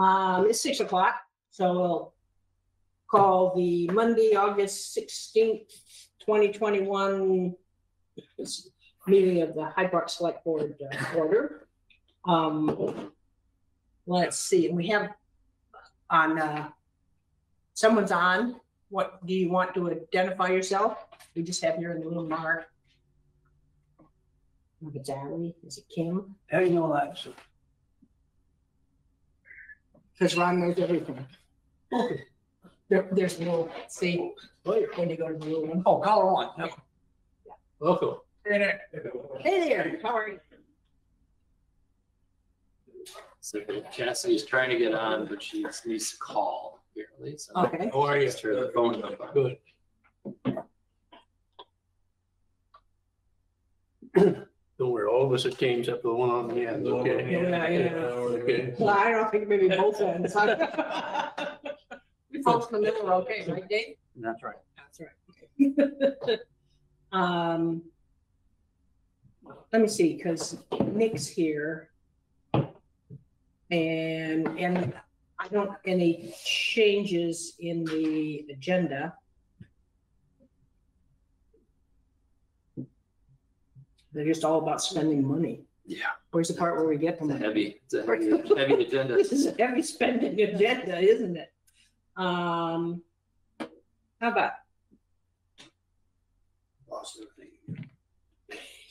It's 6 o'clock, so we'll call the Monday, August 16th, 2021 meeting of the Hyde Park Select Board order. Let's see, we have on someone's on. What do you want to identify yourself? We just have here in the little mark. Is it Kim? How do you know that? Because Ron knows everything. Okay. There's a little, see, when you go to the little one. Oh, collar on. No. Yeah. Welcome. Hey there. Hey there. How are you? So Cassie is trying to get on, but she needs to call. Apparently, so okay. How are you? The phone number. Good. Don't worry, all of us it came except the one on the end. Okay. Yeah. Well, I don't think maybe both ends. Folks in the middle are okay, right, Dave? That's right. That's right. Let me see, because Nick's here, and I don't have any changes in the agenda. They're just all about spending money. Yeah. Where's the part where we get the money? It's a heavy agenda. This is a heavy spending agenda, isn't it? How about? Lost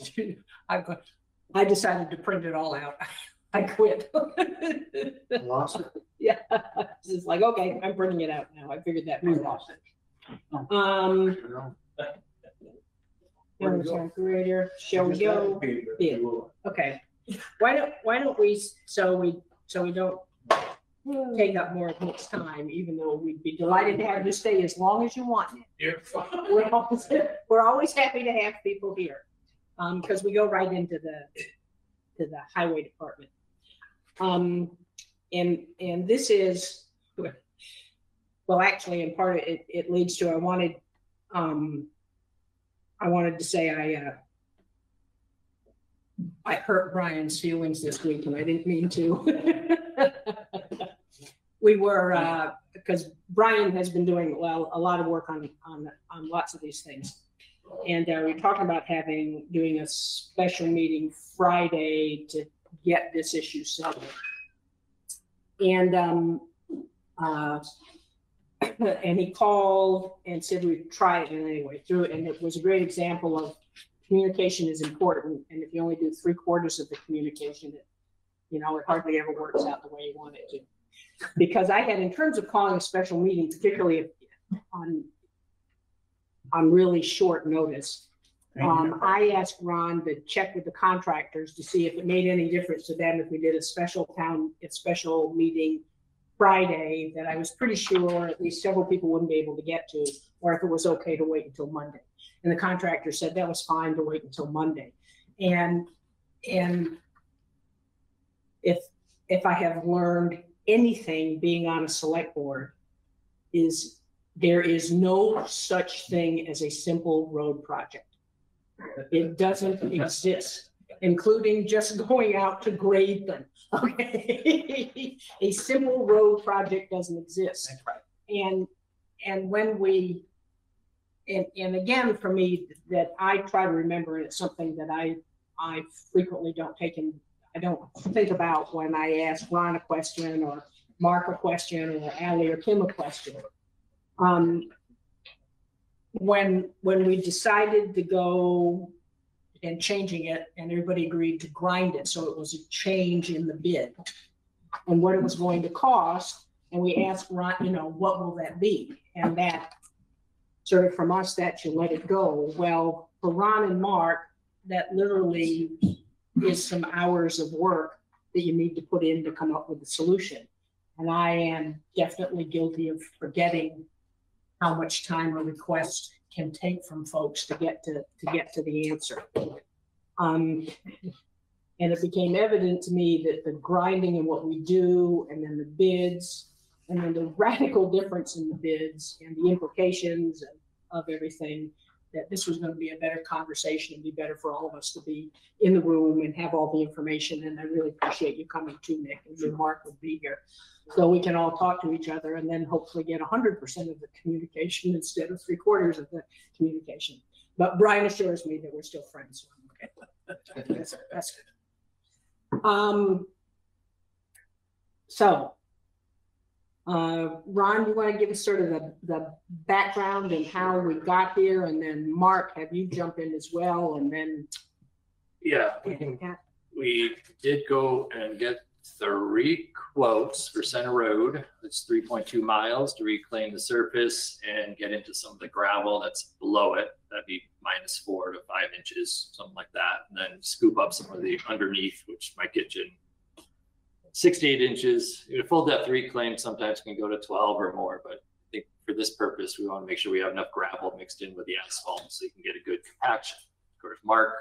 everything. I decided to print it all out. I quit. Lost it? Yeah. It's like, okay, I'm printing it out now. I figured that we lost it. Shall we go? Yeah. Okay. Why don't we? So we don't take up more of Nick's time, even though we'd be delighted to have you stay as long as you want. We're always happy to have people here, because we go right into the highway department, and this is, well, actually, in part it leads to I wanted to say I hurt Brian's feelings this week, and I didn't mean to. We were, because Brian has been doing a lot of work on lots of these things, and we were talking about doing a special meeting Friday to get this issue settled, and and he called and said we'd try it anyway through it. And it was a great example of communication is important. And if you only do 3/4 of the communication, it hardly ever works out the way you want it to. Because I had, in terms of calling a special meeting, particularly on really short notice, I asked Ron to check with the contractors to see if it made any difference to them if we did a special meeting Friday that I was pretty sure at least several people wouldn't be able to get to, or if it was okay to wait until Monday. And the contractor said that was fine to wait until Monday. And if I have learned anything being on a select board, is there is no such thing as a simple road project. It doesn't exist, including just going out to grade them. Okay. A simple road project doesn't exist. That's right. And when we, and again, for me, that I try to remember, and it's something that I frequently don't take in, I don't think about when I ask Ron a question or Mark a question or Allie or Kim a question. When we decided to go and changing it, and everybody agreed to grind it, so it was a change in the bid and what it was going to cost, and we asked Ron, what will that be? And that sort of from us, that you let it go. Well, for Ron and Mark, that literally is some hours of work that you need to put in to come up with a solution. And I am definitely guilty of forgetting how much time a request can take from folks to get to the answer. And it became evident to me that the grinding and what we do, and then the bids, and then the radical difference in the bids and the implications of everything, that this was going to be a better conversation and be better for all of us to be in the room and have all the information. And I really appreciate you coming too, Nick, and your Mark will be here. So we can all talk to each other and then hopefully get 100% of the communication instead of 3/4 of the communication. But Brian assures me that we're still friends. So I'm okay. That's good. Ron, you want to give us sort of the background and how we got here, and then Mark, have you jump in as well, and then. Yeah, we did go and get 3 quotes for Center Road. It's 3.2 miles to reclaim the surface and get into some of the gravel that's below it. That'd be -4 to 5 inches, something like that. And then scoop up some of the underneath, which might get you 6 to 8 inches. A full depth reclaim sometimes can go to 12 or more, but I think for this purpose, we want to make sure we have enough gravel mixed in with the asphalt so you can get a good compaction. Of course, Mark,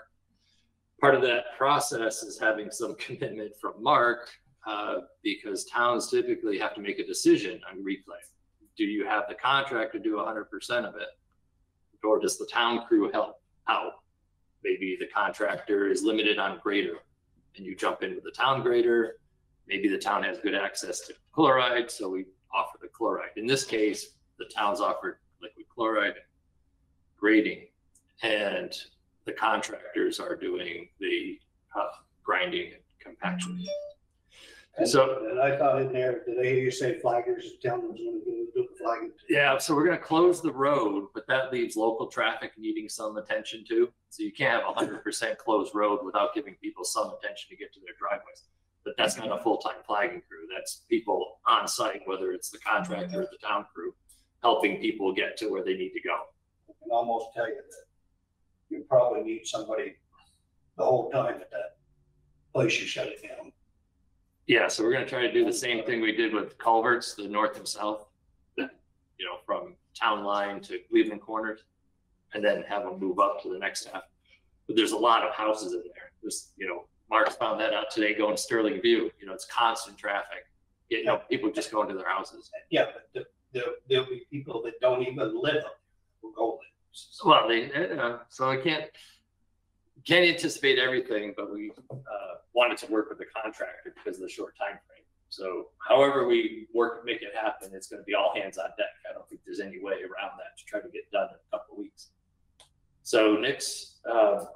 part of that process is having some commitment from Mark because towns typically have to make a decision on reclaim. Do you have the contract to do 100% of it? Or does the town crew help out? Maybe the contractor is limited on grader and you jump in with the town grader. Maybe the town has good access to chloride, so we offer the chloride. In this case, the town's offered liquid chloride grading, and the contractors are doing the grinding and compaction. And so, and I thought in there, did I hear you say flaggers? The town was going to do the flagging. Yeah, so we're going to close the road, but that leaves local traffic needing some attention too. So you can't have 100% closed road without giving people some attention to get to their driveways. But that's not a full-time flagging crew. That's people on site, whether it's the contractor or the town crew, helping people get to where they need to go. I can almost tell you that you probably need somebody the whole time at that place you shut it down. Yeah, so we're going to try to do the same thing we did with culverts, the north and south, you know, from town line to Cleveland Corners, and then have them move up to the next half. But there's a lot of houses in there. There's, you know, Mark's found that out today going Sterling View. You know, it's constant traffic. You know, people just go into their houses. Yeah, but there'll be people that don't even live up there. Go there. So, well, they, so I can't anticipate everything, but we wanted to work with the contractor because of the short time frame. So however we work to make it happen, it's going to be all hands on deck. I don't think there's any way around that to try to get done in a couple of weeks. So Nick's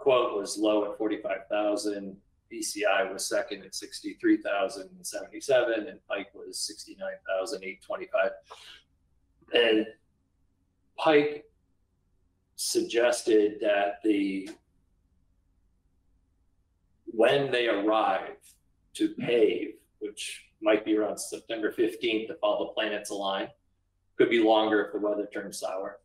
quote was low at $45,000. BCI was second at $63,077, and Pike was $69,825. And Pike suggested that when they arrive to pave, which might be around September 15th if all the planets align, could be longer if the weather turns sour,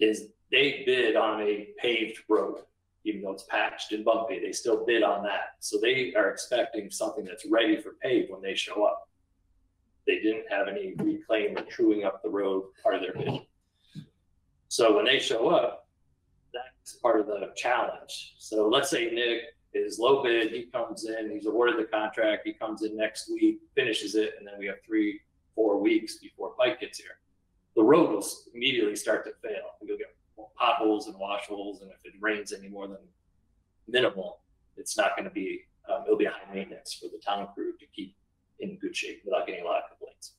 is they bid on a paved road. Even though it's patched and bumpy, they still bid on that. So they are expecting something that's ready for pave when they show up. They didn't have any reclaim or chewing up the road part of their bid. So when they show up, that's part of the challenge. So let's say Nick is low bid, he comes in, he's awarded the contract, he comes in next week, finishes it, and then we have 3-4 weeks before Pike gets here. The road will immediately start to fail. You'll get potholes and washholes, and if it rains any more than minimal, it's not going to be it'll be high maintenance for the town crew to keep in good shape without getting a lot of complaints.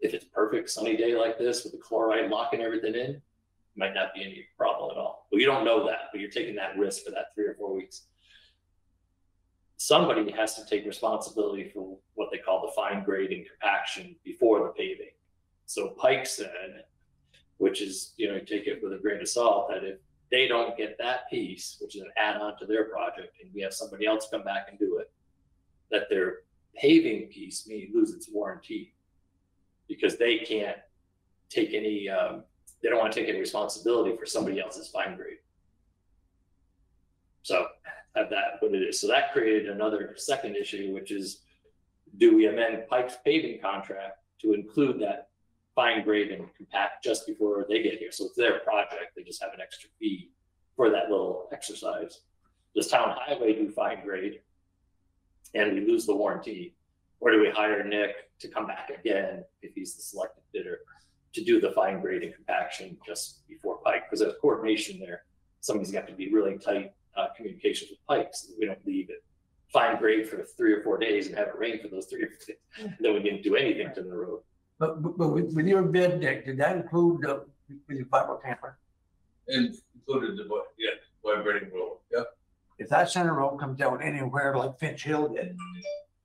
If it's perfect sunny day like this with the chloride locking everything in, it might not be any problem at all. Well, you don't know that, but you're taking that risk for that 3 or 4 weeks. Somebody has to take responsibility for what they call the fine grade and compaction before the paving. So Pike said, which is, you know, you take it with a grain of salt, that if they don't get that piece, which is an add-on to their project, and we have somebody else come back and do it, that their paving piece may lose its warranty because they can't take any, they don't want to take any responsibility for somebody else's fine grade. So have that what it is. So that created another second issue, which is, do we amend Pike's paving contract to include that fine grade and compact just before they get here? So it's their project, they just have an extra fee for that little exercise. Does town highway do fine grade and we lose the warranty, or do we hire Nick to come back again if he's the selected bidder to do the fine grade and compaction just before Pike, because there's coordination there. Somebody's got to be really tight communications with Pike so that we don't leave it fine grade for 3 or 4 days and have it rain for those 3 or 4 days. And then we didn't do anything to the road. But with your bid, Nick, did that include the vinyl tamper? It included the vibrating road, yeah. If that center road comes down anywhere like Fitch Hill did,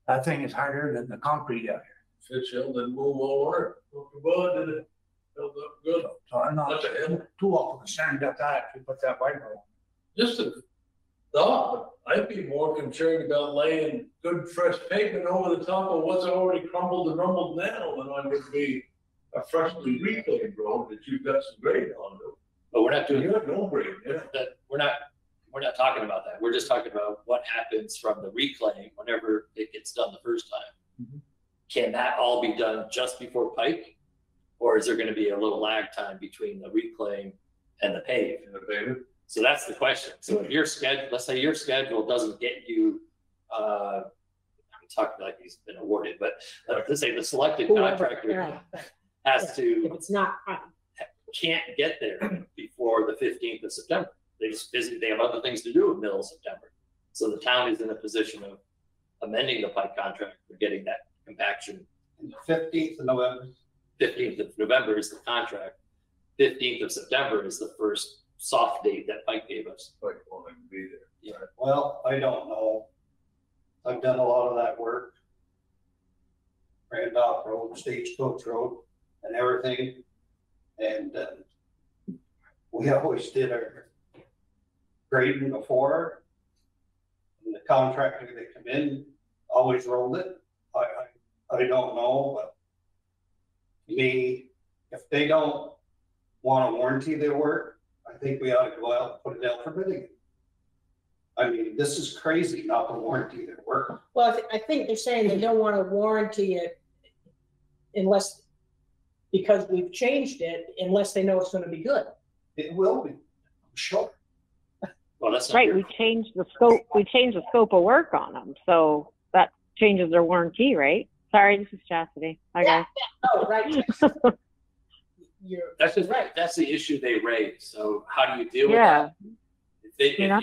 that thing is harder than the concrete out here. Fitch Hill didn't move all over. Well, did it? Built up good. So I'm not too often concerned about that if you put that vinyl on. Just a thought. I'd be more concerned about laying good fresh pavement over the top of what's already crumbled and rumbled now than I would be a freshly reclaimed road that you've got some grade on. But we're not doing we're not talking about that. We're just talking about what happens from the reclaim whenever it gets done the first time. Mm-hmm. Can that all be done just before Pike? Or is there going to be a little lag time between the reclaim and the pave? So that's the question. So if your schedule, let's say your schedule doesn't get you, I'm talking like he's been awarded, but let's say the selected contractor has to, it's not, can't get there before the 15th of September. They just busy, they have other things to do in the middle of September. So the town is in a position of amending the Pike contract for getting that compaction. And the 15th of November. 15th of November is the contract. 15th of September is the first soft date that Pike gave us. Pike won't even be there. Yeah. Well, I don't know. I've done a lot of that work. Randolph Road, Stagecoach Road, and everything. And we always did our grading before. And the contractor that come in always rolled it. I don't know, but me, if they don't want to warranty their work, I think we ought to go out and put it out for bidding. I mean, this is crazy not to warranty their work. Well, I think they're saying they don't want to warranty it unless, because we've changed it, unless they know it's going to be good. It will be, I'm sure. Well, that's right. We changed the scope. We changed the scope of work on them, so that changes their warranty, right? Sorry, this is Chastity. Hi, guys. Oh, right. That's just right. That's the issue they raise. So how do you deal with that? If the town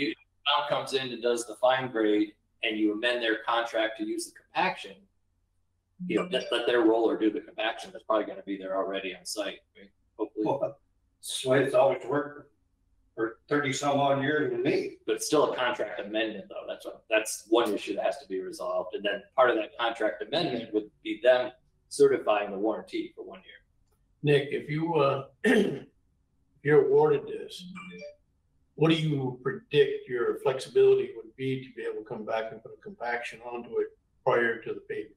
comes in and does the fine grade, and you amend their contract to use the compaction, you know, let their roller do the compaction. That's probably going to be there already on site. Right? Hopefully, well, that's the way it's always worked for 30-some-odd years with me. But it's still a contract amendment, though. That's one issue that has to be resolved. And then part of that contract amendment would be them certifying the warranty for 1 year. Nick, if you you're awarded this, what do you predict your flexibility would be to be able to come back and put a compaction onto it prior to the pavement?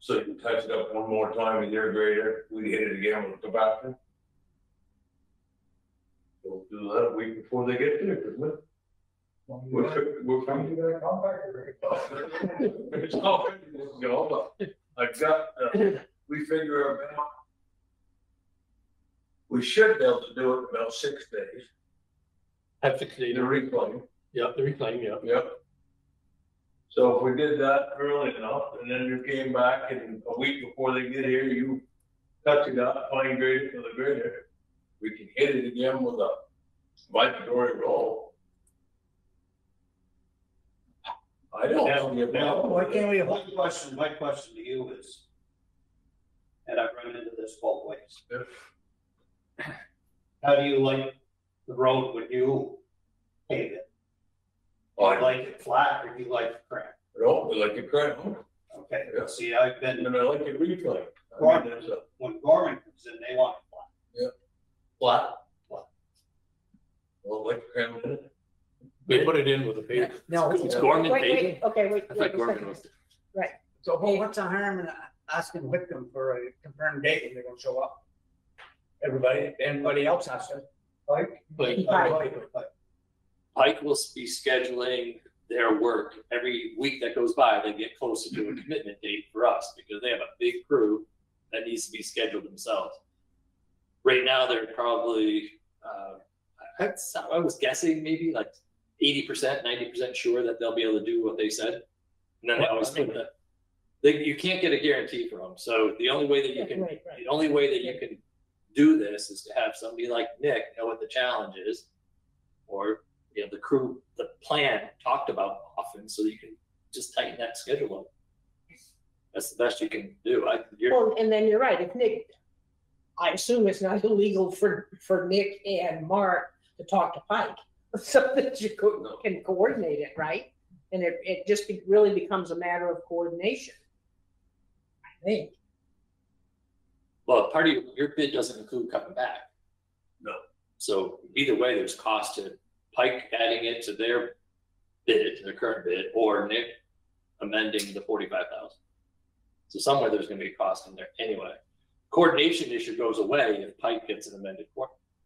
So you can touch it up one more time with your grader. We hit it again with a compaction. We'll do that a week before they get there, isn't it? We'll come to that compaction. It's all good. I've got. We figure out. We should be able to do it in about 6 days. Have 6 days. The reclaim. Yep, the reclaim, yep. Yep. So if we did that early enough, and then you came back, and a week before they get here, you touch it up, fine grade it for the grader. We can hit it again with a vibratory roll. I don't have any problem. Why can't we have one question? My question to you is, and I've run into this both ways. Yep. How do you like the road when you pave it? Do you like it flat or do you like it cracked? No, we like it cracked. Okay. Yeah. See, I've been. And I like it reclaimed. When Gorman comes in, they want it flat. Yeah. Flat. Well, like cracked. They put it in with a pavement. No, it's Gorman paving. Okay, wait. I thought Gorman was. Right. So, well, what's the harm in asking Whitcomb for a confirmed date when they're going to show up? Everybody else has to. Pike will be scheduling their work every week that goes by. They get closer to a commitment date for us because they have a big crew that needs to be scheduled themselves. Right now, they're probably, I was guessing maybe like 80%, 90% sure that they'll be able to do what they said. And then they always think that. you can't get a guarantee from them. So the only way that you can, the only way that you can do this is to have somebody like Nick know what the challenge is, or you know the crew, the plan talked about often, so you can just tighten that schedule up. That's the best you can do. Well, and then you're right. If Nick, I assume it's not illegal for Nick and Mark to talk to Pike, so that you can coordinate it, right? And it just really becomes a matter of coordination, I think. Well, part of your bid doesn't include coming back. No. So either way, there's cost to Pike adding it to their bid, to their current bid, or Nick amending the 45,000. So somewhere there's going to be a cost in there anyway. Coordination issue goes away if Pike gets an amended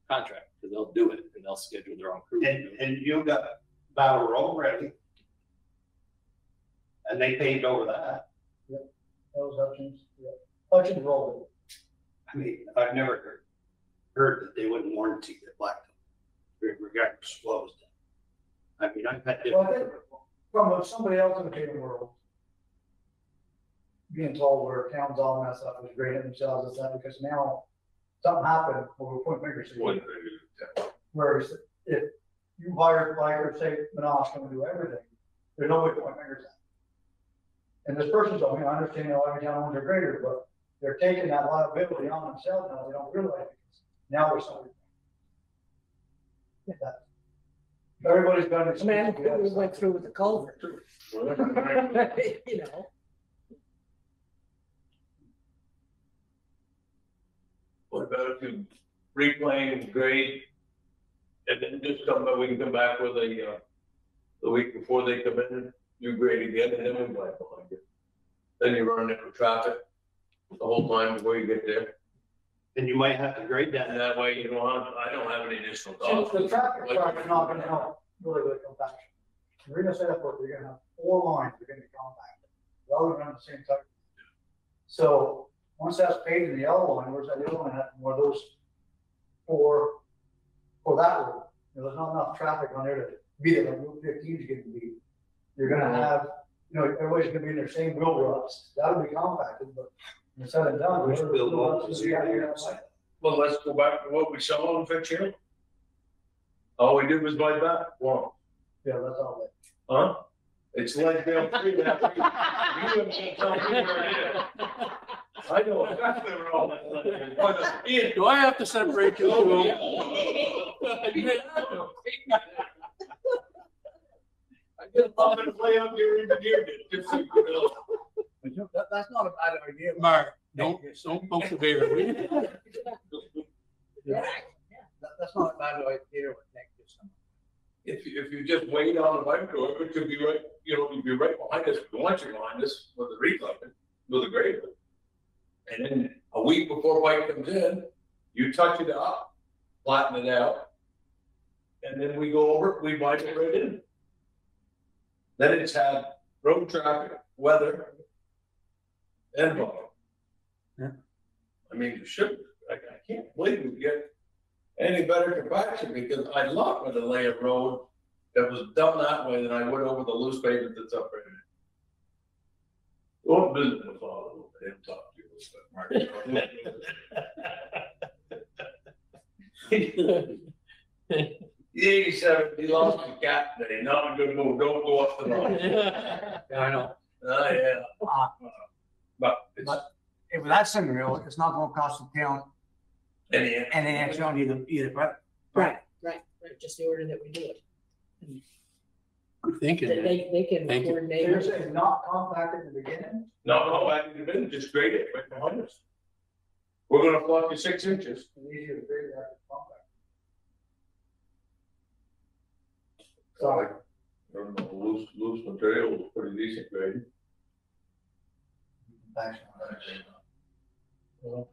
contract, because they'll do it and they'll schedule their own crew. And you've got Battle Road ready, and they paved over that. Yep, that was Hutchins. Yep. Hutchins Road. I mean, I've never heard that they wouldn't warranty the black regardless closed. I mean, I've had different from somebody else in the paving world being told where towns all mess up was great at themselves as that, because now something happened where we point fingers at you. Yeah. Whereas if you hire like or say Menashe going to do everything, there's no way to point fingers at. And this person's, I mean, I understand a lot of town ones are greater, but they're taking that liability on themselves now. They don't realize it. Now we're something. Yeah. Everybody's got an man who went through with the culvert. You know. What about if you reclaim, grade, and then just come back with a the week before they come in? You grade again, and then we black behind you. Then you run into traffic the whole time before you get there. And you might have to grade that. And that way, you don't have, I don't have any additional costs. The traffic truck is not going to help really with compaction. We're going to set up where you're going to have four lines that are going to be compacted. They all run the same type. So once that's paid in the yellow line, where's that yellow line at? More of those for that road. There's not enough traffic on there to beat it. Like Route 15 is getting beat. You're going to have, you know, everybody's going to be in their same wheel ruts. That'll be compacted, but instead of done, we're build walls. Well, let's go back to what we saw on Fitch Hill. All we did was buy back one. Yeah, that's all that. Huh? It's like they'll do that. You didn't tell me where it is. I know exactly where all that is. Do I have to separate you? Up and play up your engineer. That's not a bad idea. Mark, don't poke the bear. That's not a bad idea. If you just wait on the bike door, it could be right. You know, you'd be right behind us. We want you behind us with the reclaiming, with the grade, and then a week before bike comes in, you touch it up, flatten it out, and then we go over. We bike it right in. Then it's had road traffic, weather, and volume. Yeah. I mean, it should. I can't believe we get any better compaction, because I'd love with a lay of road that was done that way than I would over the loose pavement that's up right now. Well, business will follow a little bit. He'll talk to you a little bit, Mark. 87, he lost the cat today. Not a good move. Don't go off the road. Yeah, I know. Oh, yeah. But if that's in real, it's not going to cost the town any extra on either part. Right. Just the order that we do it. Good thinking. They can coordinate. You're saying not compact at the beginning? Not compact at the beginning. Just grade it right behind us. We're going to block you 6 inches. It's easier to grade that compact. Sorry. I don't know, loose material was pretty decent grade. Well,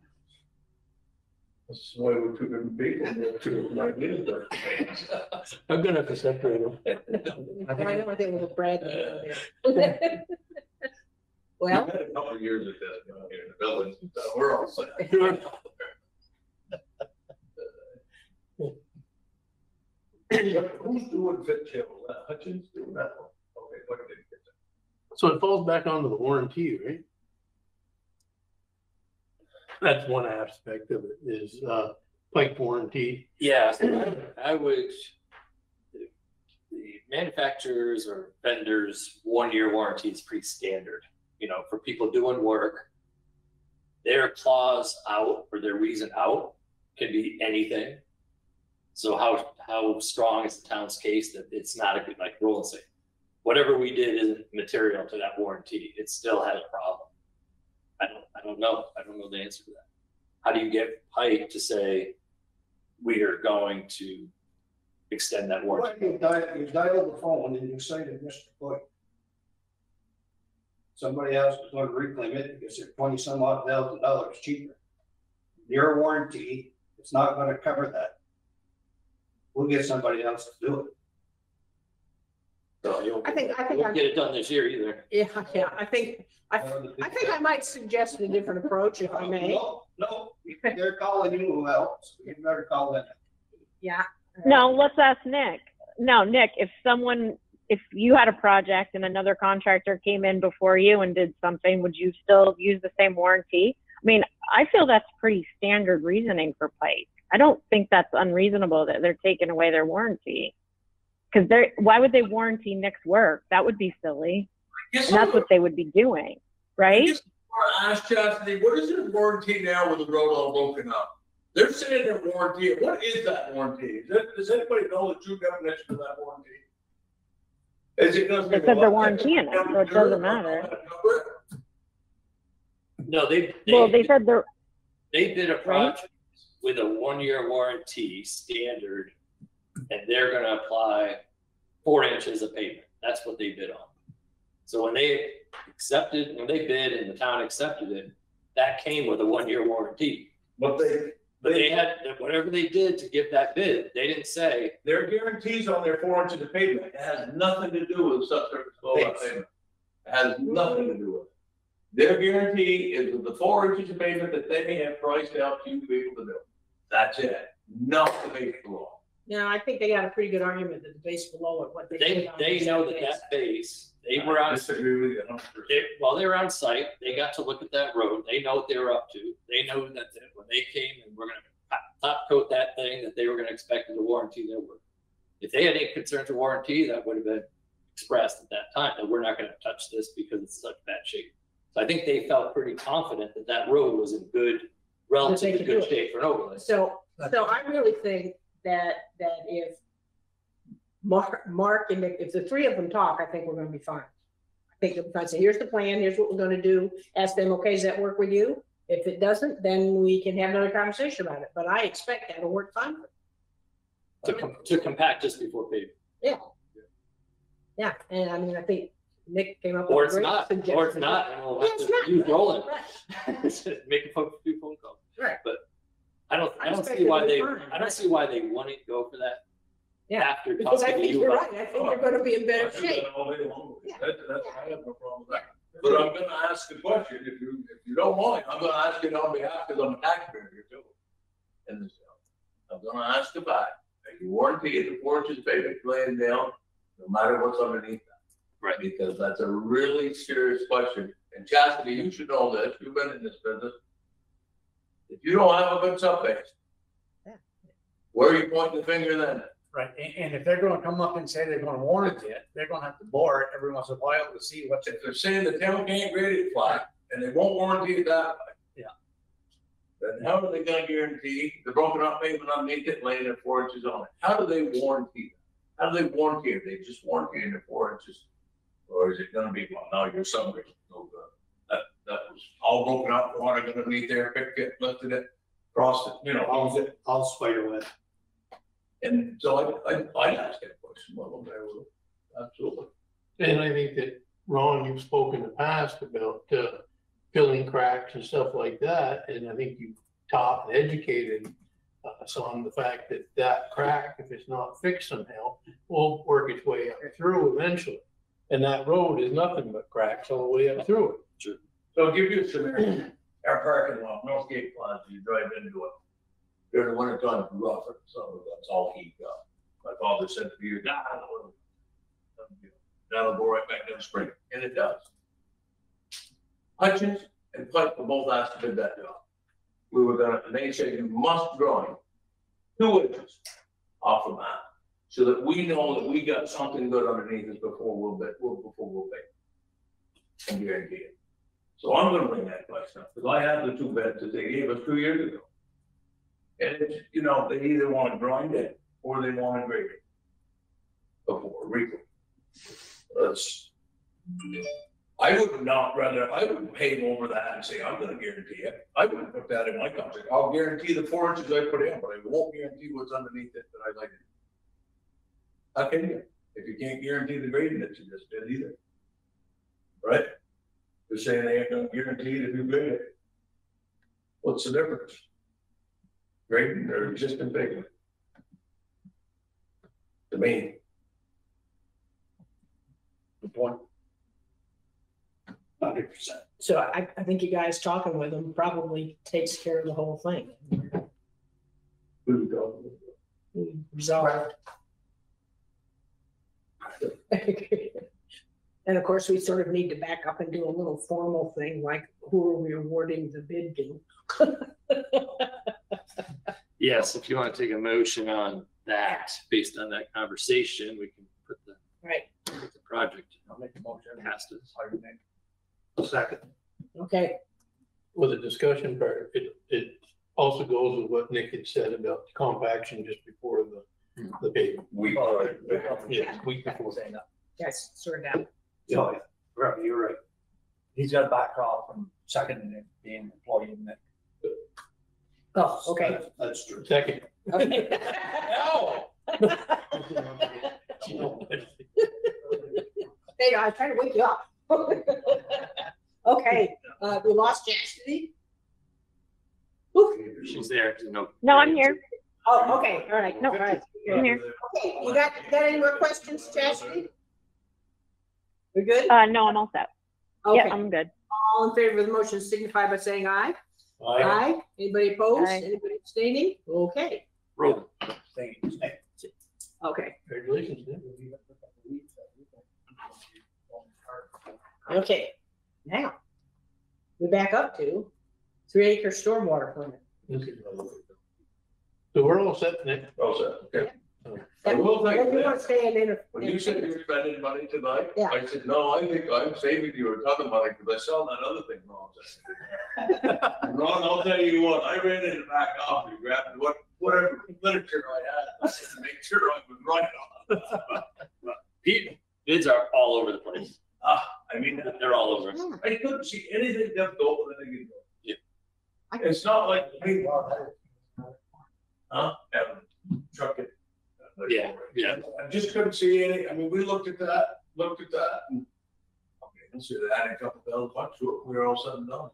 that's why we're two different people. I'm going to have to separate them. I think we'll brag on there. Well, we've had a couple of years of that here in the village. We're all set. Who's doing Fitch Hill? Hutchins doing that one? Okay, what did he get? So it falls back onto the warranty, right? that's one aspect of it is Pike warranty. Yeah, I would. The manufacturers or vendors' 1-year warranty is pretty standard. You know, for people doing work, their clause out or their reason out can be anything. So how strong is the town's case that it's not a good, like Roland said, whatever we did isn't material to that warranty. It still had a problem. I don't know. I don't know the answer to that. How do you get Pike to say we are going to extend that warranty? You dial the phone and you say to Mr. Pike, somebody else is going to reclaim it because they're $20-some-odd thousand cheaper. Your warranty, it's not going to cover that. We'll get somebody else to do it. So I think we'll get it done this year either. Yeah. I think I might suggest a different approach if I may. No, they're calling you out. So you better call them. Yeah. No, let's ask Nick. No, Nick, if you had a project and another contractor came in before you and did something, would you still use the same warranty? I mean, I feel that's pretty standard reasoning for Pike. I don't think that's unreasonable that they're taking away their warranty. Because why would they warranty Nick's work? That would be silly. And that's what they would be doing, right? I asked Chastity, what is their warranty now with the road all broken up? They're saying their warranty. What is that warranty? Does anybody know the true definition of that warranty? Is it going to be they said they're warrantying it, so it doesn't matter. No, they said they did a project with a 1-year warranty standard, and they're going to apply 4 inches of pavement. That's what they bid on. So when they bid and the town accepted it, that came with a 1-year warranty. But they had whatever they did to give that bid. They didn't say their guarantees on their 4 inches of pavement. It has nothing to do with subsurface flowback pavement. It has nothing to do with it. Their guarantee is with the 4 inches of pavement that they have priced out to you to be able to do. That's it. Not the base below. No, I think they got a pretty good argument that the base below it. What they know that that base. They were on site. Well, they were on site. They got to look at that road. They know what they were up to. They know that when they came and were going to top coat that thing, that they were going to expect them to warranty their work. If they had any concerns to warranty, that would have been expressed at that time that we're not going to touch this because it's such bad shape. So I think they felt pretty confident that that road was in good, relatively good shape for an overlay. So I really think that if Mark and Nick, if the three of them talk, I think we're going to be fine. I think they'll be fine. So here's the plan. Here's what we're going to do. Ask them, okay, does that work with you? If it doesn't, then we can have another conversation about it. But I expect that'll work fine. To compact just before paving. Yeah, and I mean, I think Nick came up with a great suggestion. Or it's not. Or we'll it's not. Rolling. Right. Make a few phone calls. Right. But I don't see why they. Fine. I don't see why they wouldn't go for that. Yeah, after because I think you're right. I think they're going to be in better shape. I have no problem with that. But I'm going to ask a question. If you don't want it, I'm going to ask it on behalf because I'm a taxpayer too. And I'm going to ask about it. You warranty is the 4 inches pavement laying down, no matter what's underneath that. Right. Because that's a really serious question. And Chastity, you should know this. You've been in this business. If you don't have a good subbase, where are you pointing the finger then? Right, and if they're going to come up and say they're going to warrant it, they're going to have to bore it every once in a while to see what's. If they're saying the town can't grade it flat, and they won't warranty it that way, then how are they going to guarantee the broken up pavement underneath it laying at 4 inches on it? How do they warranty that? How do they warranty it? They just warranty it at 4 inches, or is it going to be well? No, your summary is no good. That was all broken up. Water going to underneath there, picked it, lifted it, crossed it. You know, all spider web. And so I asked that question. Well, absolutely. And I think that, Ron, you've spoken in the past about filling cracks and stuff like that. And I think you've taught and educated us on the fact that that crack, if it's not fixed somehow, will work its way up through eventually. And that road is nothing but cracks all the way up through it. Sure. So I'll give you a scenario. Our parking lot, Northgate Plaza, you drive into it. During the winter time, rough, so that's all he got. My father said for years, that'll go right back down spring, and it does. Hutchins and Pike were both asked to do that job. we were going to, and they said you must drawing 2 inches off the map so that we know that we got something good underneath us before we'll pay and guarantee it. So I'm going to bring that place up because I have the 2 beds that they gave us 2 years ago. And it's, you know, they either want to grind it or they want to grade it before recall. That's, I would not rather, I would pave over that and say, I'm going to guarantee it. I wouldn't put that in my contract. I'll guarantee the 4 inches I put in, but I won't guarantee what's underneath it that I like it. How can you? If you can't guarantee the grading that you just did either. Right? You're saying they ain't going to guarantee it if you grade it. What's the difference? Grading or existing pavement? To me. Good point. 100%. So I think you guys talking with them probably takes care of the whole thing. Resolved. And of course, we sort of need to back up and do a little formal thing like who are we awarding the bid to? Yes, if you want to take a motion on that based on that conversation, we can put the right put the project. I'll make a motion. Past us. A second. Okay. With the discussion part, it also goes with what Nick had said about the compaction just before the pavement. Week. Right. Yeah, week before saying that. Yes, sort of. Oh, yeah. Right, you're right. He's got a back off from second and being employee in Nick. Oh, okay. That's true. Second. Okay. No. Hey, I was trying to wake you up. Okay. We lost Chastity. She's there. No, I'm here. Oh, okay. All right. No, all right. I'm here. Okay. You got any more questions, Chastity? We're good? No, I'm all set. Okay. Yeah, I'm good. All in favor of the motion signify by saying aye. Aye. Aye. Anybody opposed? Aye. Anybody abstaining? Okay. Roll. Thank you. Okay. Congratulations. Okay. Now we're back up to 3-acre stormwater permit. Okay. So we're all set, Nick. All set. Okay. Yeah. I will think when you said you're spending money tonight, yeah. I said, no, I think I'm saving you a ton of money because I saw that other thing wrong. Ron, I'll tell you what, I ran in the back off and grabbed whatever literature I had to make sure I was right on. Pete, bids are all over the place. I mean, they're all over. Yeah. I couldn't see anything left over that I could go. Yeah. It's not like, hey, huh? Truck it. Yeah, yeah. I just couldn't see any. I mean, we looked at that, and okay, let's see that. A couple $1,000 to it. We were all said and done.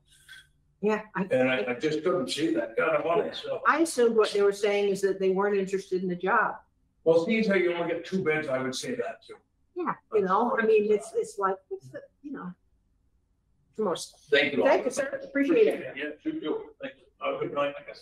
Yeah. I just couldn't see that kind of money. So I assumed what they were saying is that they weren't interested in the job. Well, seeing how you only get 2 beds, I would say that too. Yeah, you know, I mean, it's like, you know, the most. Thank you. Thank you, sir. Appreciate it. Yeah, thank you. Good night. I guess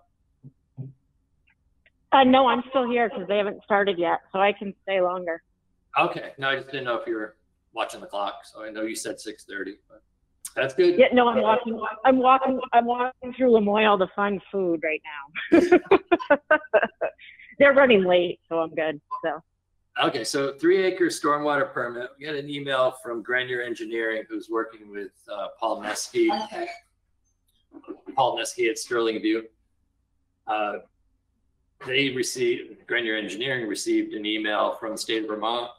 No, I'm still here because they haven't started yet, so I can stay longer. Okay, no, I just didn't know if you were watching the clock, so I know you said 6:30, but that's good. Yeah, no, I'm walking through Lamoille to find food right now. They're running late, so I'm good. So. Okay, so 3-acre stormwater permit. We got an email from Grenier Engineering, who's working with Paul Meske. Paul Meske at Sterling View. Grenier Engineering received an email from the state of Vermont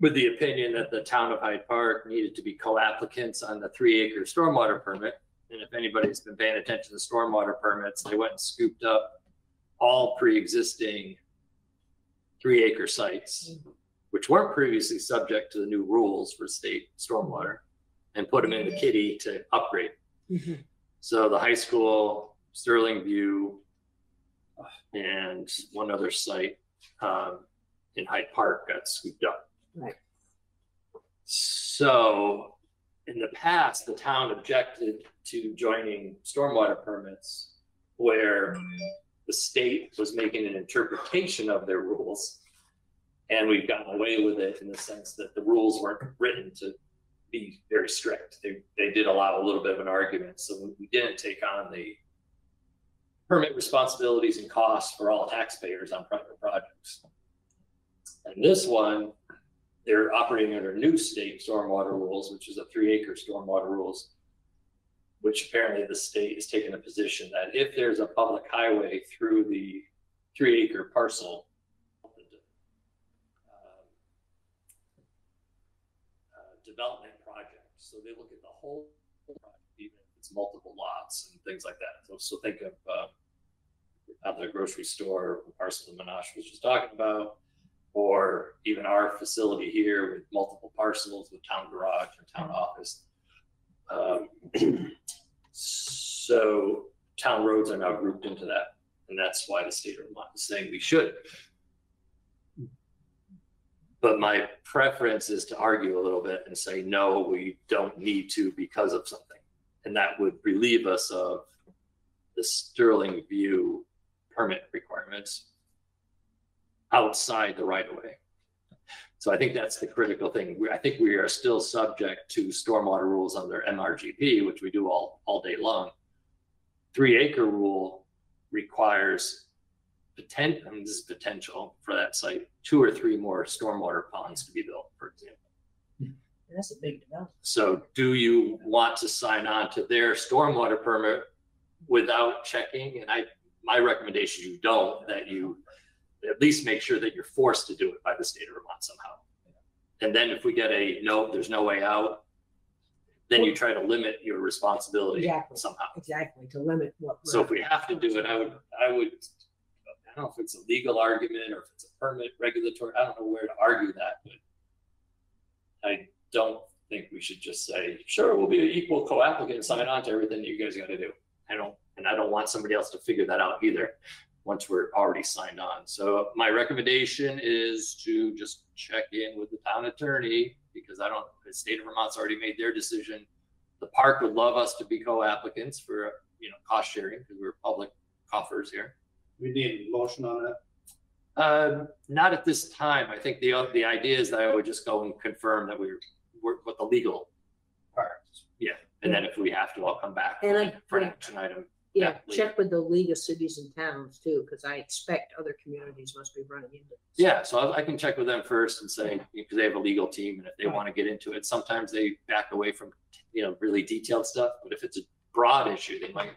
with the opinion that the town of Hyde Park needed to be co-applicants on the 3-acre stormwater permit. And if anybody's been paying attention to stormwater permits, they went and scooped up all pre-existing 3-acre sites, which weren't previously subject to the new rules for state stormwater, and put them in the kitty to upgrade. So the high school Sterling View, and one other site in Hyde Park got scooped up. Right. So in the past, the town objected to joining stormwater permits where the state was making an interpretation of their rules. And we've gotten away with it in the sense that the rules weren't written to be very strict. They did allow a little bit of an argument. So we didn't take on the permit responsibilities and costs for all taxpayers on private projects. And this one, they're operating under new state stormwater rules, which is a 3-acre stormwater rules, which apparently the state is taking a position that if there's a public highway through the 3-acre parcel, development project. So they look at the whole project, even if it's multiple lots and things like that. So think of out the grocery store, the parcel that Menashe was just talking about, or even our facility here with multiple parcels with town garage and town office. So town roads are now grouped into that. And that's why the state of Vermont is saying we should. But my preference is to argue a little bit and say, no, we don't need to because of something. And that would relieve us of the Sterling View permit requirements outside the right-of-way. So I think that's the critical thing. I think we are still subject to stormwater rules under MRGP, which we do all day long. 3-acre rule requires potential for that site, 2 or 3 more stormwater ponds to be built, for example. And that's a big development. So do you want to sign on to their stormwater permit without checking? And my recommendation is you don't, that you at least make sure that you're forced to do it by the state of Vermont somehow. And then if we get a no, there's no way out, then you try to limit your responsibility somehow. Exactly, to limit what. So if we have to do it, I would, I don't know if it's a legal argument or if it's a permit regulatory, I don't know where to argue that, but I don't think we should just say, sure, we'll be an equal co-applicant and sign on to everything that you guys got to do. I don't want somebody else to figure that out either once we're already signed on. So my recommendation is to just check in with the town attorney, because the state of Vermont's already made their decision. The park would love us to be co-applicants for, cost sharing, because we're public coffers here. We need a motion on that? Not at this time. I think the idea is that I would just go and confirm that we're what the legal part. Yeah, and then if we have to, I'll come back for an action item. Yeah, check with the League of Cities and Towns too, because I expect other communities must be running into this. Yeah, so I can check with them first and say, because they have a legal team, and if they want to get into it, sometimes they back away from really detailed stuff. But if it's a broad issue, they might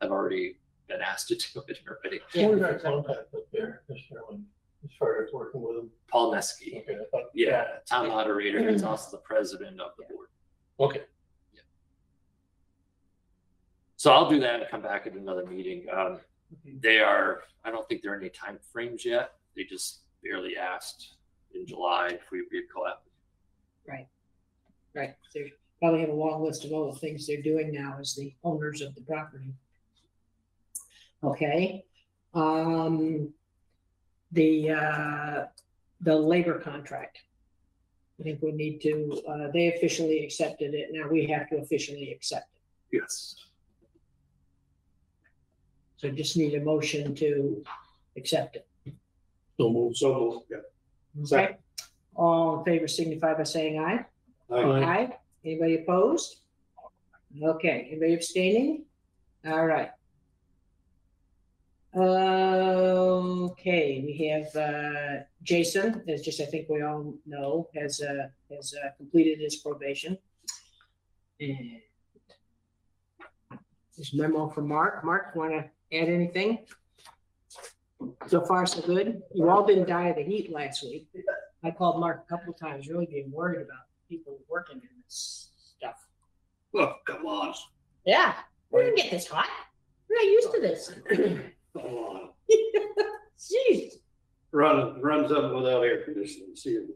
have already been asked to do it already. Yeah. Who's our contact up there, as far as working with them? Paul Meske. Okay, yeah, town moderator. He's also the president of the board. Okay. Yeah. So I'll do that and come back at another meeting. They are, I don't think there are any time frames yet. They just barely asked in July if we would collab. Right. Right. They probably have a long list of all the things they're doing now as the owners of the property. Okay, the labor contract, I think we need to, they officially accepted it. Now we have to officially accept it. Yes. So just need a motion to accept it. So moved. So moved. Yeah. Second. Okay. All in favor signify by saying aye. Aye. Aye. Aye. Anybody opposed? Okay. Anybody abstaining? All right. Okay, we have Jason, as just I think we all know, has completed his probation. And this memo from Mark. Mark, want to add anything? So far, so good. You all didn't die of the heat last week. I called Mark a couple of times, really being worried about people working in this stuff. Oh, come on. Yeah, we didn't get this hot. We're not used to this. Oh. Jeez. Runs up without air conditioning. See you.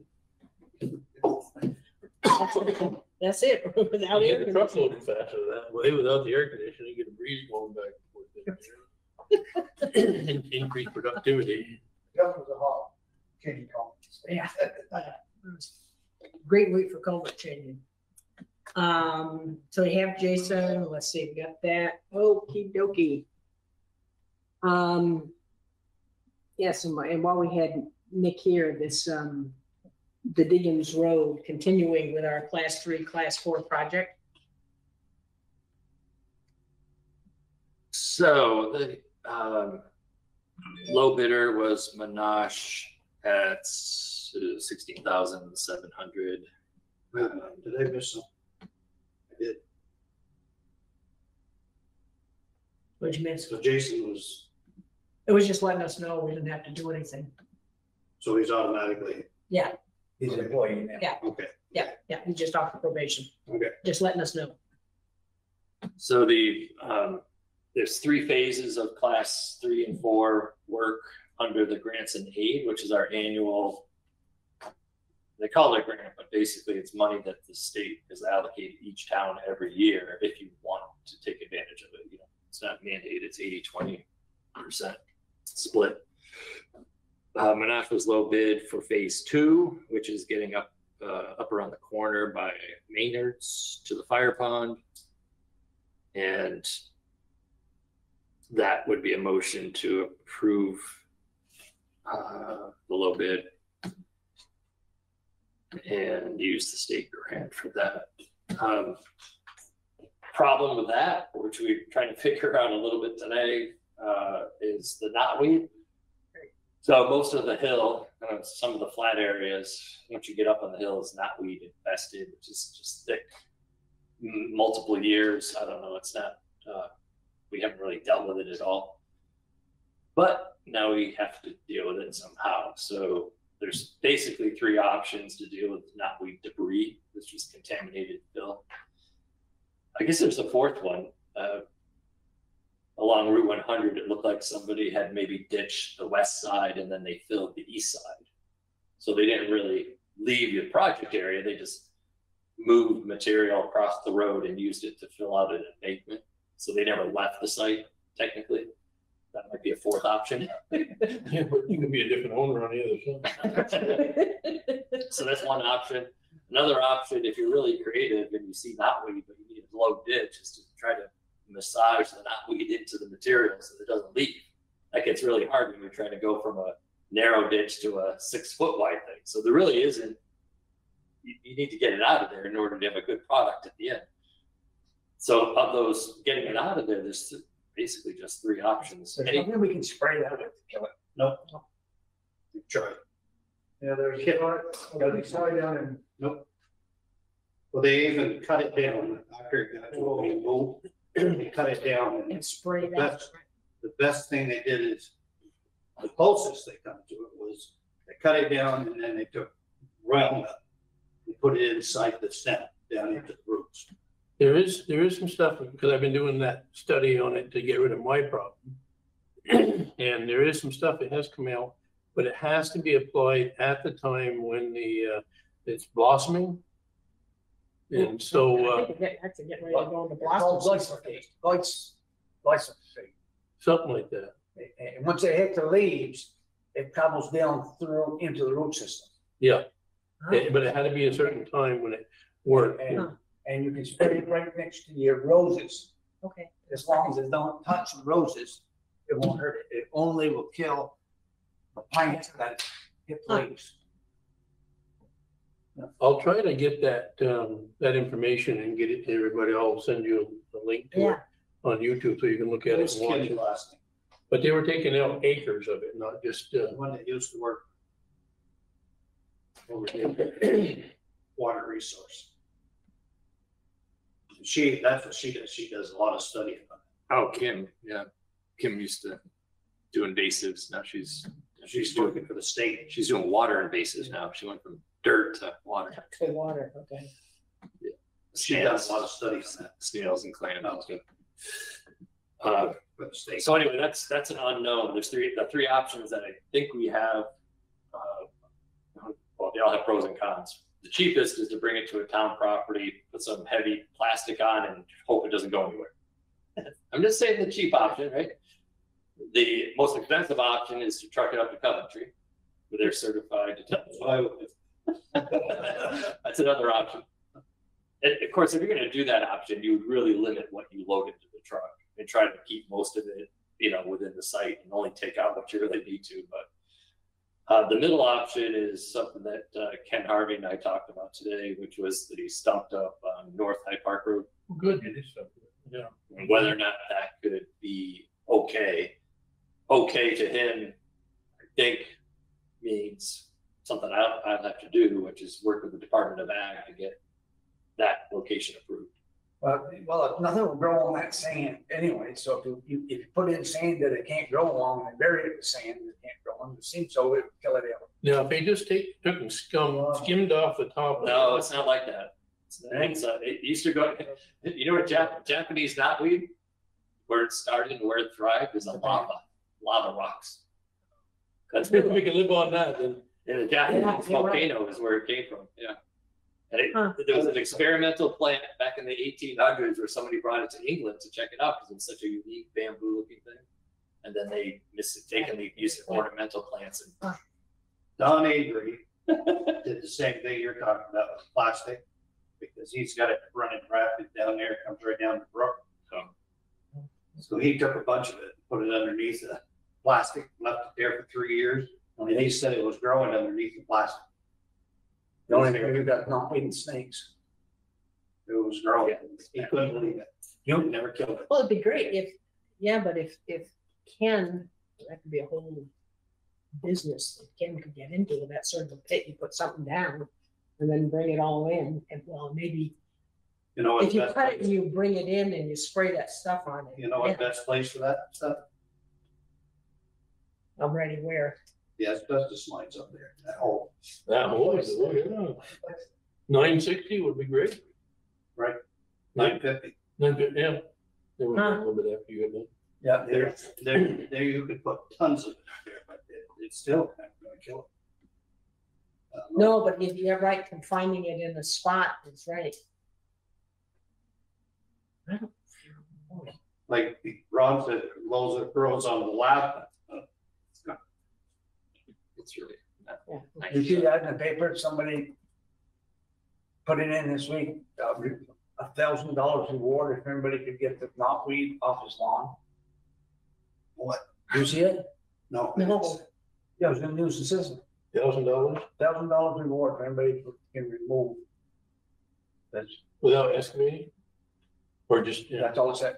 That's it. Without air conditioning. Faster that way. Without the air conditioning, you get a breeze going back and forth. Increase productivity. That was a hard changing culverts. Yeah. Great week for culvert changing. So we have Jason. Let's see, we got that. Okie dokie. Yes, and while we had Nick here, this the Diggins Road continuing with our Class 3, Class 4 project. So the low bidder was Menashe at 16,700. Did I miss something? I did. What'd you miss? So Jason was. It was just letting us know we didn't have to do anything. So he's automatically. Yeah. He's an employee now. Yeah. Okay. Yeah. Yeah. He's just off of probation. Okay. Just letting us know. So the there's 3 phases of Class 3 and 4 work under the grants and aid, which is our annual. They call it a grant, but basically it's money that the state is allocated each town every year if you want to take advantage of it. You know, it's not mandated. It's 80-20% split. Menashe was low bid for Phase 2, which is getting up around the corner by Maynard's to the fire pond, and that would be a motion to approve the low bid and use the state grant for that. Problem with that, which we're trying to figure out a little bit today, is the knotweed. So most of the hill, some of the flat areas, once you get up on the hill, is knotweed infested, which is just thick, multiple years. I don't know. It's not, we haven't really dealt with it at all, but now we have to deal with it somehow. So there's basically 3 options to deal with knotweed debris, which is contaminated fill. I guess there's a 4th one. Along Route 100, it looked like somebody had maybe ditched the west side and then they filled the east side. So they didn't really leave your project area. They just moved material across the road and used it to fill out an embankment. So they never left the site, technically. That might be a 4th option. Yeah, but you can be a different owner on either side. So that's one option. Another option, if you're really creative and you see knotweed, but you need a low ditch, is to try to massage the knotweed into the material so that it doesn't leave. That gets really hard when you're trying to go from a narrow ditch to a 6-foot wide thing. So there really isn't, you need to get it out of there in order to have a good product at the end. So of those, getting it out of there, there's basically just 3 options. There's nothing we can spray that with to kill it. Nope. We've tried. Yeah, there's a lot of slide down and nope. Well, they even cut it down. They cut it down and spray that. The best thing they did is the closest they come to it was they cut it down and then they took Roundup and put it inside the stem down into the roots. There is some stuff because I've been doing that study on it to get rid of my problem, and there is some stuff that has come out, but it has to be applied at the time when the it's blossoming. And so, I have to get ready to go on the blossom, something like that. And once they hit the leaves, it cobbles down through into the root system. Yeah, huh? But it had to be a certain time when it worked. And, and you can spray it right next to your roses. Okay. As long as it don't touch the roses, it won't hurt it. It only will kill the plants that hit the leaves. I'll try to get that that information and get it to everybody. I'll send you a link to it on YouTube so you can look at it and watch it. But they were taking out acres of it, not just one that used to work over the water resource. That's what she does. She does a lot of studying about it. Oh, Kim, yeah, Kim used to do invasives. Now she's working for the state. She's doing water invasives now. She went from dirt to water. To water, okay. Yeah. She does a lot of studies on that. Snails and clams. So anyway, that's an unknown. There's the three options that I think we have. Well, they all have pros and cons. The cheapest is to bring it to a town property, put some heavy plastic on, and hope it doesn't go anywhere. I'm just saying the cheap option, right? The most expensive option is to truck it up to Coventry, where they're certified to testify with. That's another option. And of course, if you're going to do that option, you would really limit what you load into the truck and try to keep most of it, you know, within the site and only take out what you really need to. But the middle option is something that Ken Harvey and I talked about today, which was that he stumped up on North Hyde Park Road. Good. Yeah. And whether or not that could be okay. Okay to him, I think, means something I'll have to do, which is work with the Department of Ag to get that location approved. Well, nothing will grow on that sand anyway. So if you put in sand that it can't grow on and bury it with sand that it can't grow on, it seems so it would kill it out. Now, if they just took and skimmed off the top. No, it's not like that. It used to go. You know what Japanese knotweed, where it started and where it thrived, is on lava rocks. That's good. We can live on that then. And the Japanese volcano is where it came from. Yeah. And there was an experimental plant back in the 1800s where somebody brought it to England to check it out because it's such a unique bamboo-looking thing. And then they mistakenly used it for ornamental plants. And Don Avery did the same thing you're talking about with plastic, because he's got it running rapid down there. It comes right down the brook. So he took a bunch of it, put it underneath the plastic, left it there for 3 years. And he said it was growing underneath the plastic. The only thing we got knotweed and snakes. It was growing. He couldn't believe it. You never killed it. Well, it'd be great if, yeah, but if Ken, that could be a whole business that Ken could get into, that sort of a pit. You put something down and then bring it all in. And well, maybe, you know, if you cut it and you bring it in and you spray that stuff on it. You know what best place for that stuff? I'm ready where. Yeah, asbestos lines up there. That hole. That hole is the way. 960 would be great. Right. 950. 950. Yeah. They would a little bit after you had that. Yeah, there you could put tons of it there, but it's still not going to kill it. No, but if you're right, confining it in a spot is right. I don't feel it. Like Ron said, it grows on the lap. It's really nice. Did you see that in the paper? Somebody put it in this week, $1,000 reward if everybody could get the knotweed off his lawn. What? You see it? No. Yeah, it was in the news this season. $1,000? $1,000 reward if anybody can remove. That's without excavating? Or just, that's all it said.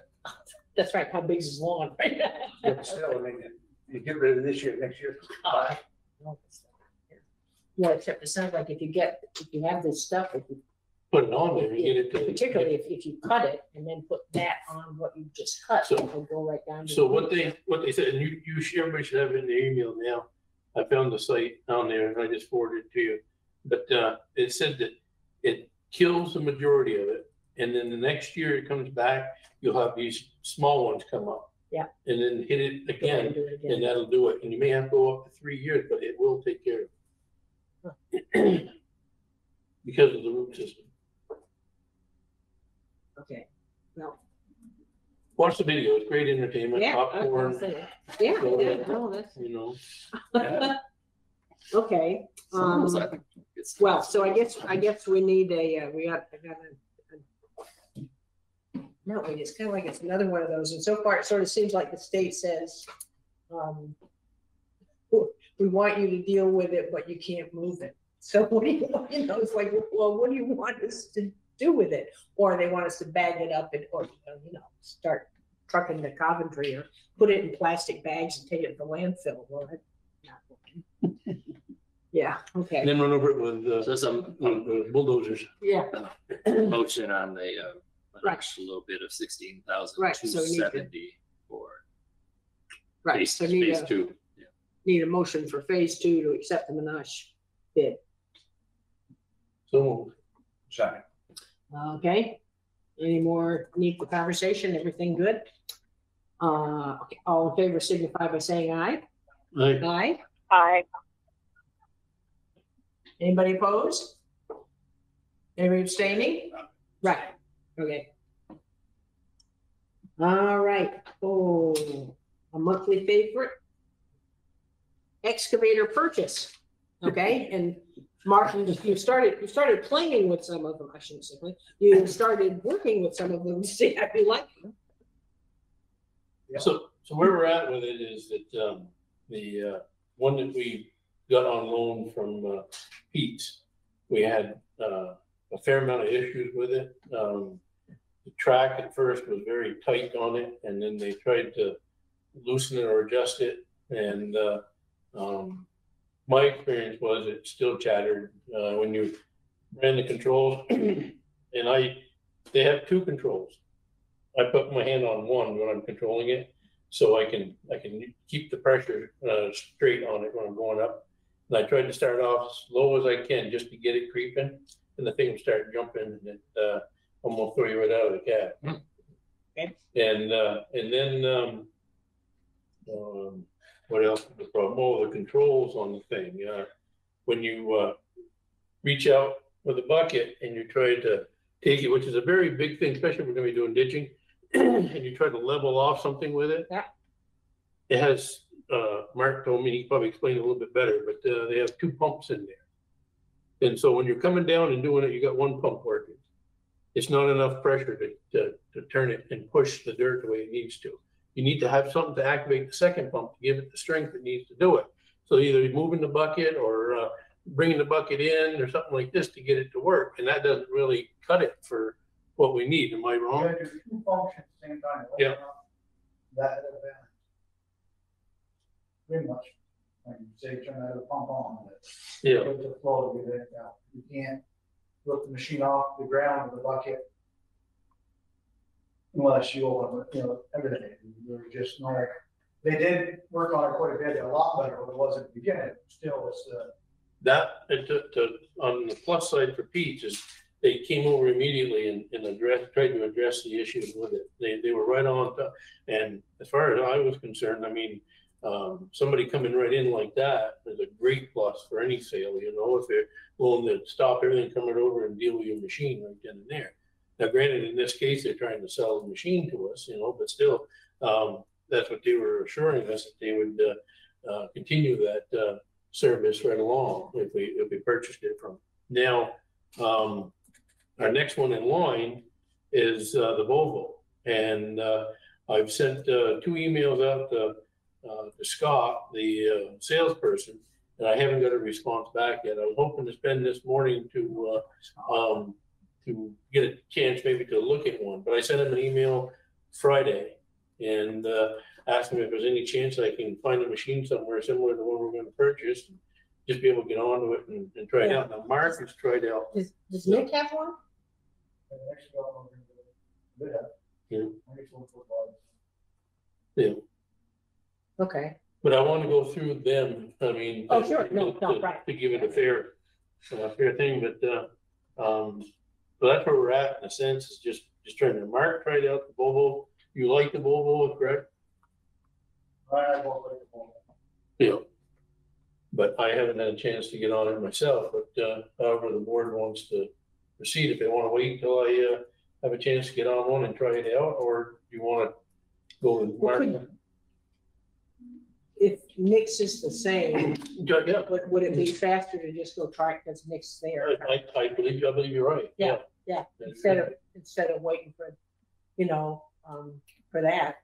That's right. How big is his lawn right now? Yeah, still, I mean, you get rid of this year, next year. Bye. Yeah, except it sounds like if you have this stuff, if you put it on there, you get it to particularly if you cut it and then put that on what you just cut, so it'll go right down. So what they said, and everybody should have it in their email now. I found the site on there and I just forwarded it to you. But it said that it kills the majority of it, and then the next year it comes back, you'll have these small ones come up. Yeah. And then hit it again, and that'll do it. And you may have to go up to 3 years, but it will take care of it because of the root system. Okay. No. Watch the video. It's great entertainment. Yeah. Popcorn. Yeah. That's... You know. Yeah. Okay. Well, so I guess we need a it's kind of like it's another one of those. And so far, it sort of seems like the state says, we want you to deal with it, but you can't move it. So what do you know, it's like, well, what do you want us to do with it? Or they want us to bag it up and, or, you know, start trucking to Coventry or put it in plastic bags and take it to the landfill. Well, that's not working. Yeah, okay. And then run over it with some bulldozers. Yeah. Motion on the... Right. Extra little bit of 16,270 for phase two. Yeah. Need a motion for phase 2 to accept the Menashe bid. So sorry. Okay. Any more need for conversation? Everything good? Okay. All in favor signify by saying aye. Aye. Aye. Aye. Anybody opposed? Anybody abstaining? Right. Okay. All right. Oh, a monthly favorite. Excavator purchase. Okay. And Martin, you started playing with some of them. I shouldn't say playing. You started working with some of them to see how you like them. Yeah. So where we're at with it is that the one that we got on loan from Pete, we had a fair amount of issues with it. The track at first was very tight on it, and then they tried to loosen it or adjust it. And my experience was it still chattered when you ran the controls. And they have two controls. I put my hand on one when I'm controlling it, so I can keep the pressure straight on it when I'm going up. And I tried to start off as low as I can just to get it creeping, and the thing would start jumping, and it almost threw you right out of the cab. Okay. And then what else was the problem? Oh, the controls on the thing. When you reach out with a bucket and you try to take it, which is a very big thing, especially if we're going to be doing ditching, and you try to level off something with it. Yeah. It has, Mark told me, he probably explained it a little bit better, but they have two pumps in there. And so when you're coming down and doing it, you got one pump working. It's not enough pressure to turn it and push the dirt the way it needs to. You need to have something to activate the second pump to give it the strength it needs to do it. So either moving the bucket or bringing the bucket in or something like this to get it to work. And that doesn't really cut it for what we need. Am I wrong? Yeah, there's two functions at the same time. Yeah. That pretty much. Like you say, turn that pump on. Yeah. Get the flow to get it out. You can't lift the machine off the ground with the bucket unless you own, everything. You're just not. They did work on it quite a bit, a lot better than it was at the beginning. Still, it's on the plus side for Pete is they came over immediately and tried to address the issues with it. They were right on top. And as far as I was concerned, I mean, somebody coming right in like that is a great plus for any sale, if they're willing to stop everything, come right over and deal with your machine right then and there. Now, granted, in this case, they're trying to sell the machine to us, but still, that's what they were assuring us, that they would continue that service right along if we purchased it from. Now, our next one in line is the Volvo, and I've sent two emails out to Scott, the salesperson, and I haven't got a response back yet. I was hoping to spend this morning to get a chance maybe to look at one, but I sent him an email Friday and asked him if there's any chance I can find a machine somewhere similar to what we're going to purchase, and just be able to get onto it and try it out. Now, Mark has tried out. Does Nick have one? Yeah. Okay. But I want to go through them. I mean, to give it a fair thing, but that's where we're at in a sense. Is just trying to Mark tried out the Volvo. You like the Volvo, correct? I won't like the Volvo. Yeah, but I haven't had a chance to get on it myself. But however, the board wants to proceed. If they want to wait until I have a chance to get on one and try it out, or do you want to go with Mark? If Nick's is the same, yeah. Would it be faster to just go try it because Nick's there? I believe you're right. Yeah, yeah. Instead of waiting for, for that,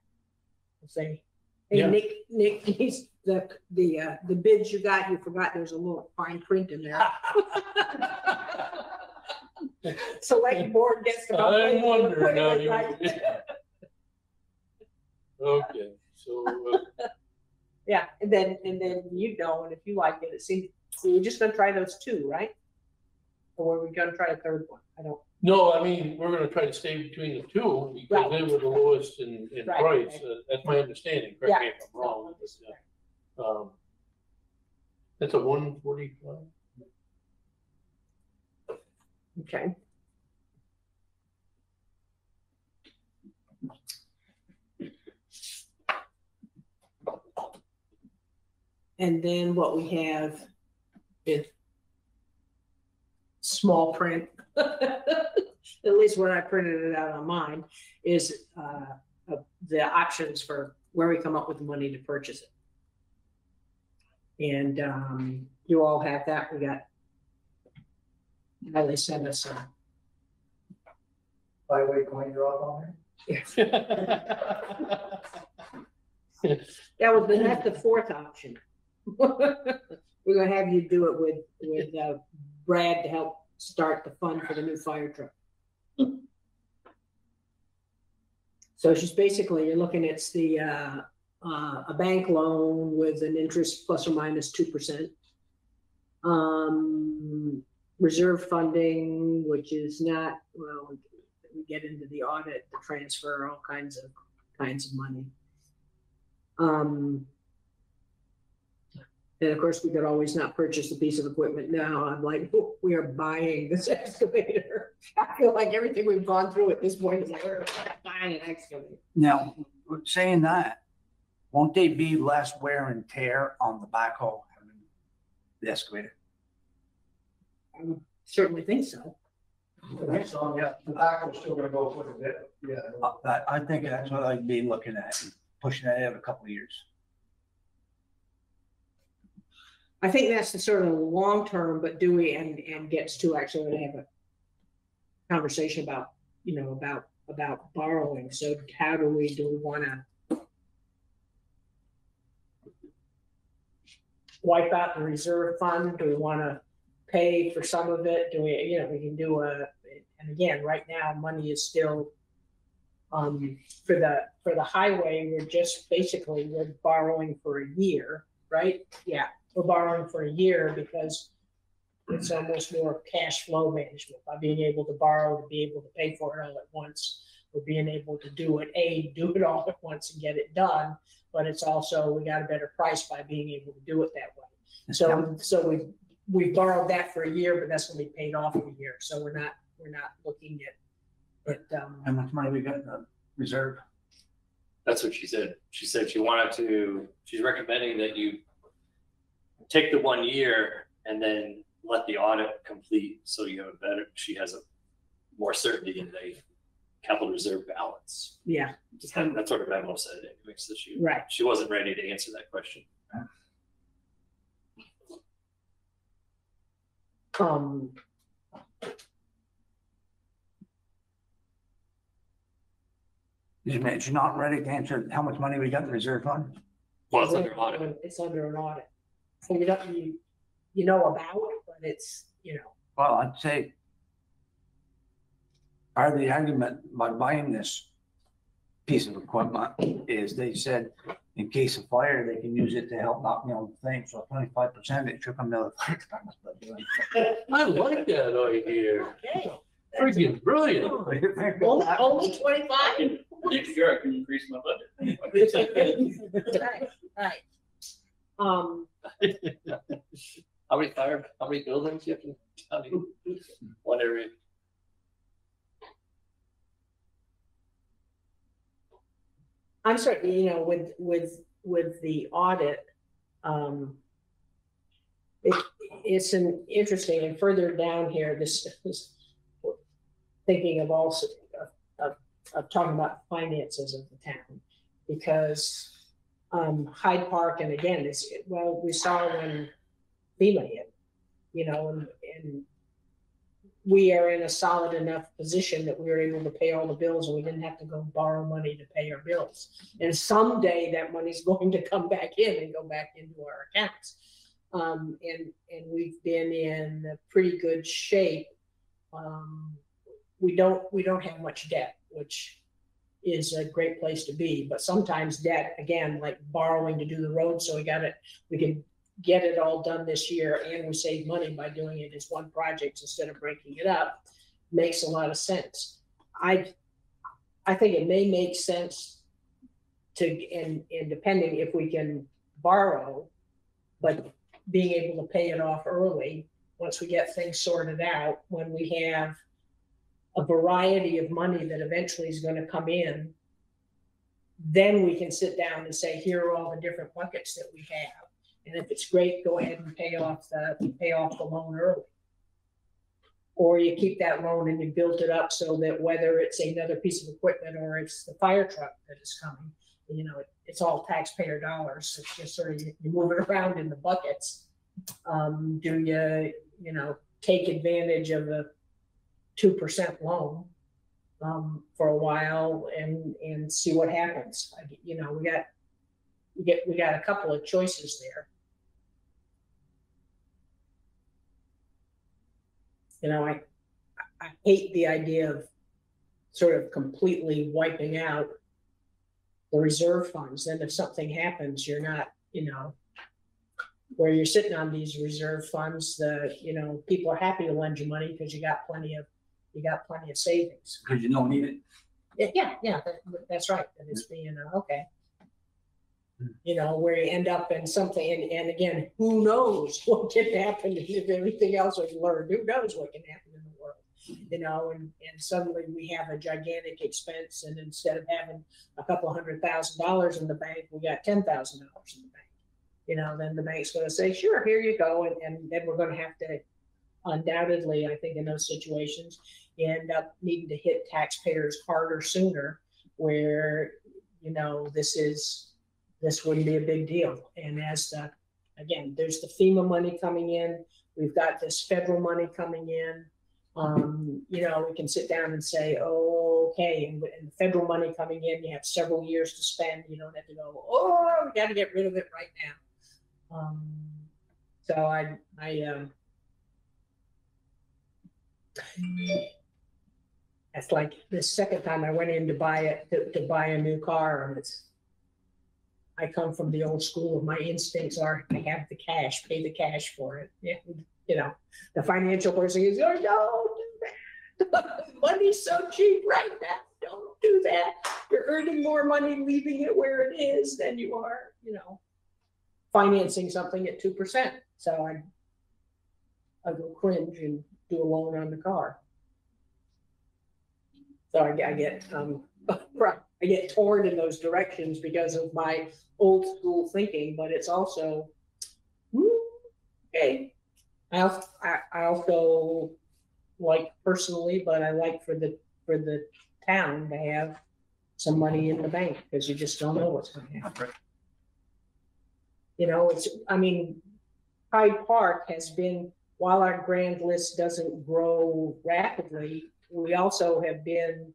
say, hey, yeah. Nick, he's the bids you got. You forgot there's a little fine print in there. Select board gets the. I wonder now. Okay, so. Yeah, and then and if you like it, it seems. So we're just gonna try those two, right? Or are we gonna try a third one? I don't. No, I mean we're gonna try to stay between the two because they were the lowest in price. Right. That's my understanding. Correct me if I'm wrong. But, that's a 145. Okay. And then what we have is small print, at least when I printed it out on mine, is of the options for where we come up with the money to purchase it. And you all have that. We got, they sent us a highway coin drop on there. Yeah. That was that's the fourth option. We're gonna have you do it with Brad to help start the fund for the new fire truck. So it's just basically you're looking at the a bank loan with an interest plus or minus 2%. Reserve funding, which is not, well, we get into the audit, the transfer, all kinds of money. And of course, we could always not purchase a piece of equipment now. I'm like, oh, we are buying this excavator. I feel like everything we've gone through at this point is like, we're buying an excavator. Now, saying that, won't they be less wear and tear on the backhoe, the excavator? I would certainly think so. Yeah, the backhoe's still going to go for a bit. Yeah, I think that's what I'd be looking at, pushing that out a couple of years. I think that's the sort of long term, but Dewey and gets to actually have a conversation about, you know, about borrowing. So how do we want to wipe out the reserve fund? Do we want to pay for some of it? Do we, you know, we can do a, and again, right now money is still for the highway. We're just basically, we're borrowing for a year, right? Yeah. We're borrowing for a year because it's almost more cash flow management by being able to borrow to be able to pay for it all at once, or being able to do it all at once and get it done. But it's also, we got a better price by being able to do it that way. So we borrowed that for a year, but that's going to be paid off in a year. So we're not looking at how much money we got in the reserve. That's what she said. She said she wanted to. She's recommending that you take the 1 year and then let the audit complete, so you have a better, she has a more certainty in the capital reserve balance. Yeah. That's what her memo said. It makes this year. Right. She wasn't ready to answer that question. You're not ready to answer how much money we got in the reserve fund? Well, it's under audit. It's under an audit. So you know about it, but it's, you know. Well, I'd say part of the argument by buying this piece of equipment is they said in case of fire they can use it to help knock me on the thing. So 25% it took them to the fire department. I like that idea. Okay. Freaking brilliant. Only 25. Sure, I can increase my budget. Right. How many buildings you have in county? One area. I'm certain, you know, with the audit, it's an interesting, and further down here, this is thinking of also of talking about finances of the town, because Hyde Park, and again, well, we saw when FEMA hit, you know, and we are in a solid enough position that we were able to pay all the bills and we didn't have to go borrow money to pay our bills. And someday that money's going to come back in and go back into our accounts. And we've been in pretty good shape. We don't have much debt, which is a great place to be, but sometimes debt, again, like borrowing to do the road, so we can get it all done this year and we save money by doing it as one project instead of breaking it up, makes a lot of sense. I think it may make sense to, and depending if we can borrow, but being able to pay it off early once we get things sorted out, when we have a variety of money that eventually is going to come in, then we can sit down and say, here are all the different buckets that we have, and if it's great, go ahead and pay off the loan early. or you keep that loan and you build it up so that whether it's another piece of equipment or it's the fire truck that is coming, you know, it's all taxpayer dollars. It's just sort of, you move it around in the buckets. Do you, you know, take advantage of a 2% loan for a while and see what happens? You know, we got a couple of choices there. You know, I hate the idea of sort of completely wiping out the reserve funds. Then if something happens, you're not, you know, where you're sitting on these reserve funds, the, you know, people are happy to lend you money because you got plenty of savings. Because you don't need it. Yeah, that's right. And it's being, okay. You know, where you end up in something, and again, who knows what can happen if everything else was learned? Who knows what can happen in the world? You know, and suddenly we have a gigantic expense, and instead of having a couple $100,000 in the bank, we got $10,000 in the bank. You know, then the bank's going to say, sure, here you go, and then we're going to have to, undoubtedly, I think in those situations, you end up needing to hit taxpayers harder sooner, where, you know, this wouldn't be a big deal. And as the, again, there's the FEMA money coming in, we've got this federal money coming in. You know, we can sit down and say, oh, okay, and federal money coming in, you have several years to spend. You don't have to go, oh, we got to get rid of it right now. So that's like the second time I went in to buy it, to buy a new car, and it's, I come from the old school. My instincts are, I have the cash, pay the cash for it. Yeah. You know, the financial person is, oh, no, don't do that. Money's so cheap right now. Don't do that. You're earning more money leaving it where it is than you are, you know, financing something at 2%. So I go cringe and do a loan on the car. So I get torn in those directions because of my old school thinking, but it's also, okay. I also like personally, but I like for the town to have some money in the bank, because you just don't know what's going to happen. Right. You know, it's, I mean, Hyde Park has been, while our grand list doesn't grow rapidly, we also have been,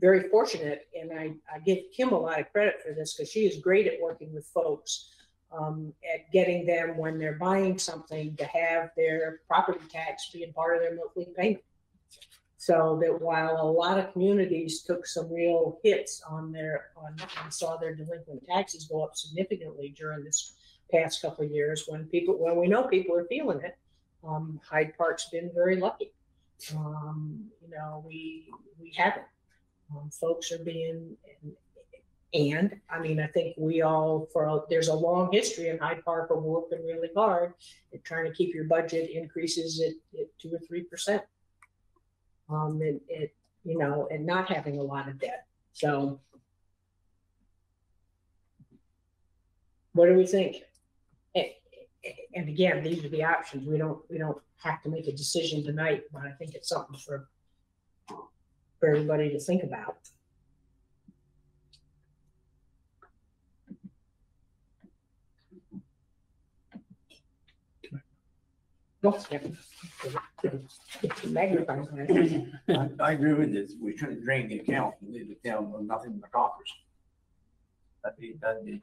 very fortunate, and I give Kim a lot of credit for this, because she is great at working with folks, at getting them, when they're buying something, to have their property tax being part of their monthly payment. So that while a lot of communities took some real hits on their, and saw their delinquent taxes go up significantly during this past couple of years, when we know people are feeling it, Hyde Park's been very lucky. You know, we haven't. Folks are being, and I mean, I think we all, there's a long history in Hyde Park of working really hard at trying to keep your budget increases at 2 or 3%. You know, and not having a lot of debt. So, what do we think? And again, these are the options. We don't have to make a decision tonight, but I think it's something for everybody to think about. I agree with this. We shouldn't drain the account and leave the account with nothing but coffers. That'd be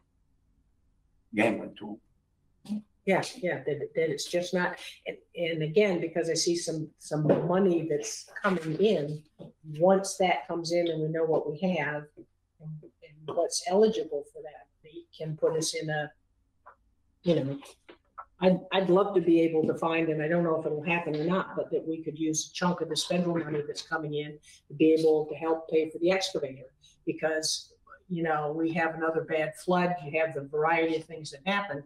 gambling tool. Yeah, that it's just not, and again, because I see some money that's coming in, once that comes in and we know what we have and what's eligible for that, they can put us in a, you know, I'd love to be able to find, and I don't know if it'll happen or not, but that we could use a chunk of this federal money that's coming in to be able to help pay for the excavator, because, you know, we have another bad flood, you have the variety of things that happen,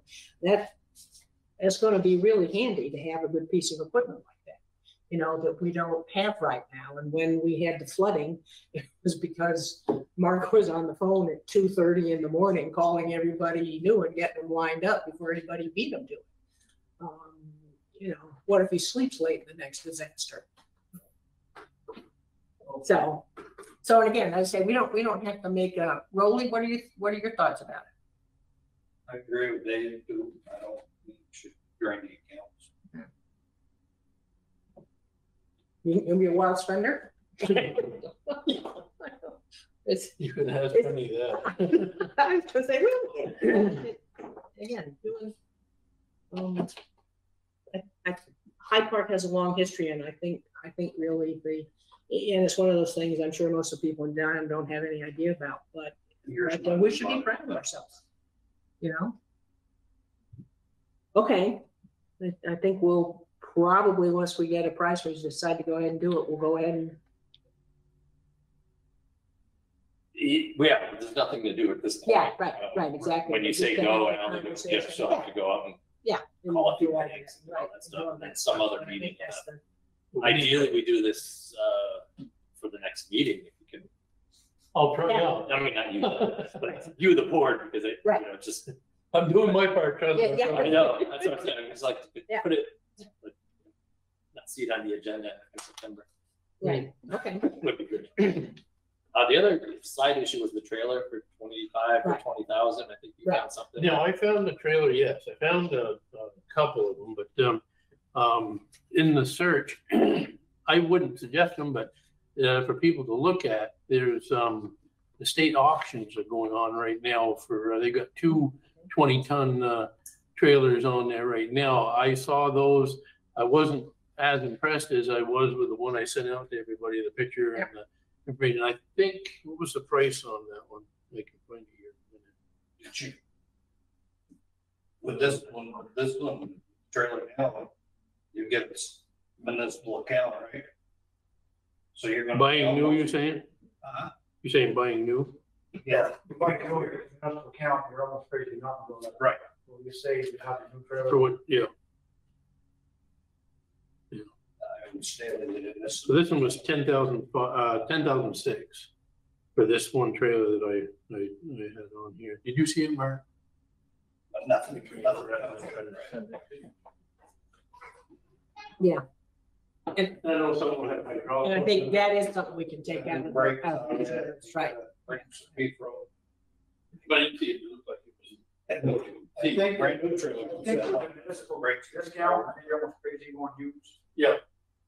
that's going to be really handy to have a good piece of equipment like that, you know, that we don't have right now. And when we had the flooding, it was because Mark was on the phone at 2:30 in the morning calling everybody he knew and getting them lined up before anybody beat him to it. you know, what if he sleeps late in the next disaster? So, and again, I say we don't have to make a Rolly. What are your thoughts about it? I agree with Dave. I don't think it should drain the accounts. Okay. You'll be a wild spender. You can have plenty of that. I was gonna say, really? Again, doing. Hyde Park has a long history, and I think really the. And it's one of those things I'm sure most of the people in Durham don't have any idea about, but we should be proud of ourselves, you know? Okay. I think we'll probably, once we get a price, we decide to go ahead and do it. We'll go ahead and. Yeah, there's nothing to do at this point. Yeah, right, exactly. When you say no, and I'm going to skip, so I have to go out and call a few things and all that stuff. That's some other meeting. Ideally, we do this for the next meeting if you can. I'll try out. I mean, not you, but you, the board, because it, you know, just. I'm doing my part. I know. That's what I'm saying. It's like put it, like, not see it on the agenda in September. Right. Okay. Would be good. The other side issue was the trailer for 25 or 20,000. I think you found something. No, I found the trailer. Yes, I found a couple of them, but. In the search, I wouldn't suggest them, but for people to look at, there's the state auctions are going on right now for, they got two 20-ton trailers on there right now. I saw those. I wasn't as impressed as I was with the one I sent out to everybody, the picture and the information. I think, what was the price on that one? I can find it here. Did you? With this one, trailer now, you get this municipal account, right? So you're going to buying new. You're saying? You're saying buying new? Yeah, you're buying new. Your municipal account, you're almost crazy not going to go. Right. Well, you say you have a new trailer. For what? Yeah. Yeah. I understand that. So this one was 10,006 for this one trailer that I had on here. Did you see it, Mark? Nothing. Yeah. And I know someone had hydraulic. And I think that is something we can take out of the break. That's right. But it did look like it was. I think brand new trailer. Municipal brakes discount, I think you're almost crazy you won't use. Yeah.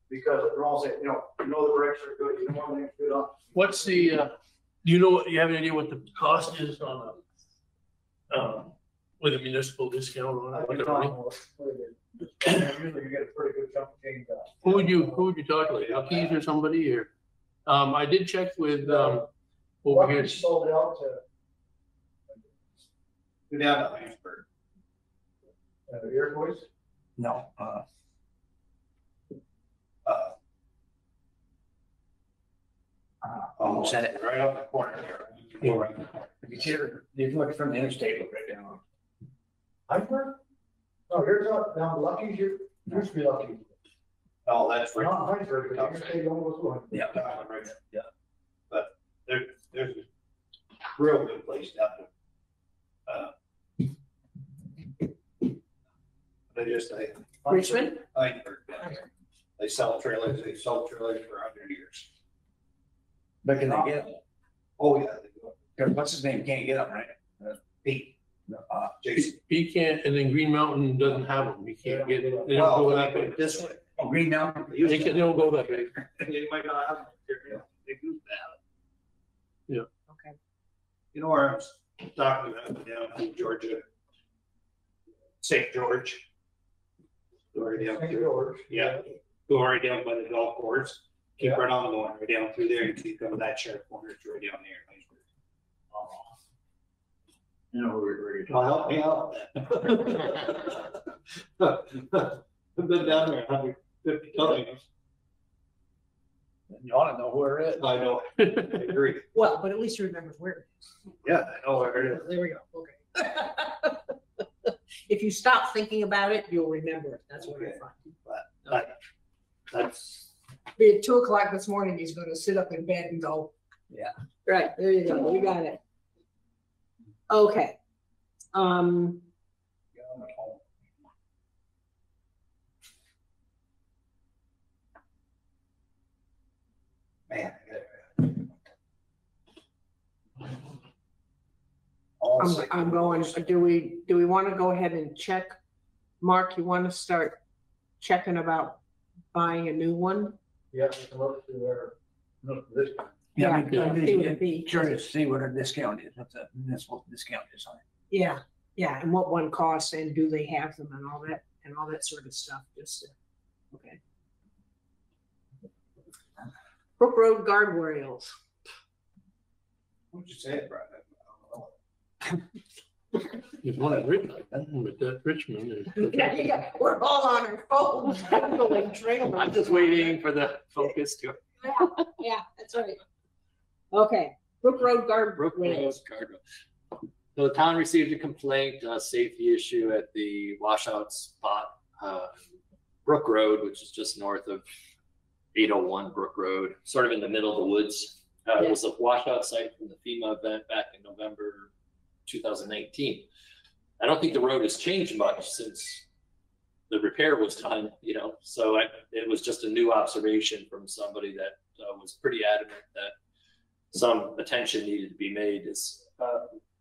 Because they're all saying, you know the brakes are good, you know what they're good on. What's the, do you know what, you have an idea what the cost is on a, with a municipal discount on it? Usually you get a pretty good chunk of change. Who would you talk to? Elkies or somebody? Or I did check with over here. Sold out to down to Hinesburg. Your voice? No. Almost had it right off the corner here. Yeah. Right. If you look from the interstate, look right down. Hinesburg? No, you're not down Lucky's. You used to be Lucky. Oh, that's right. Not Hinesburg, but the interstate almost went. Yeah, right there. Yeah. But there's a real good place down there. Richmond? Hinesburg down there. They sell trailers. They sold trailers for 100 years. But can they get them? Oh, yeah. What's his name? Can't get them, right? Pete. Jason. He can't, and then Green Mountain doesn't have them. You can't get it. They don't go that way. This way. Oh, Green Mountain. They don't go that way. They might not have them. They do that. Yeah. Okay. You know where I was talking about down in Georgia? St. George. Go right down St. George. Yeah. Go right down by the golf course. Keep right on the line, right down through there, and keep going that sharp corner. It's right down there. You know, well, help me out. I've been down there 150 times. You ought to know where it is. I know. I agree. Well, but at least you remember where it is. Yeah, I know where it is. There we go. Okay. If you stop thinking about it, you'll remember it. That's what I find. That's. Be at 2 o'clock this morning, he's going to sit up in bed and go. Yeah. Right. There you go. We got it. Okay. I'm going, do we want to go ahead and check? Mark, you want to start checking about buying a new one? Yeah, look through there. Yeah, I'd be curious to see what a discount is, what the municipal discount is on it. Yeah, yeah, and what one costs, and do they have them, and all that, sort of stuff. Just to, okay. Brook Road guardrails. What'd you say about that? It's not written like that, but that's Richmond. Yeah, we're all on our phones. I'm just waiting for the focus to. Yeah, yeah, that's right. Okay, Brook Road guardrails. So the town received a complaint, a safety issue at the washout spot, Brook Road, which is just north of 801 Brook Road, sort of in the middle of the woods. It was a washout site from the FEMA event back in November 2019. I don't think the road has changed much since the repair was done, you know, so it was just a new observation from somebody that was pretty adamant that some attention needed to be made.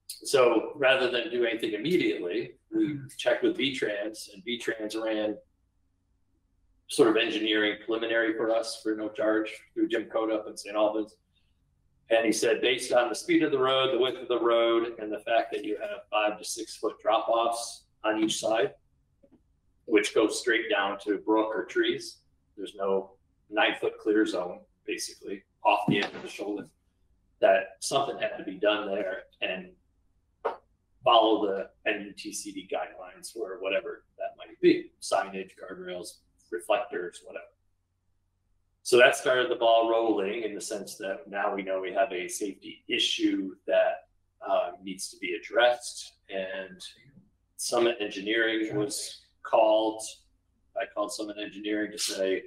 So rather than do anything immediately, we checked with VTrans, and VTrans ran sort of engineering preliminary for us for no charge through Jim Code up in St. Albans. And he said, based on the speed of the road, the width of the road, and the fact that you have 5 to 6 foot drop-offs on each side, which goes straight down to brook or trees. There's no 9 foot clear zone, basically, off the end of the shoulder, that something had to be done there and follow the NUTCD guidelines or whatever that might be, signage, guardrails, reflectors, whatever. So that started the ball rolling in the sense that now we know we have a safety issue that needs to be addressed. And Summit Engineering was called. I called Summit Engineering to say,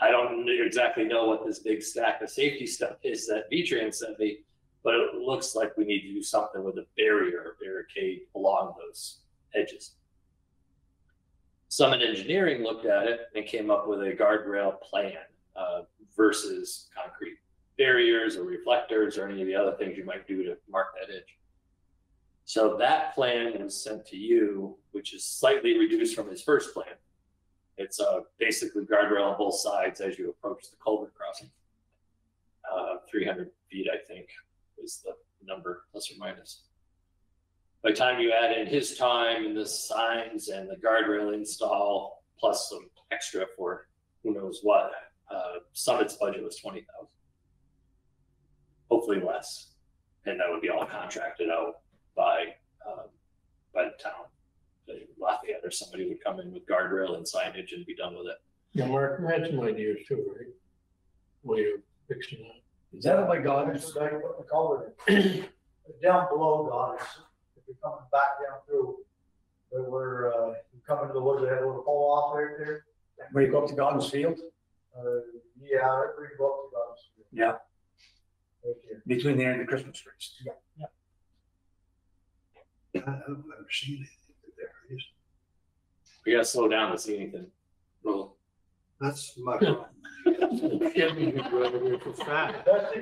I don't exactly know what this big stack of safety stuff is that VTrans sent me, but it looks like we need to do something with a barrier or barricade along those edges. Summit Engineering looked at it and came up with a guardrail plan. Versus concrete barriers or reflectors or any of the other things you might do to mark that edge. So that plan was sent to you, which is slightly reduced from his first plan. It's basically guardrail on both sides as you approach the culvert crossing. 300 feet, I think, is the number, plus or minus. By the time you add in his time and the signs and the guardrail install, plus some extra for who knows what, Summit's budget was 20,000, hopefully less, and that would be all contracted out by the town. The Lafayette or somebody would come in with guardrail and signage and be done with it. Yeah, Mark, you had some ideas too, right? Way of fixing that. Is that like Goddard's? Down below Goddard's, if you're coming back down through, there were coming to the woods. They had a little fall off right there. Where you go up to Goddard's Field. Yeah, every book about it. Yeah. Okay. Between there and the Christmas trees. Yeah. Yeah. I've never seen anything there. We gotta slow down to see anything. Well, that's my problem. That thing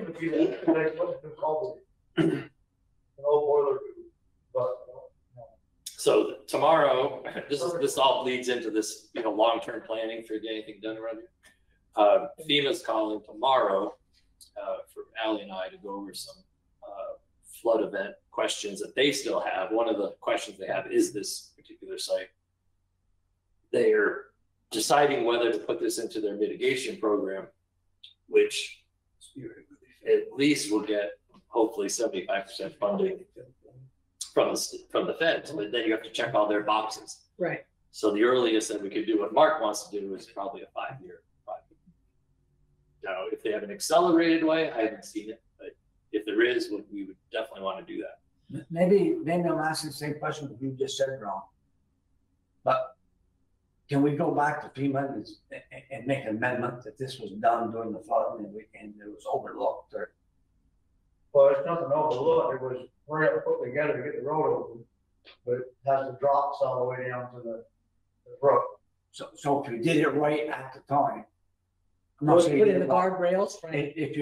would be like what's been called an old boiler room, but no. So tomorrow, this all bleeds into this, you know, long-term planning for getting anything done around here. FEMA's calling tomorrow for Allie and I to go over some flood event questions that they still have. One of the questions they have is this particular site. They're deciding whether to put this into their mitigation program, which at least will get hopefully 75% funding from the feds. But then you have to check all their boxes. Right. So the earliest that we could do what Mark wants to do is probably a 5-year. Now, if they have an accelerated way, I haven't seen it, but if there is, we would definitely want to do that. Maybe I'm asking the same question that you just said wrong, but can we go back to FEMA and make an amendment that this was done during the flood and it was overlooked? Or... Well, it's nothing overlooked. It was we're going to put together to get the road open, but it has the drops all the way down to the brook. So if we did it right at the time, I'm not saying put in the guardrails. Right? If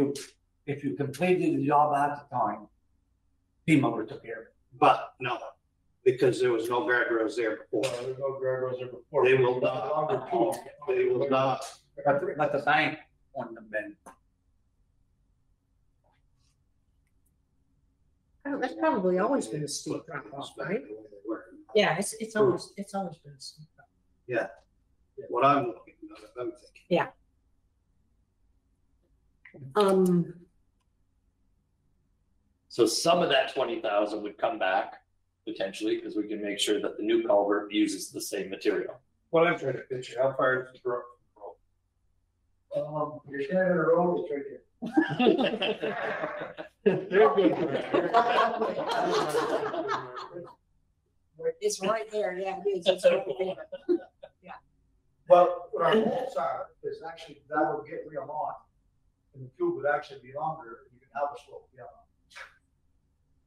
you completed the job at the time, FEMA would have took care of it. But no, because there was no guardrails there before. There was no guardrails there before. They will not. They will not. But the bank on them then. Oh, that's probably always been a steep drop off, right? Yeah, it's always been a steep drop. Yeah. What I'm looking at, I'm thinking. Yeah. So some of that 20,000 would come back potentially because we can make sure that the new culvert uses the same material. Well, I'm trying to picture how far is the road? Your standard road is right here. It's right there, yeah. It's right there. Yeah. Well, what our hopes are is actually that will get real hot, and the tube would actually be longer. And you can have a slope down.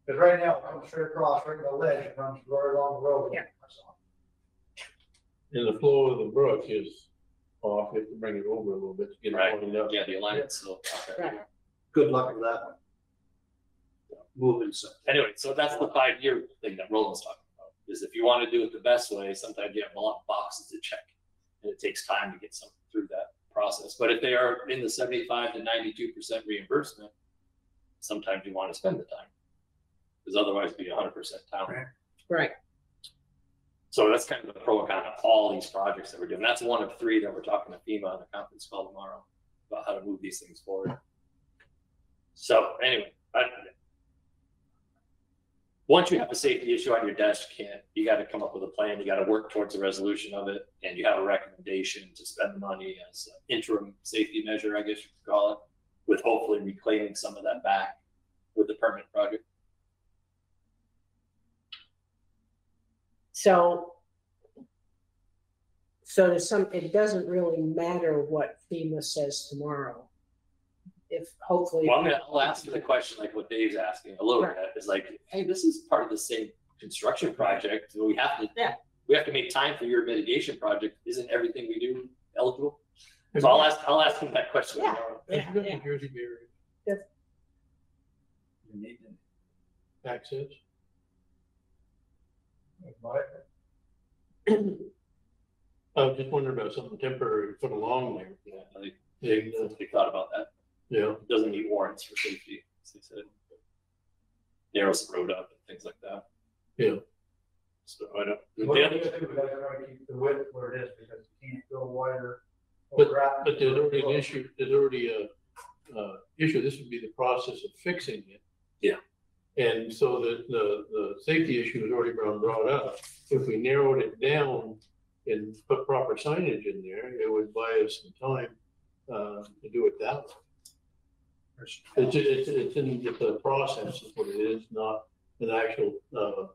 Because right now it comes straight across, right to the ledge, it runs right along the road. Yeah. And the flow of the brook is off. You have to bring it over a little bit to get it pointed up. Yeah, the alignment's still okay. Right. Good luck with that one. Moving something. Anyway, so that's the 5-year thing that Roland's talking about. Is if you want to do it the best way, sometimes you have a lot of boxes to check, and it takes time to get something through that process. But if they are in the 75 to 92% reimbursement, sometimes you want to spend the time, because otherwise it'd be 100% town. Right. So that's kind of the pro and con of all these projects that we're doing. That's one of 3 that we're talking to FEMA on a conference call tomorrow about how to move these things forward. So anyway, once you have a safety issue on your desk, you got to come up with a plan. You got to work towards the resolution of it, and you have a recommendation to spend the money as an interim safety measure, I guess you could call it, with hopefully reclaiming some of that back with the permanent project. So to some, it doesn't really matter what FEMA says tomorrow. If hopefully, well, I'll ask you the question like what Dave's asking a little bit is like, hey, this is part of the same construction project. So we have to make time for your mitigation project. Isn't everything we do eligible? So I'll ask him that question. Yeah. That's a good New Jersey barrier. Yes. You need them. Access. I was just wondering about something temporary to put along there. Yeah, they thought about that. Yeah, it doesn't need warrants for safety, as they said. Narrows the road up and things like that. Yeah. So I don't. Keep the width where it is because you can't go wider. But there's already an issue. There's already a issue. This would be the process of fixing it. Yeah. And so the safety issue has already been brought up. If we narrowed it down and put proper signage in there, it would buy us some time to do it that way. It's in the process is what it is, not an actual. No,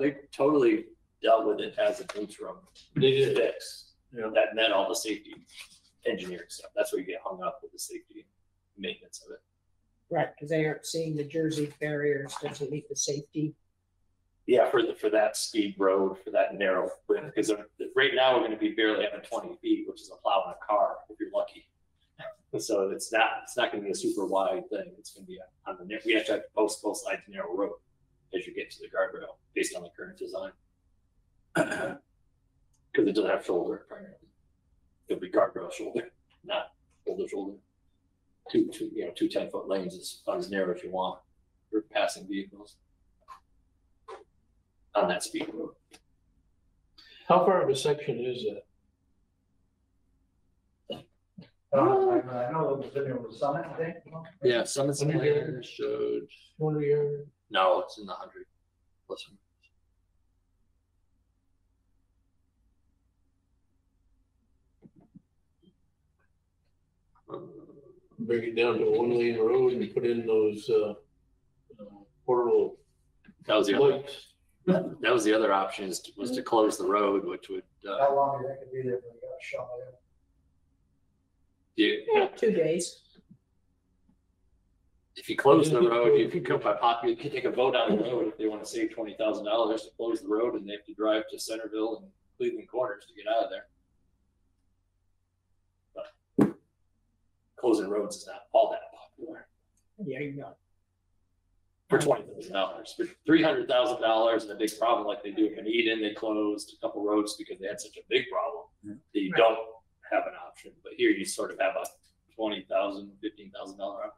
they totally dealt with it as an interim. They did fix that meant all the safety engineering stuff. That's where you get hung up with the safety maintenance of it. Right, because they aren't seeing the Jersey barriers doesn't meet the safety. Yeah, for that speed road, for that narrow width, because right now we're going to be barely having 20 feet, which is a plow and a car if you're lucky. So it's not going to be a super wide thing. It's going to be we have to have both sides narrow road as you get to the guardrail based on the current design, because it doesn't have shoulder primarily. It'll be guardrail shoulder, not shoulder shoulder. Two 10-foot lanes is about as narrow as you want for passing vehicles on that speed road. How far of a section is that? I know it was in the Summit, I think. Yeah, Summit's in there. Showed 100. No, it's in the 100. Listen. Bring it down to a 1-lane road and put in those portable lights. That was the other option was to close the road, which would. How long is that going to be there when you got a shovel in? Yeah, 2 days. If you close the road, you can come by popular. You can take a vote on the road if they want to save $20,000 to close the road, and they have to drive to Centerville and Cleveland Corners to get out of there. But closing roads is not all that popular. Yeah, you know. For $20,000, for $300,000, and a big problem like they do in Eden, they closed a couple roads because they had such a big problem that you don't have an option. But here you sort of have a $20,000, $15,000 option.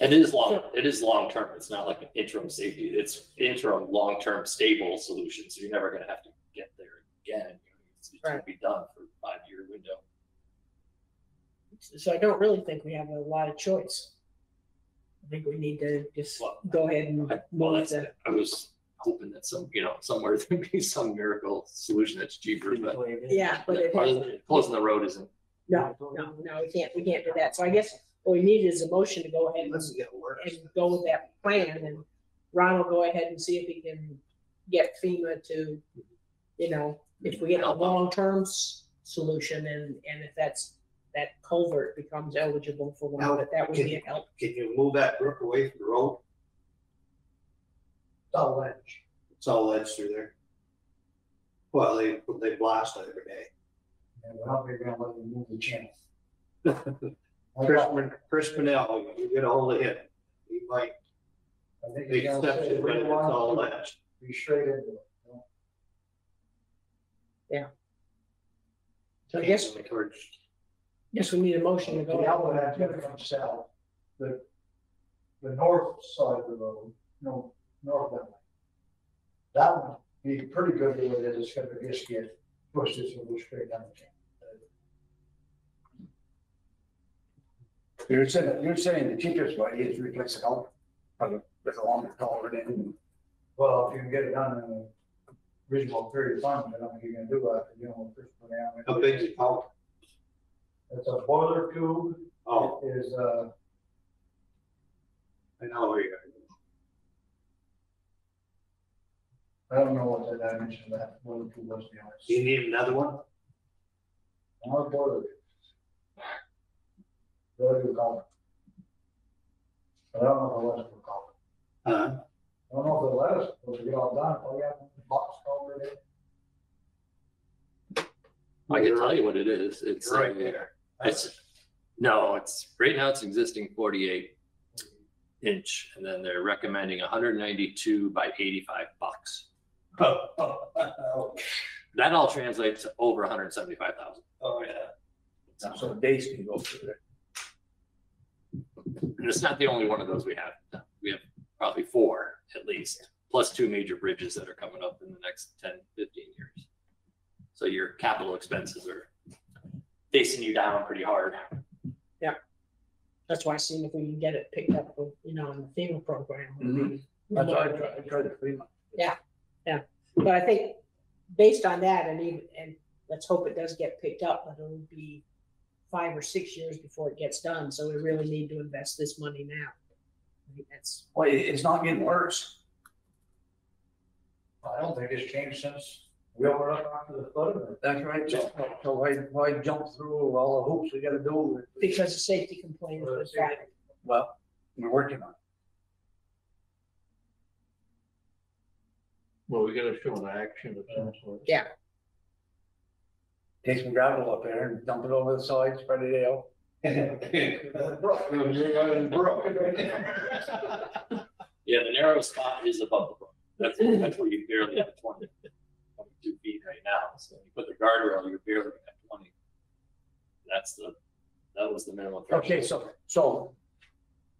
And it is long. Sure. It is long term. It's not like an interim safety. It's interim, long term, stable solution. So you're never going to have to get there again. It's going to be done for a 5-year window. So I don't really think we have a lot of choice. I think we need to just go ahead and. I was hoping that somewhere there'd be some miracle solution that's cheaper, but yeah, but closing the road isn't. No, we can't do that. So I guess what we need is a motion to go ahead and go with that plan, and Ron will go ahead and see if he can get FEMA to, if we get a long-term solution, and if that culvert becomes eligible for one, that would be a help. Can you move that brook away from the road? It's all ledge. Through there. Well, they blast it every day. And we're not figuring out whether to move the channel. Chris Pinnell, you get a hold of him. He might. I think he accepts it, but it's all ledge. Be straight into it. Yeah. So I guess. Yes, we need a motion to go. That would have to come south. The north side of the road, north that way. That one would be pretty good the way that it's going to just get pushed this little straight down the channel. You're saying the cheapest way is to replace the culvert with a longer culvert in. Well, if you can get it done in a reasonable period of time, I don't think you're going to do that. How big is the culvert? It's a boiler tube. Oh, it is I know where you are. I don't know what the dimension of that boiler tube was, to be honest. Do you need another one? Another boiler tube. What do you call it? I don't know if the lettuce will call it. Uh-huh. I don't know if the lettuce will get all done. Oh, yeah, the box over there. I can tell you what it is. It's right there. It's right now it's existing 48-inch, and then they're recommending 192 by 85 bucks. Oh. That all translates to over 175,000. Oh yeah. So days can go through there. And it's not the only one of those we have. We have probably 4 at least, plus 2 major bridges that are coming up in the next 10, 15 years. So your capital expenses are facing you down pretty hard. Yeah, that's why I seen if we can get it picked up, in the FEMA program. Mm-hmm. That's why I tried the FEMA. Yeah, but I think based on that, and let's hope it does get picked up, but it'll be 5 or 6 years before it gets done. So we really need to invest this money now. I think that's it's not getting worse. I don't think it's changed since. We all run after the foot of it. That's right. So why jump through all the hoops we got to do? Because of safety complaints. Well, we're working on it. Well, we got to show an action of some sort. Yeah. Take some gravel up there and dump it over the side, spread it out. Yeah, the narrow spot is above the brook. That's where you barely have 22 feet right now. So you put the guardrail, you're barely at 20. That was the minimum threshold. Okay, so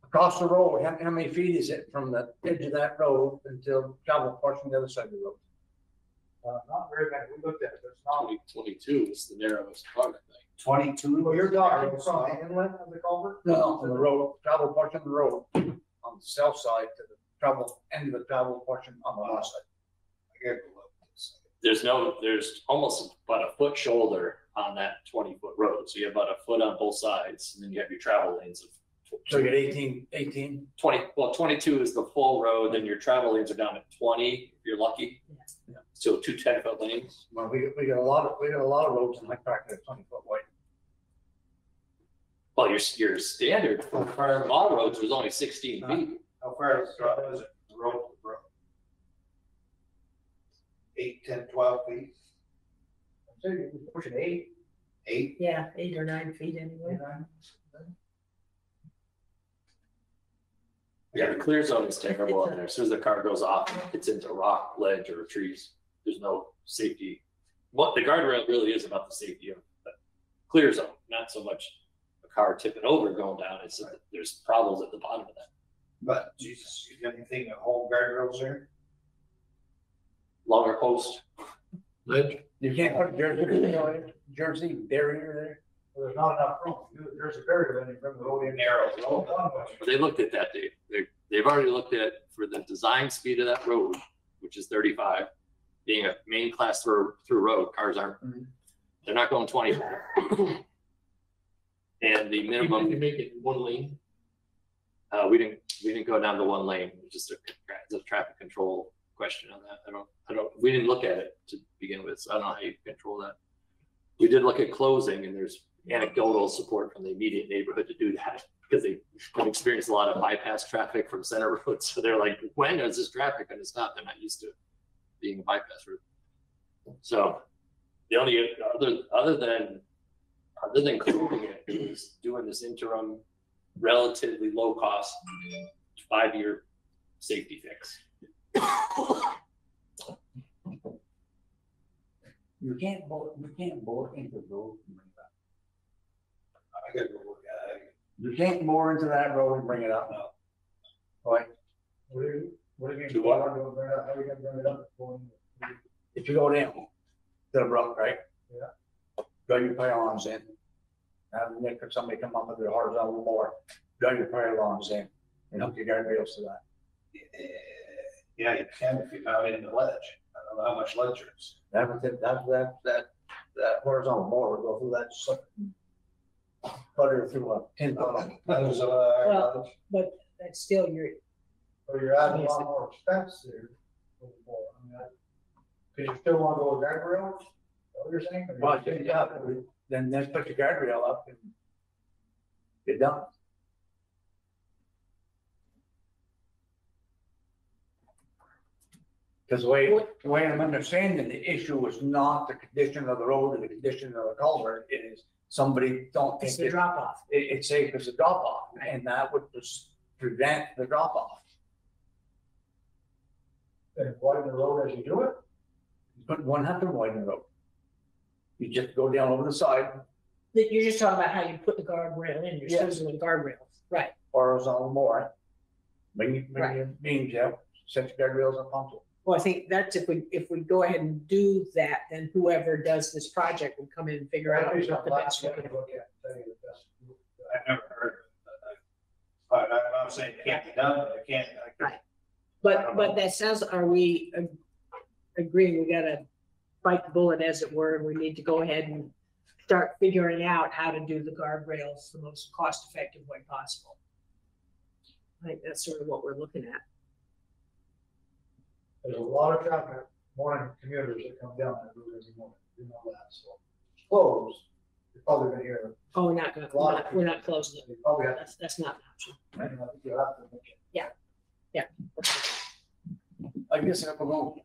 across the road, how many feet is it from the edge of that road until gravel parts from the other side of the road? Not very bad. We looked at it. It's not 22 is the narrowest part, I think. 22. Well, you're talking from the inlet of the culvert? No, from the road, travel portion of the road on the south side to the travel end of the travel portion on the north side. There's almost about a foot shoulder on that 20-foot road. So you have about a foot on both sides, and then you have your travel lanes of 20. So you get 20. Well, 22 is the full road, then your travel lanes are down at 20 if you're lucky. Yeah. So 2 10-foot lanes. Well, we got a lot of roads in Lake Park that are 20-foot wide. Well, your standard for model roads was only 16 feet. How far is the road to the road? 8, 10, 12 feet. I'm saying you can push it 8. 8? Yeah, 8 or 9 feet anyway. Yeah, the clear zone is terrible in there. As soon as the car goes off, it's into rock, ledge, or trees. There's no safety. What the guardrail really is about the safety of the clear zone, not so much a car tipping over going down. It's right. There's problems at the bottom of that. But Jesus, you got anything at home guardrails there? Longer post. Ledge. You can't put a Jersey barrier there. Well, there's not enough room. There's a barrier in the road in narrow. They looked at that, Dave. They've already looked at for the design speed of that road, which is 35, being a main class through road. Cars aren't. Mm-hmm. They're not going 20. And the minimum. Did you make it one lane? We didn't go down to one lane. It was just a traffic control question on that. We didn't look at it to begin with. So I don't know how you control that. We did look at closing, and there's anecdotal support from the immediate neighborhood to do that because they have experienced a lot of bypass traffic from Center Road. So they're like, when is this traffic going to stop? They're not used to it being a bypass route. So the only other than closing it is doing this interim, relatively low cost, 5-year safety fix. You can't bore into the road and bring it up. I gotta go look at it. You can't bore into that road and bring it up. No. Right. What are you do what? How are you gonna bring it up? If you go down to the brook, right? Yeah. Drive your fire alarms in. Have Nick or somebody come up with their horizontal board. Drive your fire alarms in and hook your guardrails to that. Yeah, you can if you're out in the ledge. I don't know how much ledge there is. That horizontal mower would go through that slip butter through a pin. Well, but that's still your. Or you're adding a lot more steps there. Because you still want to go with guardrail? Is that what you're saying? Well, yeah. Then put your guardrail up and get done. Because the way I'm understanding the issue is not the condition of the road or the condition of the culvert. It is somebody don't think it's a drop off. It's safe as a drop off, and that would just prevent the drop off. And widen the road as you do it. But one have to widen the road. You just go down over the side. You're just talking about how you put the guardrail in. You're choosing with guardrails, right? Horizontal more. Bring your beams out. Set your guardrails up onto it. Well, I think that's if we go ahead and do that, then whoever does this project will come in and figure out what the best way. I've never heard of it. I'm saying it can't be done. It can't. Right. But that says, are we agreeing we got to bite the bullet, as it were, and we need to go ahead and start figuring out how to do the guardrails the most cost-effective way possible? I think that's sort of what we're looking at. There's a lot of traffic, morning commuters that come down that route every morning. You know that. So close. You're probably going to hear. Oh, we're not going to. We're not closing it. Probably have that's not an option. Yeah. I guess if we're going,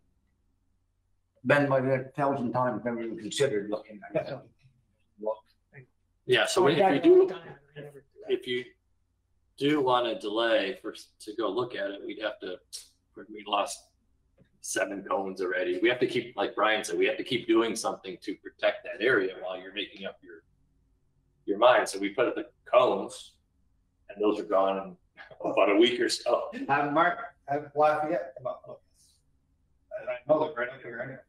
Ben might have 1,000 times never even considered looking at it. Yeah. So if you do want to delay to go look at it, we'd have to. We lost 7 cones already. We have to keep, like Brian said, we have to keep doing something to protect that area while you're making up your mind. So we put up the cones, and those are gone in about a week or so. I've Lafayette come up. I know they're right up here anyway.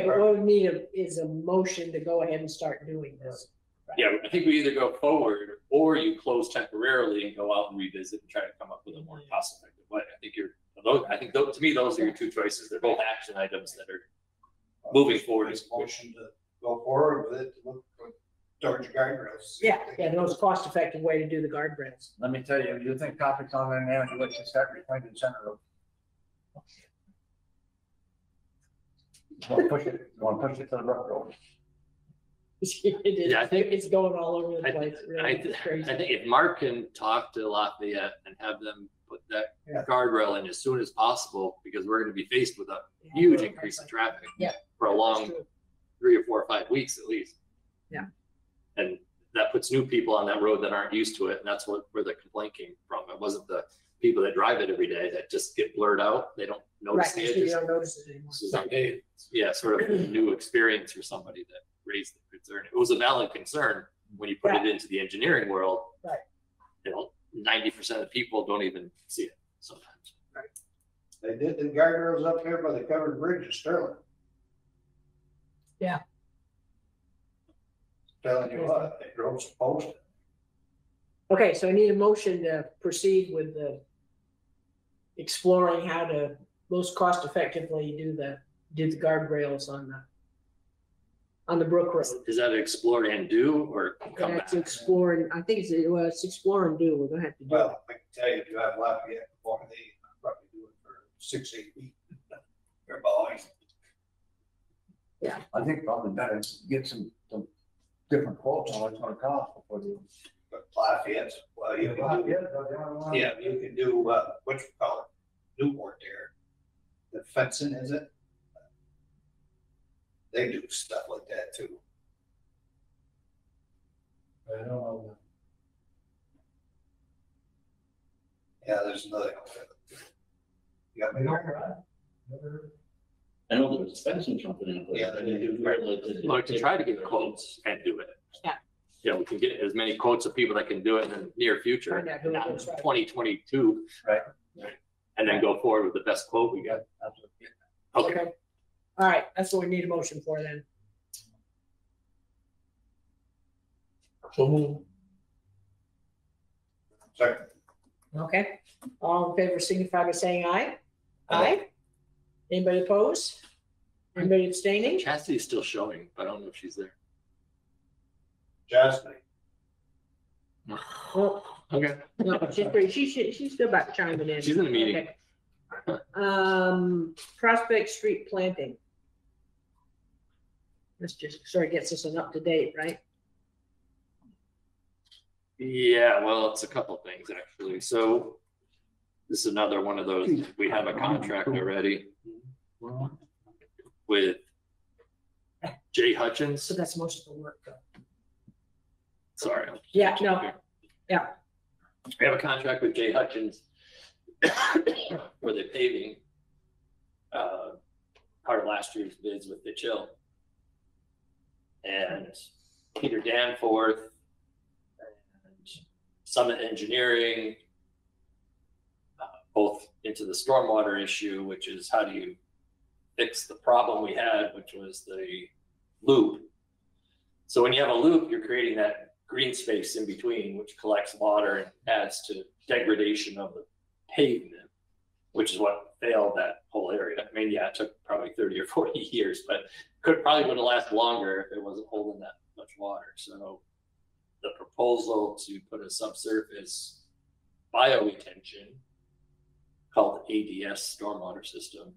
Okay, but what we need is a motion to go ahead and start doing this. Right. Yeah, I think we either go forward or you close temporarily and go out and revisit and try to come up with a more cost-effective way. I think to me, those are your two choices. They're both action items that are moving forward. Is motion to go forward with it, look for large guardrails. Yeah, the most cost-effective way to do the guardrails. Let me tell you, if you think traffic's on there now, you let you start reclaiming Center Road. You want to push it to the Brook Road. Yeah, I think it's going all over the place. I think if Mark can talk to Lafayette and have them put that guardrail in as soon as possible, because we're going to be faced with a huge increase in traffic for a long 3 or 4 or 5 5 weeks at least. Yeah. And that puts new people on that road that aren't used to it. And that's what, where the complaint came from. It wasn't the people that drive it every day that just get blurred out. They don't notice the edges. They don't notice it anymore. This is like a, yeah, sort of a new experience for somebody that raised the concern. It was a valid concern when you put it into the engineering world. Right. You know, 90% of the people don't even see it sometimes. Right. They did the guardrails up here by the covered bridge at Sterling. Yeah. Telling you what, they drove some posts. Okay, so I need a motion to proceed with the exploring how to most cost effectively do the guardrails on the Brook Road. Is that explore and do or come back? Explore and, I think it's explore and do. We're gonna have to do. Well, I can tell you, if you have Lafayette before the, I'll probably do it for 6, 8 weeks. They're boys. Yeah, I think probably better get some different quotes on what it's gonna cost before you. But Lafayette's, well, you can do, yeah, you can do what you call it, Newport there. The fencing, is it? They do stuff like that too. I don't know. Yeah, there's another. You got me there? I know there was a fencing company. Yeah, they do. Like to try to get quotes and do it. Yeah. Yeah, we can get as many quotes of people that can do it in the near future, not 2022, right? And then go forward with the best quote we got. Absolutely. Okay. All right, that's what we need a motion for then. So second. Okay. All in favor, signify by saying aye. Aye. Anybody opposed? Anybody abstaining? Chastity's still showing, but I don't know if she's there. Jasmine. Oh, okay. No, she's still about chiming in. She's in a meeting. Okay. Prospect Street planting. This just sort of gets us an up to date, right? Yeah, well, it's a couple of things actually. So this is another one of those. We have a contract already with Jay Hutchins. So that's most of the work though. Sorry. Yeah, no. Here. Yeah. We have a contract with Jay Hutchins for the paving part of last year's bids with Fitch Hill. And Peter Danforth and Summit Engineering, both into the stormwater issue, which is how do you fix the problem we had, which was the loop. So when you have a loop, you're creating that green space in between, which collects water and adds to degradation of the pavement, which is what failed that whole area. I mean, yeah, it took probably 30 or 40 years, but could probably would have lasted longer if it wasn't holding that much water. So the proposal to put a subsurface bioretention called ADS stormwater system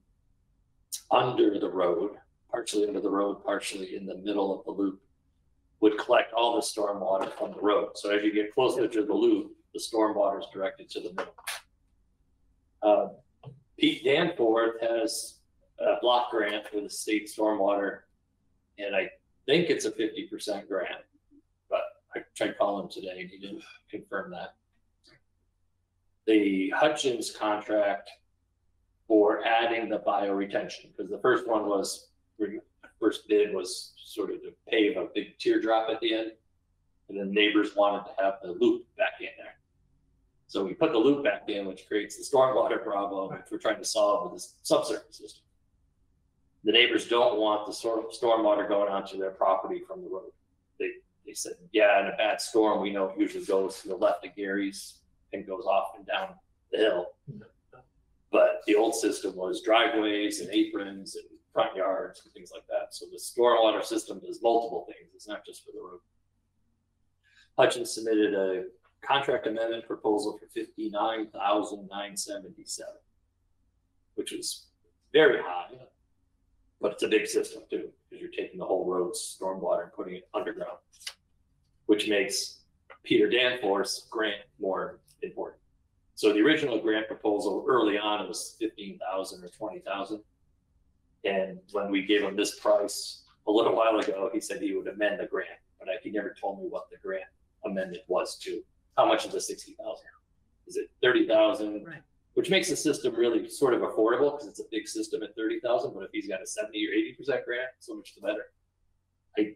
under the road, partially under the road, partially in the middle of the loop, would collect all the storm water from the road. So as you get closer to the loop, the storm water is directed to the middle. Pete Danforth has a block grant for the state stormwater, and I think it's a 50% grant, but I tried calling him today and he didn't confirm that. The Hutchins contract for adding the bioretention, because the first one was, first bid was sort of to pave a big teardrop at the end, and then neighbors wanted to have the loop back in there. So we put the loop back in, which creates the stormwater problem, which we're trying to solve with this subsurface system. The neighbors don't want the stormwater going onto their property from the road. They said, yeah, in a bad storm, we know it usually goes to the left of Gary's and goes off and down the hill. But the old system was driveways and aprons and front yards and things like that. So the stormwater system does multiple things. It's not just for the road. Hutchins submitted a contract amendment proposal for $59,977, which is very high, but it's a big system too, because you're taking the whole road's stormwater and putting it underground, which makes Peter Danforth's grant more important. So the original grant proposal early on was $15,000 or $20,000. And when we gave them this price, a little while ago, he said he would amend the grant, but he never told me what the grant amendment was to. How much of the 60,000? Is it 30,000? Right. Which makes the system really sort of affordable because it's a big system at 30,000. But if he's got a 70 or 80% grant, so much the better. I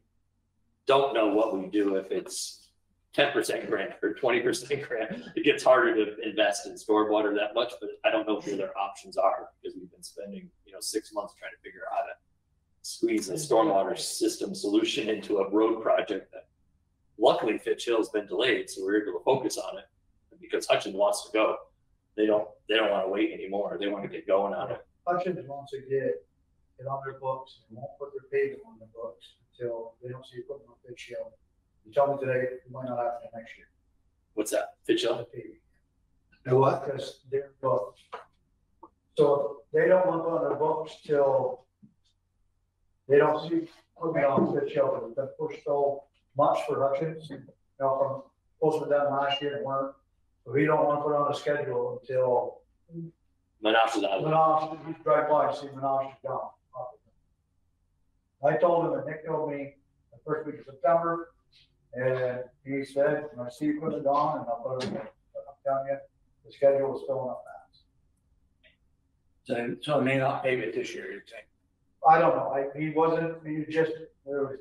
don't know what we do if it's 10% grant or 20% grant. It gets harder to invest in stormwater that much, but I don't know what the other options are because we've been spending 6 months trying to figure out how to squeeze a stormwater system solution into a road project that luckily Fitch Hill's been delayed, so we're able to focus on it. And because Hutchins wants to go, they don't want to wait anymore. They want to get going on it. Hutchins wants to get it on their books and won't put their pavement on their books until they don't see equipment on Fitch Hill. You told me today it might not happen next year. What's that? Fitch Hill? No, what? Because they're books. So they don't want to put on their books till they don't see equipment on Fitch Hill. It's been pushed so much for Hutchins, from posting down last year and weren't. We don't want to put on a schedule until Menashe's out. Menashe, you drive by and see Menashe's gone. I told him, and Nick told me the first week of September, and he said, when I see you put it on, and I'll put it on. I'm telling you, the schedule is filling up fast. So it may not pave it this year, you think? I don't know. They were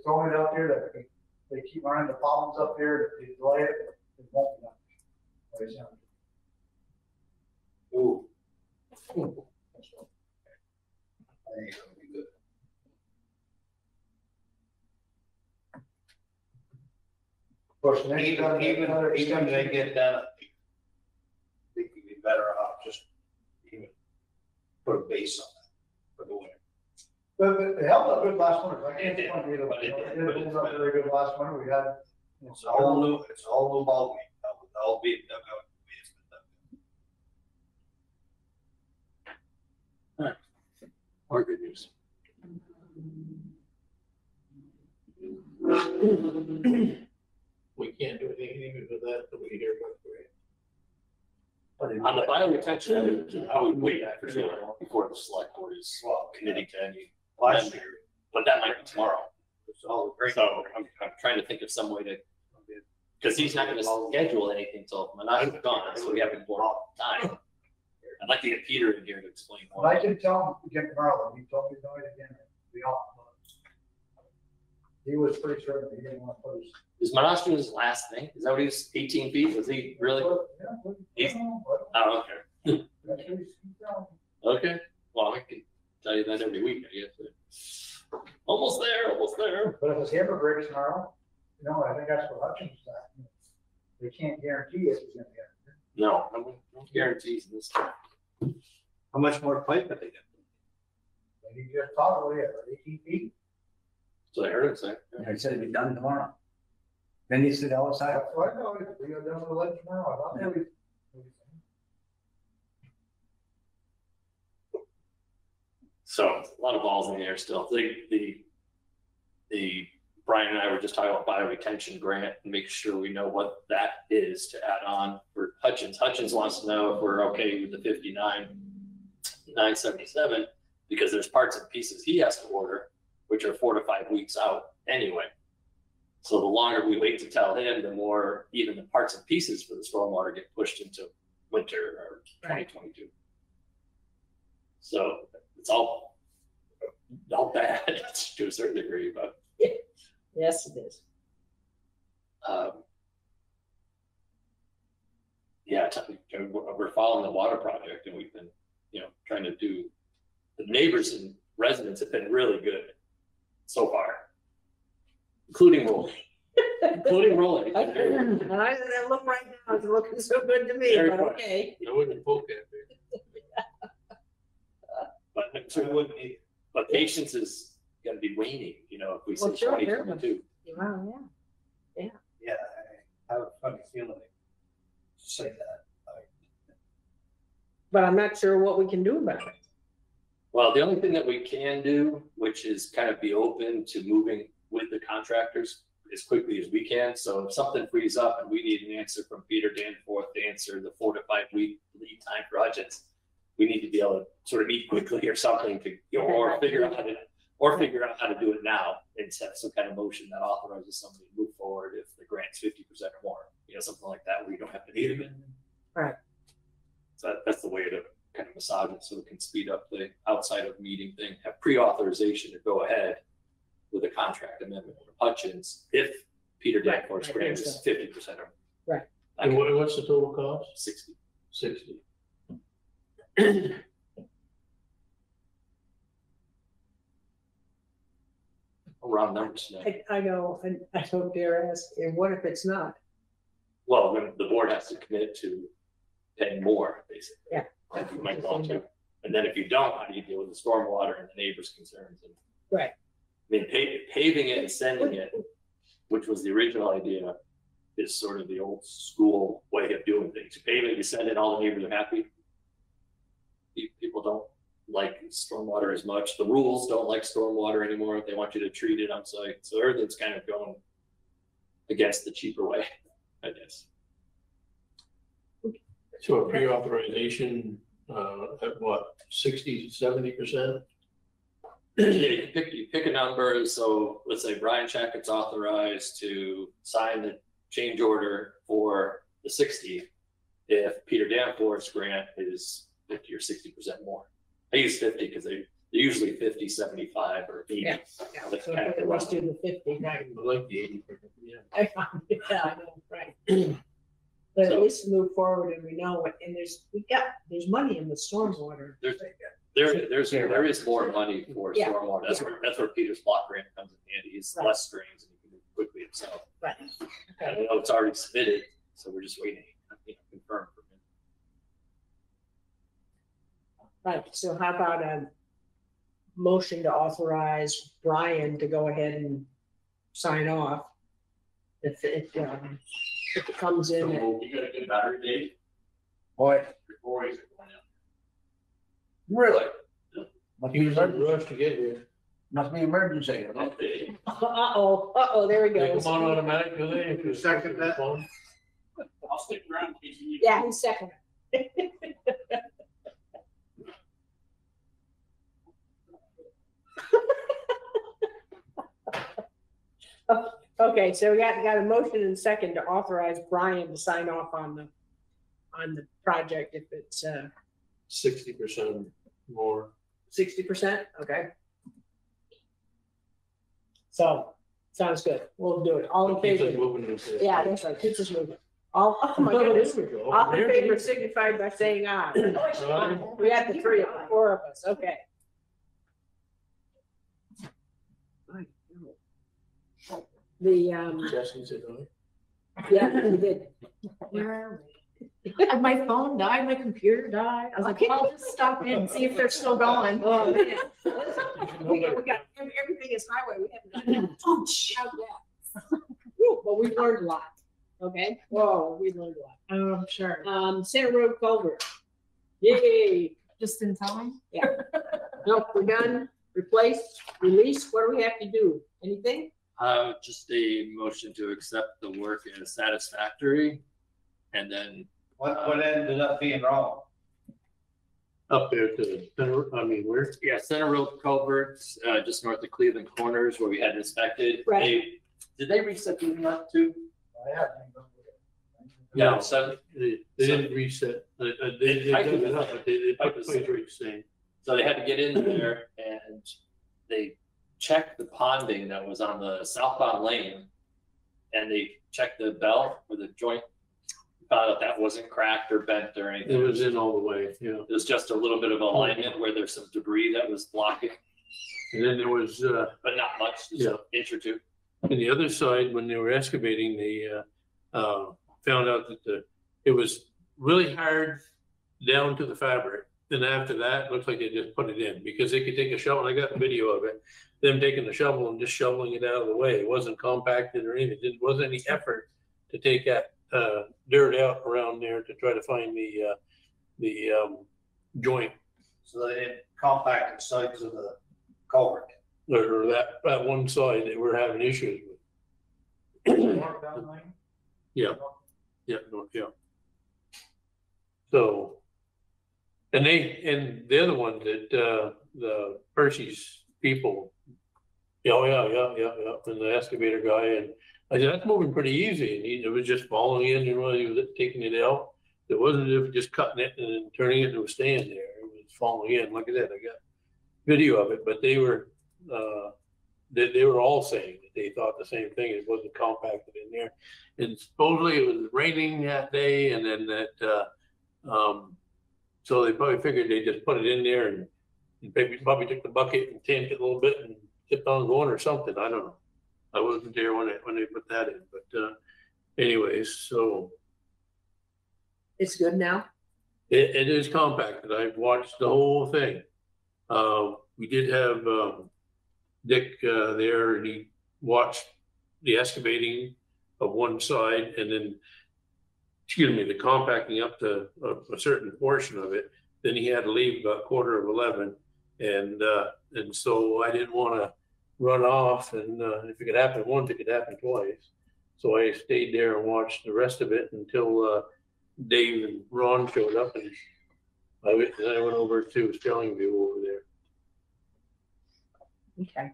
throwing it out there that they keep running the problems up there, they delay it, it won't be done. Ooh. Of course, even they get done, I think you'd be better off just even put a base on that for the winter. But it held up good last winter. It held up really good last winter. We had it's all new ball game. I'll be dug out in the basement. All right. More good news. We can't do anything with that until we hear about the grant. On the bio retention, I would wait for sure before the select board is committing to any last year, but that might be tomorrow. So I'm trying to think of some way to. Because he's not going to schedule anything till Menashe's gone, so we have more time. I'd like to get Peter in here to explain more. I can tell him again tomorrow. He told me tonight again. We all. He was pretty certain he didn't want to post. Is Menashe his last thing? Is that what he was? 18 feet? Was he really? Yeah. Oh, okay. Okay. Well, I can tell you that every week, I guess. Almost there. Almost there. But if his hammer breaks tomorrow. No, I think that's what Hutchins said. They can't guarantee it's going to be out there. No, I wouldn't guarantee this time. How much more pipe have they got? They just probably have 18 feet. So I heard him say. Yeah, he said it'd be done tomorrow. Then he said, "LSI." That's what I know. We go down to the ledge tomorrow. I thought everything. So a lot of balls in the air still. The Brian and I were just talking about bioretention grant and make sure we know what that is to add on for Hutchins. Hutchins wants to know if we're okay with the 59,977 because there's parts and pieces he has to order, which are 4 to 5 weeks out anyway. So the longer we wait to tell him, the more even the parts and pieces for the stormwater get pushed into winter or 2022. So it's all bad to a certain degree, but. Yes, it is. Yeah, we're following the water project, and we've been, trying to do. The neighbors and residents have been really good so far, including Rolling. Including Rolling. When I look right now, it's looking so good to me. Very but fun. Okay. I wouldn't poke at me. But patience is. Going to be raining, if we say 2022. Wow, yeah. I have a funny feeling to say that, but I'm not sure what we can do about it. Well, the only thing that we can do, which is kind of be open to moving with the contractors as quickly as we can. So if something frees up and we need an answer from Peter Danforth to answer the 4 to 5 week lead time projects, we need to be able to sort of meet quickly or something to or figure out how to do it now and have some kind of motion that authorizes somebody to move forward if the grant's 50% or more, you know, something like that, where you don't have to need them in. Right. So that's the way to kind of massage it so it can speed up the outside of meeting thing, have pre-authorization to go ahead with a contract amendment with Hutchins if Peter Danforth's grant is 50% or more. Right. And what's the total cost? 60. 60. Round numbers. I know, and I don't dare ask. And what if it's not? Well, then the board has to commit to paying more, basically. Yeah. Like you might want to. And then if you don't, how do you deal with the stormwater and the neighbors' concerns? And, right. I mean, paving it and sending it, which was the original idea, is sort of the old school way of doing things. You pave it, you send it, all the neighbors are happy. People don't like stormwater as much. The rules don't like stormwater anymore. They want you to treat it on site. So everything's kind of going against the cheaper way, I guess. So a pre-authorization at what, 60, 70%? Yeah, you pick a number. So let's say Brian Chackett's authorized to sign the change order for the 60 if Peter Danforth's grant is 50 or 60% more. I use 50 because they're usually 50, 75, or 80. Yeah, yeah. That's so kind of the rest of the 50. I like the 80. Yeah, I know, right. But so, at least move forward, and we know what. And there's money in the stormwater. There is more money for stormwater. That's where Peter's block grant comes in handy. It's less strings, and you can move quickly himself. Right. I know it's already submitted, so we're just waiting, confirmed. Right, so how about a motion to authorize Brian to go ahead and sign off if it comes in? So you got a good battery date? Boy. Before he's going out. Really? Must be rushed to get here. Must be emergency. Okay. Uh-oh, there we go. They come on automatic, do they? If you second that. I'll stick around. Yeah, he's second. Oh, okay, so we got a motion and second to authorize Brian to sign off on the project if it's 60% more. 60%, okay. So sounds good. We'll do it. All in favor. Yeah, that's right. Keep us moving. Oh my goodness. All in favor signified by saying aye. We got the four of us. Okay. The Jesse said, yeah, he did. Where are we? My phone died, my computer died. I was like, I'll just stop in and see if they're still going. Oh, yeah. we got everything is highway. We haven't done that. But we learned a lot. Okay. Whoa, we learned a lot. Oh, I'm sure. Center Road culvert. Yay. Just in time. Yeah. Nope, we're done. Replace, release. What do we have to do? Anything? Just a motion to accept the work as satisfactory, and then what ended up being wrong up there to the center. I mean, where? Yeah, Center Road culverts, just north of Cleveland Corners, where we had inspected. Right. Did they reset these not too? No, so they didn't reset. So they had to get in there and they checked the ponding that was on the southbound lane, and they checked the belt with the joint, found out that wasn't cracked or bent or anything. It was in all the way. Yeah, it was just a little bit of alignment where there's some debris that was blocking, and then there was but not much, just an inch or two. And the other side, when they were excavating, they found out that it was really hard down to the fabric. Then after that, it looks like they just put it in because they could take a shovel. And I got a video of it, them taking the shovel and just shoveling it out of the way. It wasn't compacted or anything. There wasn't any effort to take that dirt out around there to try to find the joint. So they didn't compact the sides of the culvert. Or that one side that we're having issues with. Yeah. Yeah. Yeah. So. And the other one that the Percy's people Yeah. And the excavator guy, and I said, that's moving pretty easy. And it was just falling in, you know, he was taking it out. It wasn't as if just cutting it and then turning it and it was staying there. It was falling in. Look at that. I got video of it, but they were all saying that they thought the same thing. It wasn't compacted in there. And supposedly it was raining that day, and then that, so they probably figured they just put it in there, and maybe probably took the bucket and tamped it a little bit and tipped on going or something. I don't know. I wasn't there when they put that in, but anyways, so. It's good now? It is compacted. I've watched the whole thing. We did have Nick there, and he watched the excavating of one side, and then, excuse me, the compacting up to a certain portion of it. Then he had to leave about 11:15. And so I didn't want to run off, and if it could happen once, it could happen twice. So I stayed there and watched the rest of it until Dave and Ron showed up, and I went over to Sterling View over there. Okay.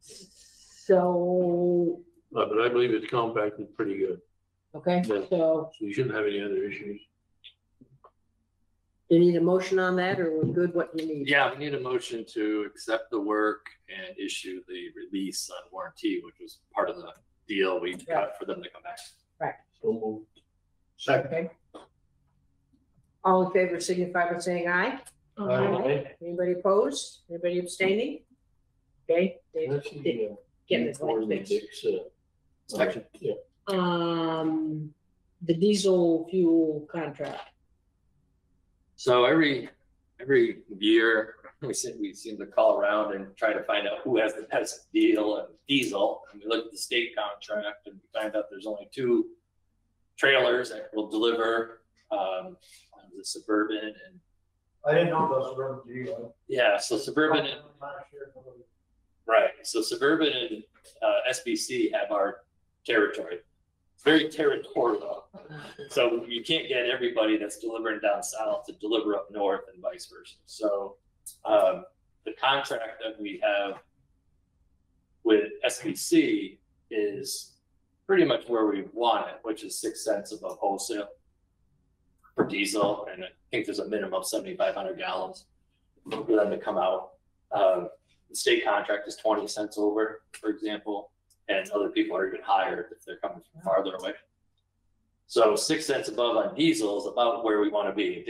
So. But I believe it's compacted pretty good. Okay, yeah. So you shouldn't have any other issues. Do you need a motion on that, or we're good what you need? Yeah, we need a motion to accept the work and issue the release on warranty, which was part of the deal we got for them to come back. Right. So moved. Second. Okay. All in favor signify by saying aye. Aye. Aye. Anybody opposed? Anybody abstaining? Okay. Get this one. Thank you. Section. Yeah. The diesel fuel contract. So every year we seem to call around and try to find out who has the best deal on diesel. And we look at the state contract and we find out there's only two trailers that will deliver the Suburban and. I didn't know about Suburban diesel. Yeah, so Suburban and. Right, so Suburban and SBC have our territory. It's very territorial, so you can't get everybody that's delivering down south to deliver up north and vice versa. So the contract that we have with SPC is pretty much where we want it, which is 6 cents above wholesale for diesel, and I think there's a minimum of 7,500 gallons for them to come out. The state contract is 20 cents over, for example. And other people are even higher if they're coming from farther away. So 6 cents above on diesel is about where we want to be.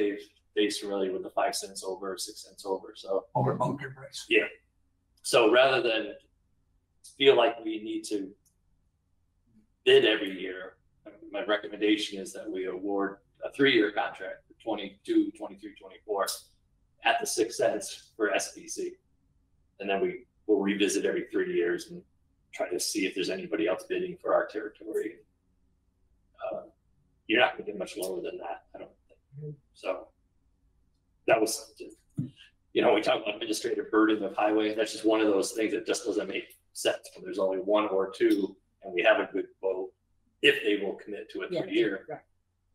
Dave's familiar with the 5 cents over, 6 cents over. So over bunker price. Yeah. So rather than feel like we need to bid every year, my recommendation is that we award a 3-year contract for 22, 23, 24 at the 6 cents for SPC. And then we will revisit every 3 years and try to see if there's anybody else bidding for our territory. You're not going to get much lower than that, I don't think. So that was something. You know, we talk about administrative burden of highway. That's just one of those things that just doesn't make sense when there's only one or two, and we have a good vote. If they will commit to it per year,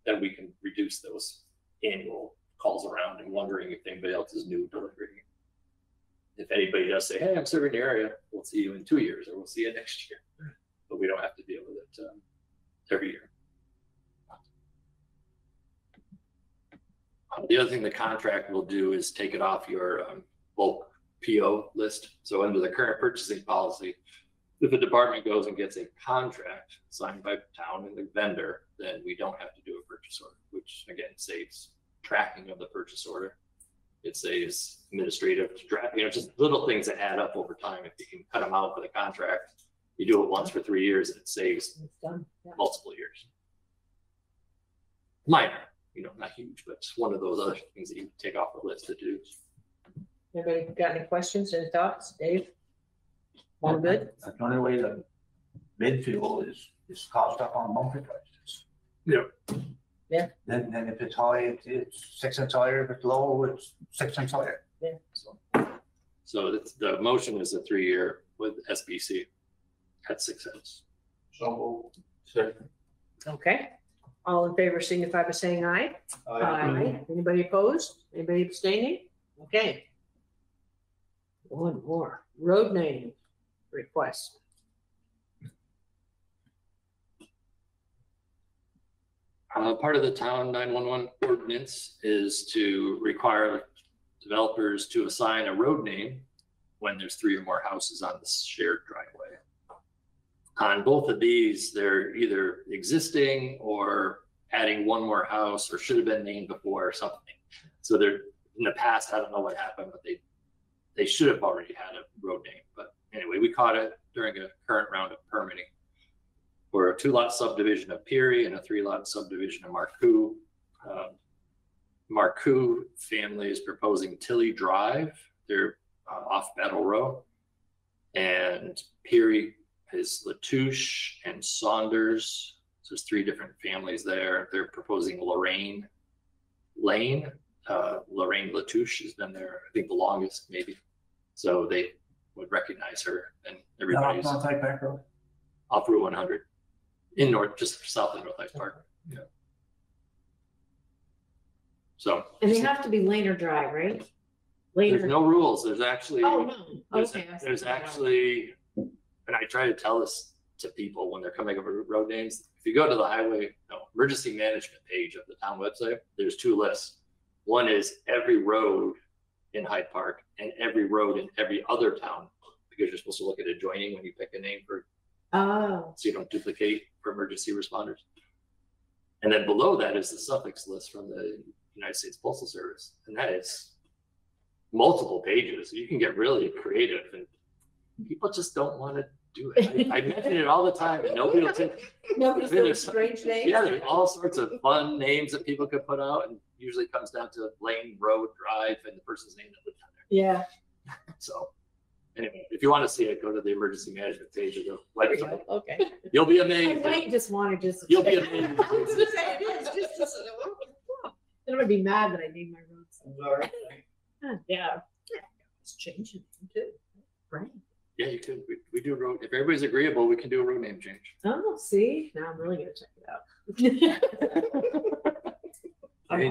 then we can reduce those annual calls around and wondering if anybody else is new delivering. If anybody does say, hey, I'm serving your area, we'll see you in 2 years, or we'll see you next year. But we don't have to deal with it every year. The other thing the contract will do is take it off your bulk PO list. So under the current purchasing policy, if the department goes and gets a contract signed by town and the vendor, then we don't have to do a purchase order, which again saves tracking of the purchase order. It saves administrative, you know, just little things that add up over time. If you can cut them out for the contract, you do it once for 3 years, and it saves multiple years. Minor, you know, not huge, but it's one of those other things that you take off the list to do. Anybody got any questions, any thoughts, Dave? All good. The only way to bid fuel is cost up on bunker prices. Yeah. Yeah. Then if it's high, it's 6 cents higher. If it's low, it's 6 cents higher. Yeah. So the motion is a 3-year with SBC at 6 cents. So second. Okay. All in favor signify by saying aye. Aye. Aye. Anybody opposed? Anybody abstaining? Okay. One more. Road naming. request. Part of the town 911 ordinance is to require developers to assign a road name when there's 3 or more houses on the shared driveway. On both of these, they're either existing or adding 1 more house, or should have been named before, or something. So they're in the past, I don't know what happened, but they should have already had a road name. But anyway, we caught it during a current round of permitting for a 2-lot subdivision of Peary and a 3-lot subdivision of Marcoux. Marcoux family is proposing Tilly Drive. They're off Battle Row. And Peary is Latouche and Saunders. So there's 3 different families there. They're proposing Lorraine Lane. Lorraine Latouche has been there, I think, the longest, maybe. So they would recognize her, and everybody's off Route 100 in north, just south of North Hyde Park. Yeah. So. And they have to be Laner Drive, right? Laner. There's no rules. There's actually. Oh no. Okay. There's actually, and I try to tell this to people when they're coming up with road names. If you go to the emergency management page of the town website, there's 2 lists. One is every road in Hyde Park and every road in every other town, because you're supposed to look at adjoining when you pick a name for, so you don't duplicate for emergency responders. And then below that is the suffix list from the United States Postal Service, and that is multiple pages. You can get really creative, and people just don't want to do it. I mention it all the time, and nobody will take. Nobody's strange names. Yeah, there's all sorts of fun names that people could put out, and usually comes down to lane, road, drive, and the person's name that lived on there. Yeah. So, anyway, if you want to see it, go to the emergency management page of the website. Okay. You'll be amazed. I might just want to just. You'll be amazed. I was gonna say it is just. Then I'm gonna be mad that I named my road. Yeah. It's changing too, right? Yeah, you could. We do road. If everybody's agreeable, we can do a road name change. Oh, see, now I'm really gonna check it out. I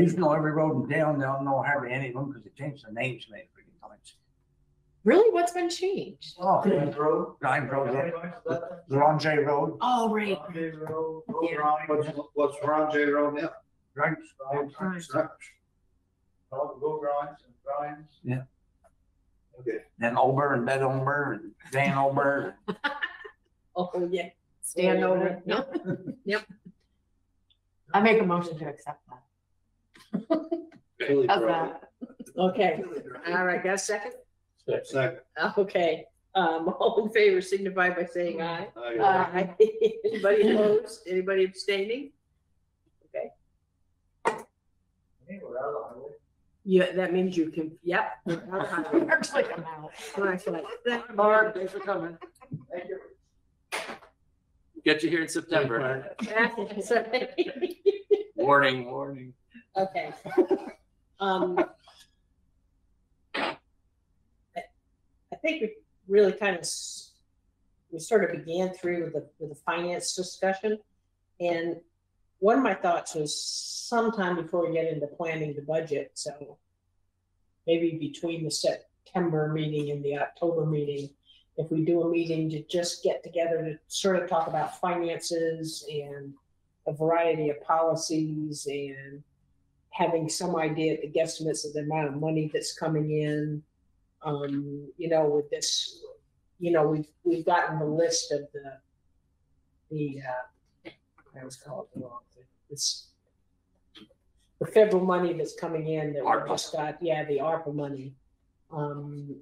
used to know every road in town. Now I don't know hardly any of them because they changed the names many freaking times. Really, what's been changed? Oh, Hinesburg Road, Ranjay Road. Oh, right. Ranjay Road. What's Ranjay Road now? Grimes. Yeah. Okay. Then Ober and Bed Ober and Dan Ober. Oh yeah. Stand Ober. Yep. Yep. I make a motion to accept that. Really that. Okay. Really. All right. Got a second? Second. Okay. All in favor signify by saying aye. Aye. Anybody opposed? Anybody abstaining? Okay. I think we're out of the highway. Yeah, that means you can. Yep. Mark's like, I'm out. Mark's like, Mark, thanks for coming. Thank you. Get you here in September. Warning, warning. Okay. I think we really kind of began through with the finance discussion, and one of my thoughts was sometime before we get into planning the budget, so maybe between the September meeting and the October meeting, if we do a meeting to just get together to sort of talk about finances and a variety of policies and having some idea of the guesstimates of the amount of money that's coming in, you know, with this, you know, we've gotten the list of the I always call it the wrong thing. It's the federal money that's coming in that we just got. Yeah, the ARPA money. And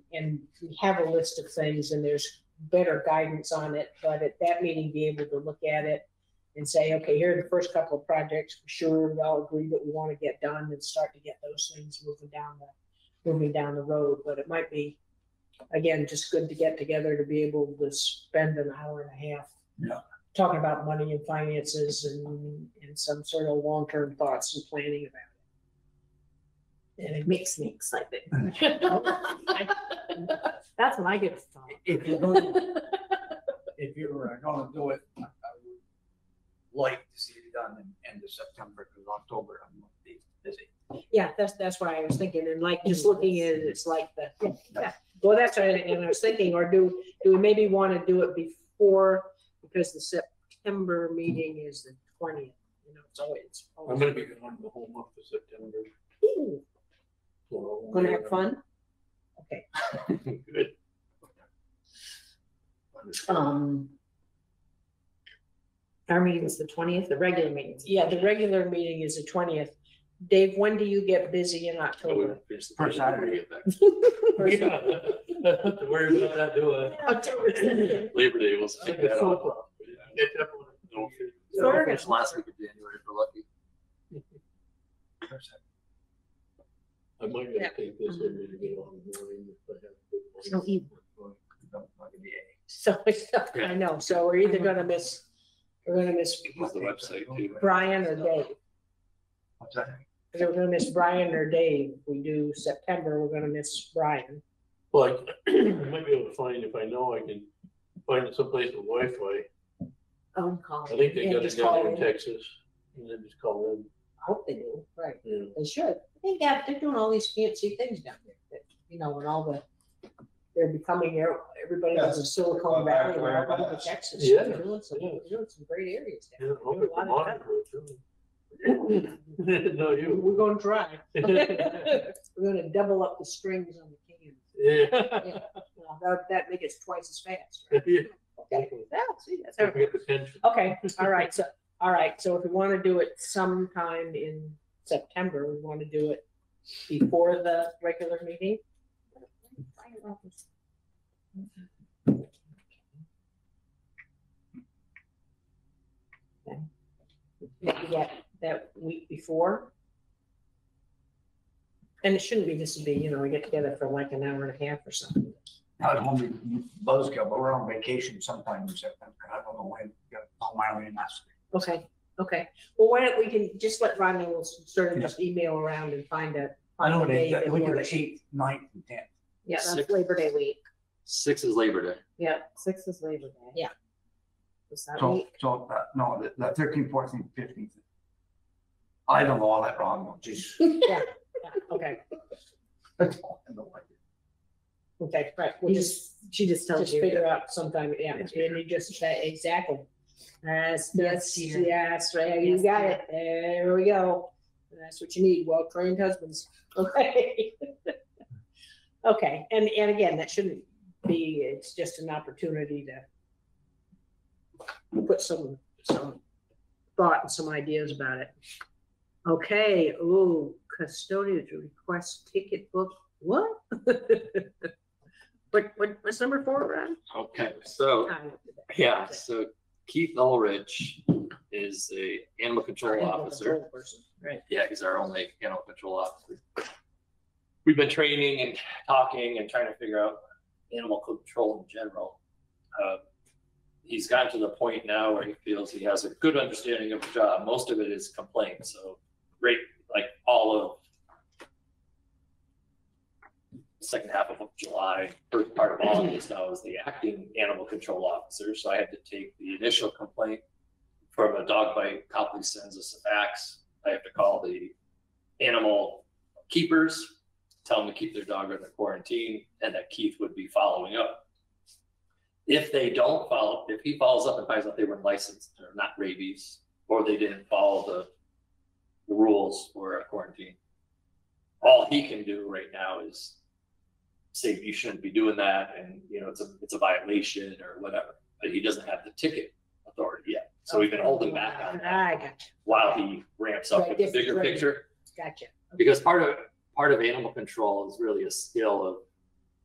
we have a list of things, and there's better guidance on it. But at that meeting, be able to look at it and say, okay, here are the first couple of projects for sure we all agree that we want to get done, and start to get those things moving down the road. But it might be, again, just good to get together to be able to spend an hour and a half. Yeah. Talking about money and finances and some sort of long-term thoughts and planning about it. And it makes me excited. That's when I get to talk. If you're going to do it, I would like to see it done in end of September, because October I'm going to be busy. Yeah, that's what I was thinking. And like just looking at it, it's like the Well, that's what I was thinking, or do we maybe want to do it before, because the September meeting is the 20th. You know, it's always I'm going to be gone the whole month of September. Ooh. So, going to have fun? Okay. Good. Our meeting is the 20th, the regular meeting. Yeah, the regular meeting is the 20th. Dave, when do you get busy in October? First Saturday. To worry about not doing it. Labor Day, we'll stick that out. I finished last week of January if we're lucky. I might have to take this over to get on the morning if I have a good morning. No evening. So yeah. I know. So we're either going to miss, the website too, Brian or Dave. What's that? We're going to miss Brian or Dave. If we do September, we're going to miss Brian. Well, I might be able to find, if I know I can find it someplace with Wi-Fi. Call. I think they got it down in Texas, and then just call in. I hope they do. Right. Yeah. They should. I think they're doing all these fancy things down there. That, you know, and all the. They're becoming, everybody has a Silicon Valley around Texas. Yeah. They're doing some great areas down there. Yeah, a lot of time. No, we're going to try. We're going to double up the strings on the cans. Yeah. Well, that makes it twice as fast, right? Yeah. Okay. Well, see, that's how it works. Okay. All right. So if we want to do it sometime in September, we want to do it before the regular meeting. That week before, and it shouldn't be just to be, you know, we get together for like an hour and a half or something. I was home in Buzzkill, but we're on vacation sometime in September. I don't know when. Paul Miley and us. Okay. Well, why don't we can just let Rodney will sort of just email around and find out. I know it is. We do the 8th, 9th, and 10th. Yeah, that's six, Labor Day week. 6 is Labor Day. Yeah, 6 is Labor Day. Yeah. Was that week? So no, the 13th, 14th, 15th. I don't know all that wrong. Jeez. Yeah. Okay. I don't know. Okay, right. We'll she just tells you. Just figure out sometime. Yeah, and you just say exactly. Yes, right. You got it. There we go. That's what you need. Well trained husbands. Okay. Okay, and again, that shouldn't be. It's just an opportunity to put some thought and some ideas about it. Okay. Oh, custodians request ticket book. What? What's number 4, Ron? Okay, so yeah, so Keith Ulrich is a animal control officer. Right. Yeah, he's our only animal control officer. We've been training and talking and trying to figure out animal control in general. He's gotten to the point now where he feels he has a good understanding of the job. Most of it is complaints. So great, like all of the second half of July, first part of August now is the acting animal control officer. So I had to take the initial complaint from a dog bite. Copley sends us a fax. I have to call the animal keepers, tell them to keep their dog under quarantine, and that Keith would be following up. If they don't follow, if he follows up and finds out they weren't licensed or not rabies, or they didn't follow the rules for a quarantine, all he can do right now is say you shouldn't be doing that, and you know it's a violation or whatever. But he doesn't have the ticket authority yet, so we've been holding back on that while he ramps up with the bigger picture. Gotcha. Okay. Because part of animal control is really a skill of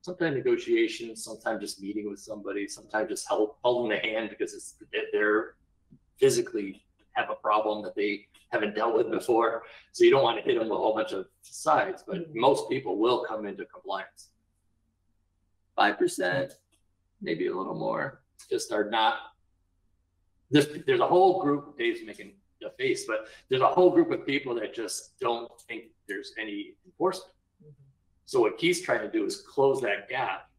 sometimes negotiation, sometimes just meeting with somebody, sometimes just holding the hand because it's they're physically have a problem that they haven't dealt with before. So you don't want to hit them with a whole bunch of sides, but most people will come into compliance. 5%, maybe a little more, just are not. There's a whole group, Dave's making the face, but there's a whole group of people that just don't think there's any enforcement. So what Keith's trying to do is close that gap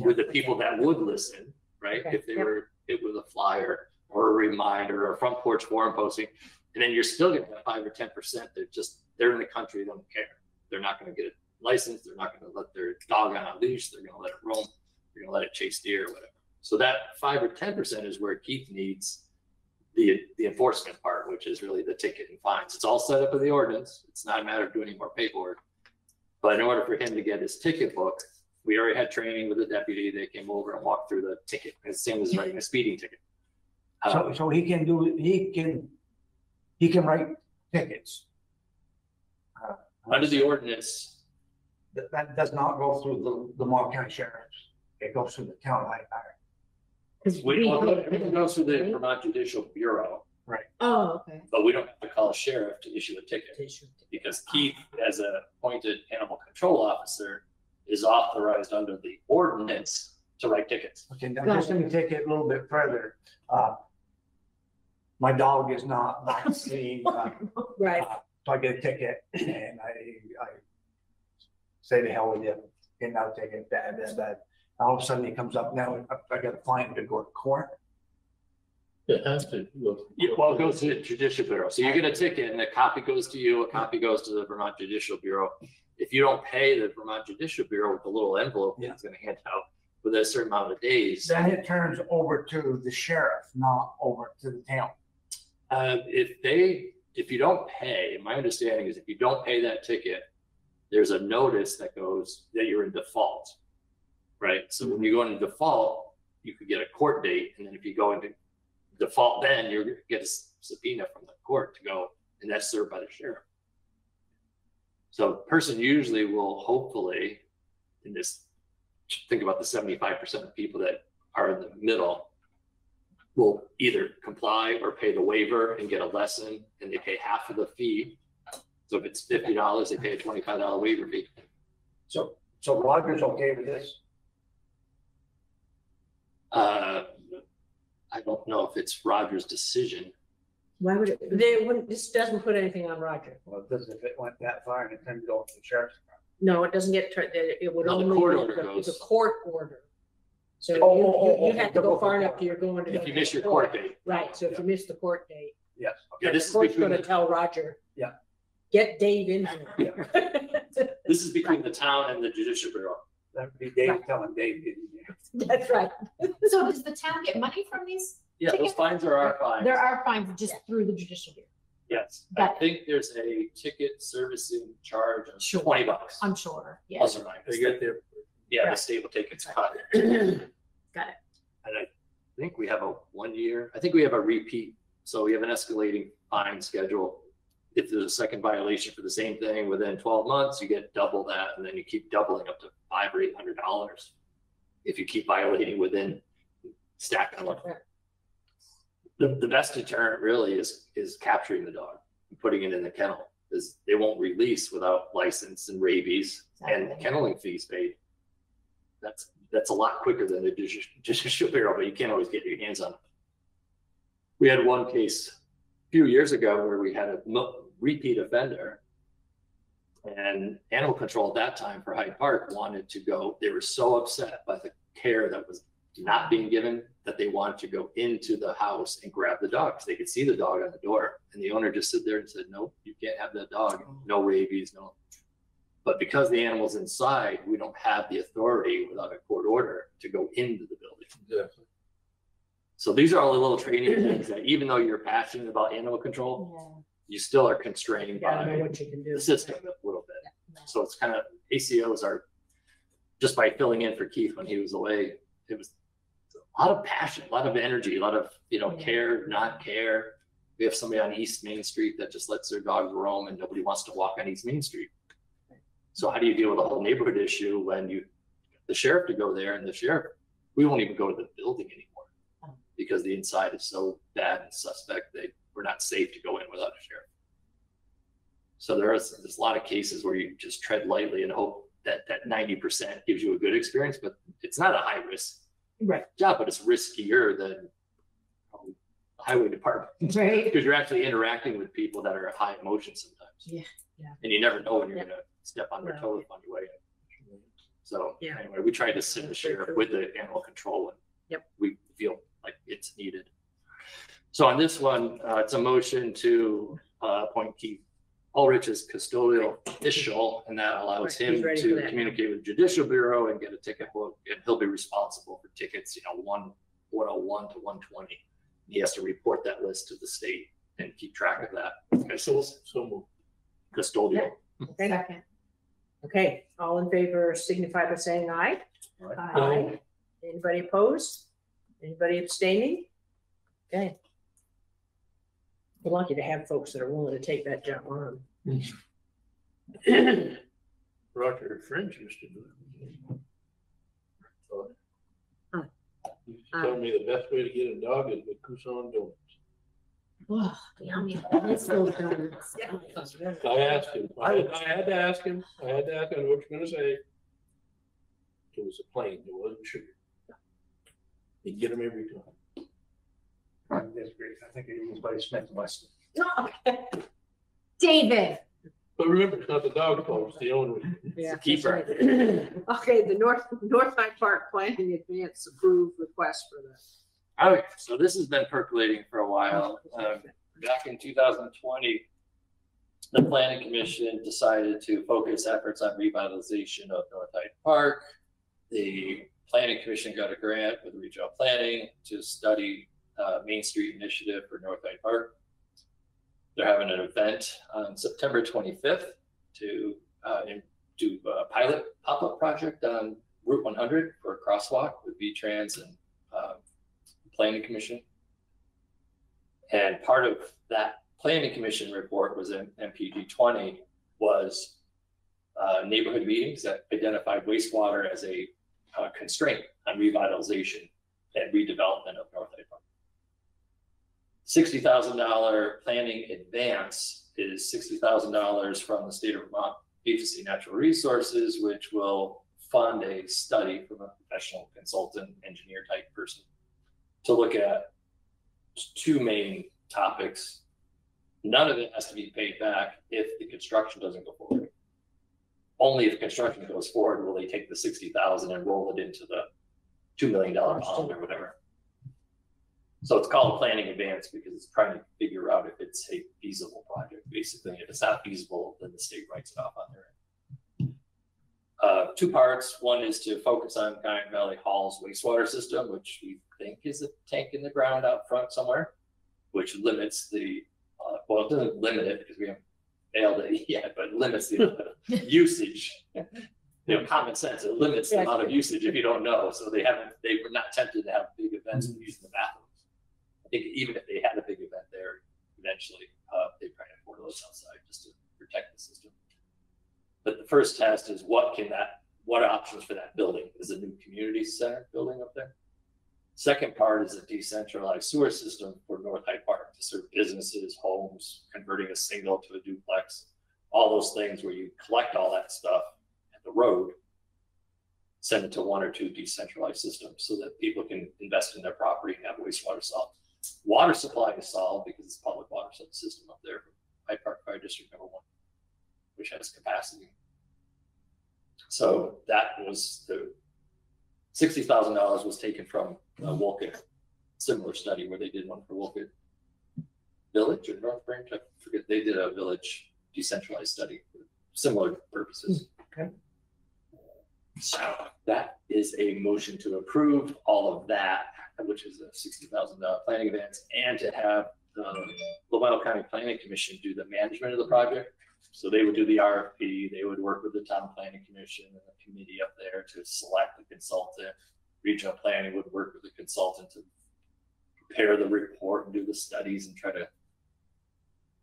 with the people that would listen, right? Okay. If they were hit with a flyer or a reminder or a front porch forum posting, and then you're still going to have 5 or 10% that just they're in the country, they don't care, they're not going to get licensed. They're not going to let their dog on a leash. They're going to let it roam. They're going to let it chase deer or whatever. So that 5 or 10% is where Keith needs the enforcement part, which is really the ticket and fines. It's all set up in the ordinance. It's not a matter of doing any more paperwork. But in order for him to get his ticket book, we already had training with a deputy. They came over and walked through the ticket. It's the same as writing a speeding ticket. So he can do, he can write tickets. Under the ordinance. That does not go through the Lamar County Sheriff's. It goes through the town. Everything goes through the Vermont Judicial Bureau. Right. Oh, okay. But we don't have to call a sheriff to issue a ticket because Keith, as an appointed animal control officer, is authorized under the ordinance to write tickets. Okay, now just let me take it a little bit further. My dog is not seen. Right. So I get a ticket and I say to hell with you, and now take it that. All of a sudden he comes up now. I got to find him to go to court. It has to. Well, it goes to the Judicial Bureau. So you get a ticket, and a copy goes to you. A copy goes to the Vermont Judicial Bureau. If you don't pay the Vermont Judicial Bureau with a little envelope, it's going to hand out with a certain amount of days. Then it turns over to the sheriff, not over to the town. If you don't pay, my understanding is if you don't pay that ticket, there's a notice that goes that you're in default. Right. So when you go into default, you could get a court date. And then if you go into default, then you're going to get a subpoena from the court to go, and that's served by the sheriff. So the person usually will hopefully, in this, think about the 75% of people that are in the middle, will either comply or pay the waiver and get a lesson, and they pay half of the fee. So if it's $50, they pay a $25 waiver fee. So Roger's okay with this? I don't know if it's Roger's decision. Why would it? This doesn't put anything on Roger. Well, it doesn't. If it went that far and it turned it over to the sheriff's department. No, it doesn't get turned. It would only. The court order goes. It's a court order. So you have to go far enough to you're going to. If you miss your court date. Right. So if you miss the court date. Yes. Okay. This is the court's going to tell Roger. Yeah. Get Dave in here. Yeah. This is between the town and the Judicial Bureau. That would be Dave telling Dave. That's right. So does the town get money from these? Yeah, tickets? Those fines are our fines. There are fines just through the Judicial Bureau. Yes. But I think there's a ticket servicing charge of $20. I'm sure. Yeah. Plus or minus. They get their, the state will take its cut. Got it. And I think we have a 1 year. I think we have a repeat. So we have an escalating fine schedule. If there's a second violation for the same thing within 12 months, you get double that, and then you keep doubling up to $500 or $800 if you keep violating within stacking them up. The best deterrent really is capturing the dog and putting it in the kennel, because they won't release without license and rabies and kenneling fees paid. That's a lot quicker than the Judicial Bureau, but you can't always get your hands on it. We had one case a few years ago where we had a repeat offender, and animal control at that time for Hyde Park wanted to go. They were so upset by the care that was not being given that they wanted to go into the house and grab the dog, because they could see the dog on the door. And the owner just stood there and said, "Nope, you can't have that dog. No rabies, no." But because the animal's inside, we don't have the authority without a court order to go into the building. Exactly. So these are all the little training things that, even though you're passionate about animal control, you still are constrained by what you can do. The system a little bit. Yeah. So it's kind of, ACOs are, just by filling in for Keith when he was away, it was a lot of passion, a lot of energy, a lot of, care, not care. We have somebody on East Main Street that just lets their dogs roam, and nobody wants to walk on East Main Street. So how do you deal with a whole neighborhood issue when you, the sheriff to go there, and the sheriff, we won't even go to the building anymore, because the inside is so bad and suspect that we're not safe to go in without a sheriff. So there's a lot of cases where you just tread lightly and hope that 90% gives you a good experience, but it's not a high risk job, but it's riskier than the highway department. Right. Because you're actually interacting with people that are high emotion sometimes. Yeah. Yeah. And you never know when you're gonna step on their toes on your way in. So anyway, we tried to sit the sheriff with the animal control, and we feel like it's needed. So on this one, it's a motion to appoint Keith Ulrich is custodial official, and that allows him to communicate with the Judicial Bureau and get a ticket book, and he'll be responsible for tickets, you know, 101 to 120. He has to report that list to the state and keep track of that. Okay, so custodial. Okay. Second. Okay, all in favor signify by saying aye. Right. Aye. Anybody opposed? Anybody abstaining? Okay. We're lucky to have folks that are willing to take that job on. Roger French used to do it. He used to tell me the best way to get a dog is with Cousin donuts. Oh, yummy. Let's go donuts. I asked him. I had to ask him. I had to ask him what you're going to say. It was a plain. It wasn't sugar. You get them every time. That's great. I think everybody spent less. Oh, okay. David. But remember, it's not the dog fault, it's the owner. Yeah, it's the keeper. Right. Okay, the North Hyde Park Planning Advance approved request for this. All right, so this has been percolating for a while. Back in 2020, the Planning Commission decided to focus efforts on revitalization of North Hyde Park. The Planning Commission got a grant with regional planning to study Main Street initiative for North Hyde Park. They're having an event on September 25th to do a pilot pop-up project on Route 100 for a crosswalk with VTrans and Planning Commission. And part of that Planning Commission report was in MPG 20 was neighborhood meetings that identified wastewater as a constraint on revitalization and redevelopment of North Hyde Park. $60,000 planning advance is $60,000 from the state of Vermont Agency Natural Resources, which will fund a study from a professional consultant, engineer type person to look at two main topics. None of it has to be paid back if the construction doesn't go forward. Only if construction goes forward will they take the $60,000 and roll it into the $2 million bond or whatever. So it's called planning advance because it's trying to figure out if it's a feasible project. Basically, if it's not feasible, then the state writes it off on their end. Two parts. One is to focus on Guyon Valley Hall's wastewater system, which we think is a tank in the ground out front somewhere, which limits the, well, it doesn't limit it because we haven't failed it yet, but limits the usage. You know, common sense, it limits the amount of usage if you don't know. So they haven't, they were not tempted to have big events and use the bathroom. I think even if they had a big event there, eventually they'd probably have four of those outside just to protect the system. But the first test is what can that, what are options for that building? Is a new community center building up there? Second part is a decentralized sewer system for North Hyde Park to serve businesses, homes, converting a single to a duplex, all those things where you collect all that stuff at the road, send it to one or two decentralized systems so that people can invest in their property and have wastewater solved. Water supply is solved because it's public water system up there, Hyde Park Fire District Number 1, which has capacity. So that was the $60,000 was taken from Wolcott, similar study where they did one for Wolcott Village or North Branch. I forget, they did a village decentralized study for similar purposes. Okay. So that is a motion to approve all of that, which is a $60,000 planning advance, and to have the Lamoille County Planning Commission do the management of the project. So they would do the RFP, they would work with the Town Planning Commission and the committee up there to select the consultant. Regional planning would work with the consultant to prepare the report and do the studies and try to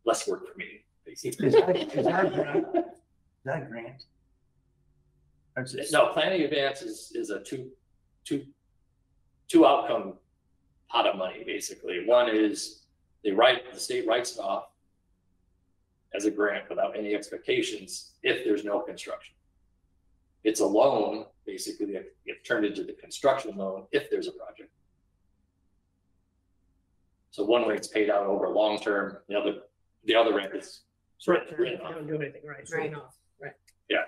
less work for me, basically. Is that a grant? No, planning advance is a two outcome pot of money, basically. One is the state writes it off as a grant without any expectations if there's no construction. It's a loan, basically, that gets turned into the construction loan if there's a project. So one way it's paid out over long term, the other end is written off. Don't do anything, right? Written off. Yeah,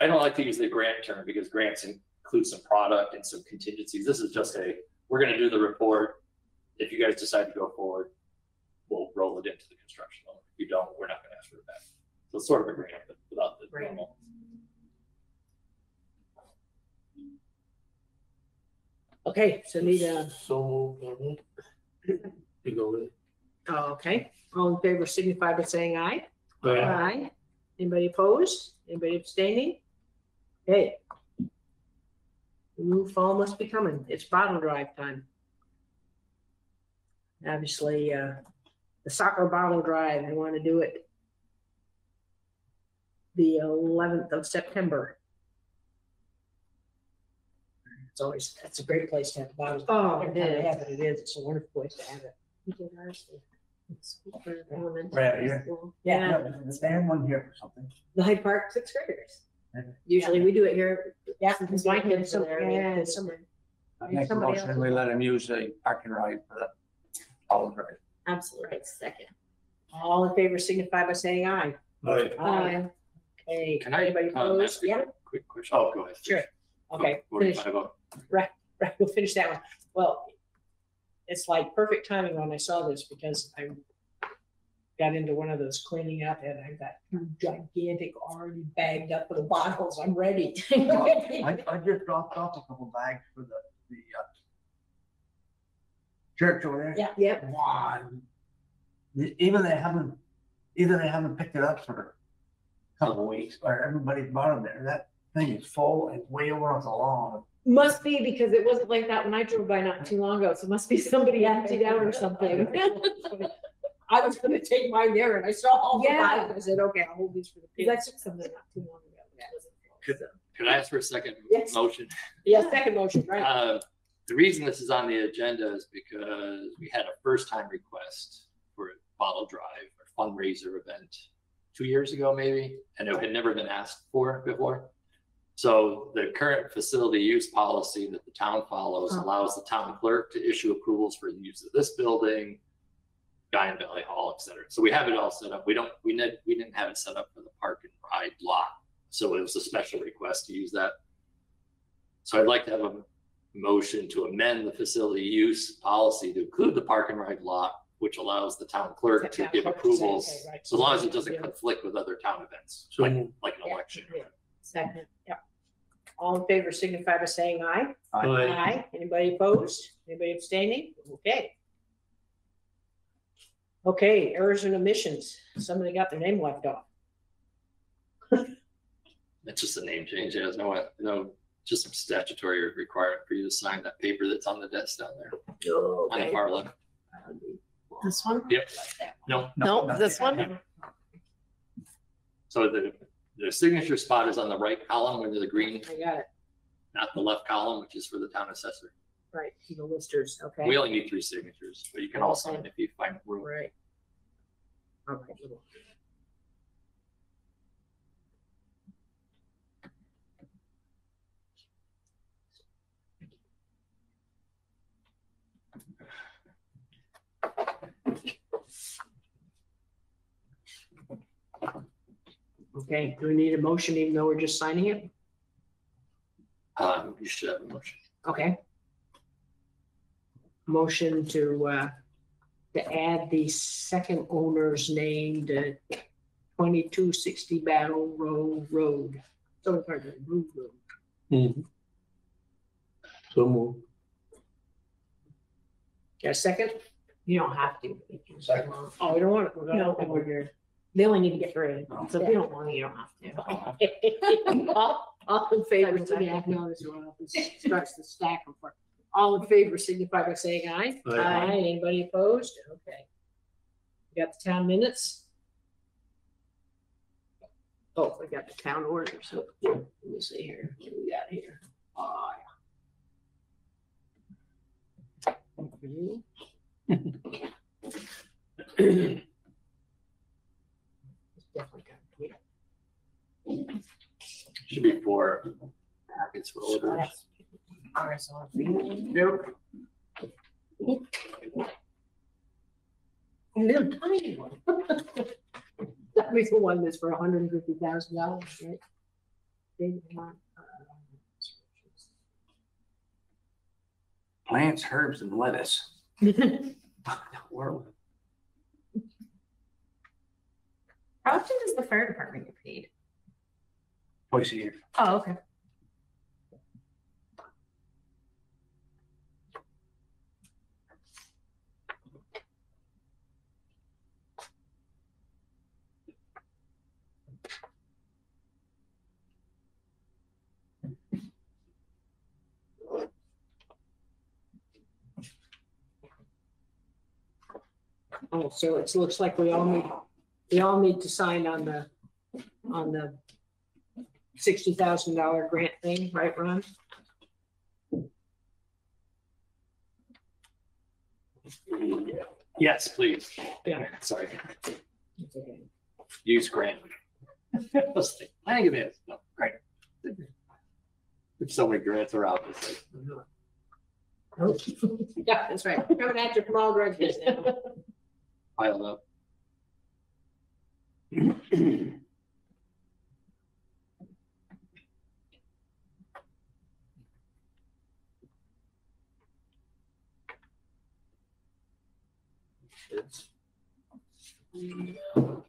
I don't like to use the grant term because grants include some product and some contingencies. This is just a, we're going to do the report. If you guys decide to go forward, we'll roll it into the construction loan. If you don't, we're not going to ask for it back. So it's sort of a ramp without the normal. Okay, so need a. So you go with it. Oh, okay. All in favor signify by saying aye. Aye. Aye. Anybody opposed? Anybody abstaining? Hey. The new fall must be coming. It's bottle drive time. Obviously, the soccer bottle drive, I want to do it the 11th of September. It's always, that's a great place to have the bottles. Oh, it is. Have it. It is. It's a wonderful place to have it. Yeah, they have one here for something. The Hyde Park 6th graders. Yeah. Usually we do it here. Yeah, because my kids are there. And we let them use the parking ride for that. Right. Absolutely. Right. Second. All in favor signify by saying aye. Aye. Aye. Okay. Can anybody opposed? Yeah. Quick question. Oh, go ahead. Sure. Okay. Finish. Right. Right. We'll finish that one. Well, it's like perfect timing when I saw this because I got into one of those cleaning up and I got gigantic, already bagged up with bottles. I'm ready. I just dropped off a couple bags for the church over there. Yeah. Yep. Wow. Even they haven't picked it up for a couple of weeks, or everybody's bought them there. That thing is full. It's way over on the lawn. Must be because it wasn't like that when I drove by not too long ago. So it must be somebody emptied out or something. I was going to take mine there, and I saw all the bottles. I said, "Okay, I'll hold these for the kids." I took something not too long ago. That wasn't full, so. Could I ask for a second motion? Yeah, second motion, right? The reason this is on the agenda is because we had a first-time request for a bottle drive or fundraiser event 2 years ago, maybe, and it had never been asked for before. So the current facility use policy that the town follows allows the town clerk to issue approvals for the use of this building, Guyan Valley Hall, etc. So we have it all set up. We didn't have it set up for the park and ride lot, so it was a special request to use that. So I'd like to have a motion to amend the facility use policy to include the park and ride lot, which allows the town clerk to give approvals, so long as it doesn't conflict with other town events, so like an election. Yeah. Second. Yeah. All in favor signify by saying aye. Aye. Aye. Aye. Anybody opposed? Anybody abstaining? Okay. Okay. Errors and omissions. Somebody got their name left off. That's just a name change. There's no. Just some statutory requirement for you to sign that paper that's on the desk down there. Oh, okay. On the far left. This one? Yep. No, this one? Yeah. So the signature spot is on the right column under the green. I got it. Not the left column, which is for the town assessor. Right, the listers, okay. We only need 3 signatures, but you can all sign if you find room. Right. All right. Okay, do we need a motion even though we're just signing it? You should have a motion. Okay. Motion to add the second owner's name to 2260 Battle Road. So pardon, Road. Mm-hmm. So move. Got a second? You don't have to. Second. Oh, we don't want it. We're gonna over here. They only need to get rid of it. So if you don't want it, you don't have to. All in favor, signify by saying aye. Aye. Aye. Anybody opposed? Okay. We got the town minutes. Oh, we got the town order. So let me see here. What do we got here? Yeah. Should be 4 packets for orders. A little tiny one. That makes the one that's for $150,000, right? Plants, herbs, and lettuce. World. How often does the fire department get paid? Twice a year. Oh, okay. Oh, so it looks like we all need to sign on the $60,000 grant thing, right, Ron? Yes, please. Yeah. Sorry. Okay. Use grant. I think it is. No, great. There's so many grants around this. Yeah, that's right. Coming after Kamal Grudges now. Piled up. You're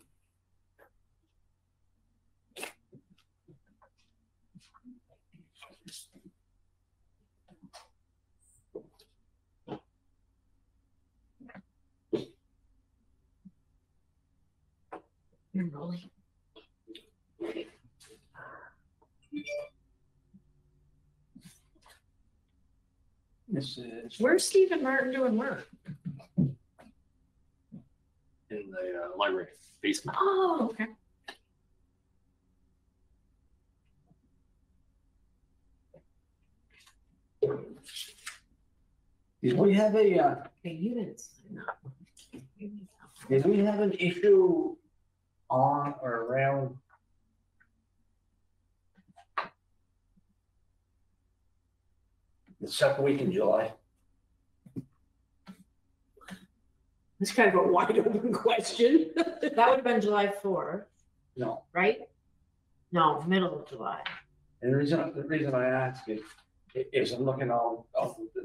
rolling. This is. Where's Stephen Martin doing work? In the library basement. Oh, okay. Did we have a? Okay, you didn't sign up. Did we have an issue on or around the second week in July? That's kind of a wide open question. That would have been July 4th. No. Right? No, middle of July. And the reason I ask it is I'm looking on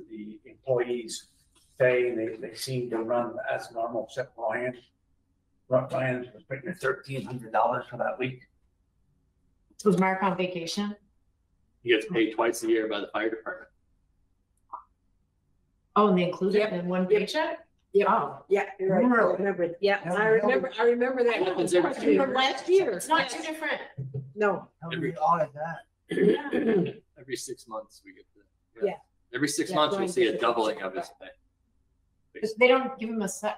the employees' pay. They seem to run as normal, except Ryan. Ryan was putting in $1,300 for that week. Was Mark on vacation? He gets paid twice a year by the fire department. Oh, and they included him in one paycheck? Yeah. Oh, yeah. You're right. Really? I remember. Yeah, I remember that. From last year. It's not too different. No. Every audit that. Every 6 months we get the. Yeah. Every 6 months we see a doubling of his pay. But they don't give him a set.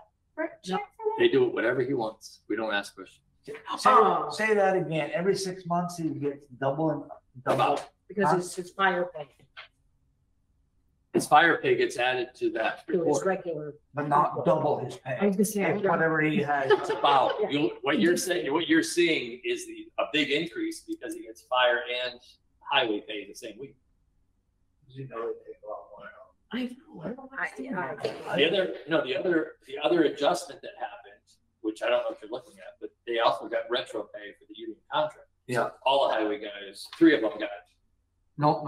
No. They do it whatever he wants. We don't ask questions. Say that again. Every 6 months he gets double because it's his fire pay. His fire pay gets added to that report, regular, but not double his pay. I was gonna say whatever he has. It's about what you're seeing is a big increase because he gets fire and highway pay the same week. You know, they take a lot more. I know. The other adjustment that happened, which I don't know if you're looking at, but they also got retro pay for the union contract. Yeah. So all the highway guys, 3 of them got. No,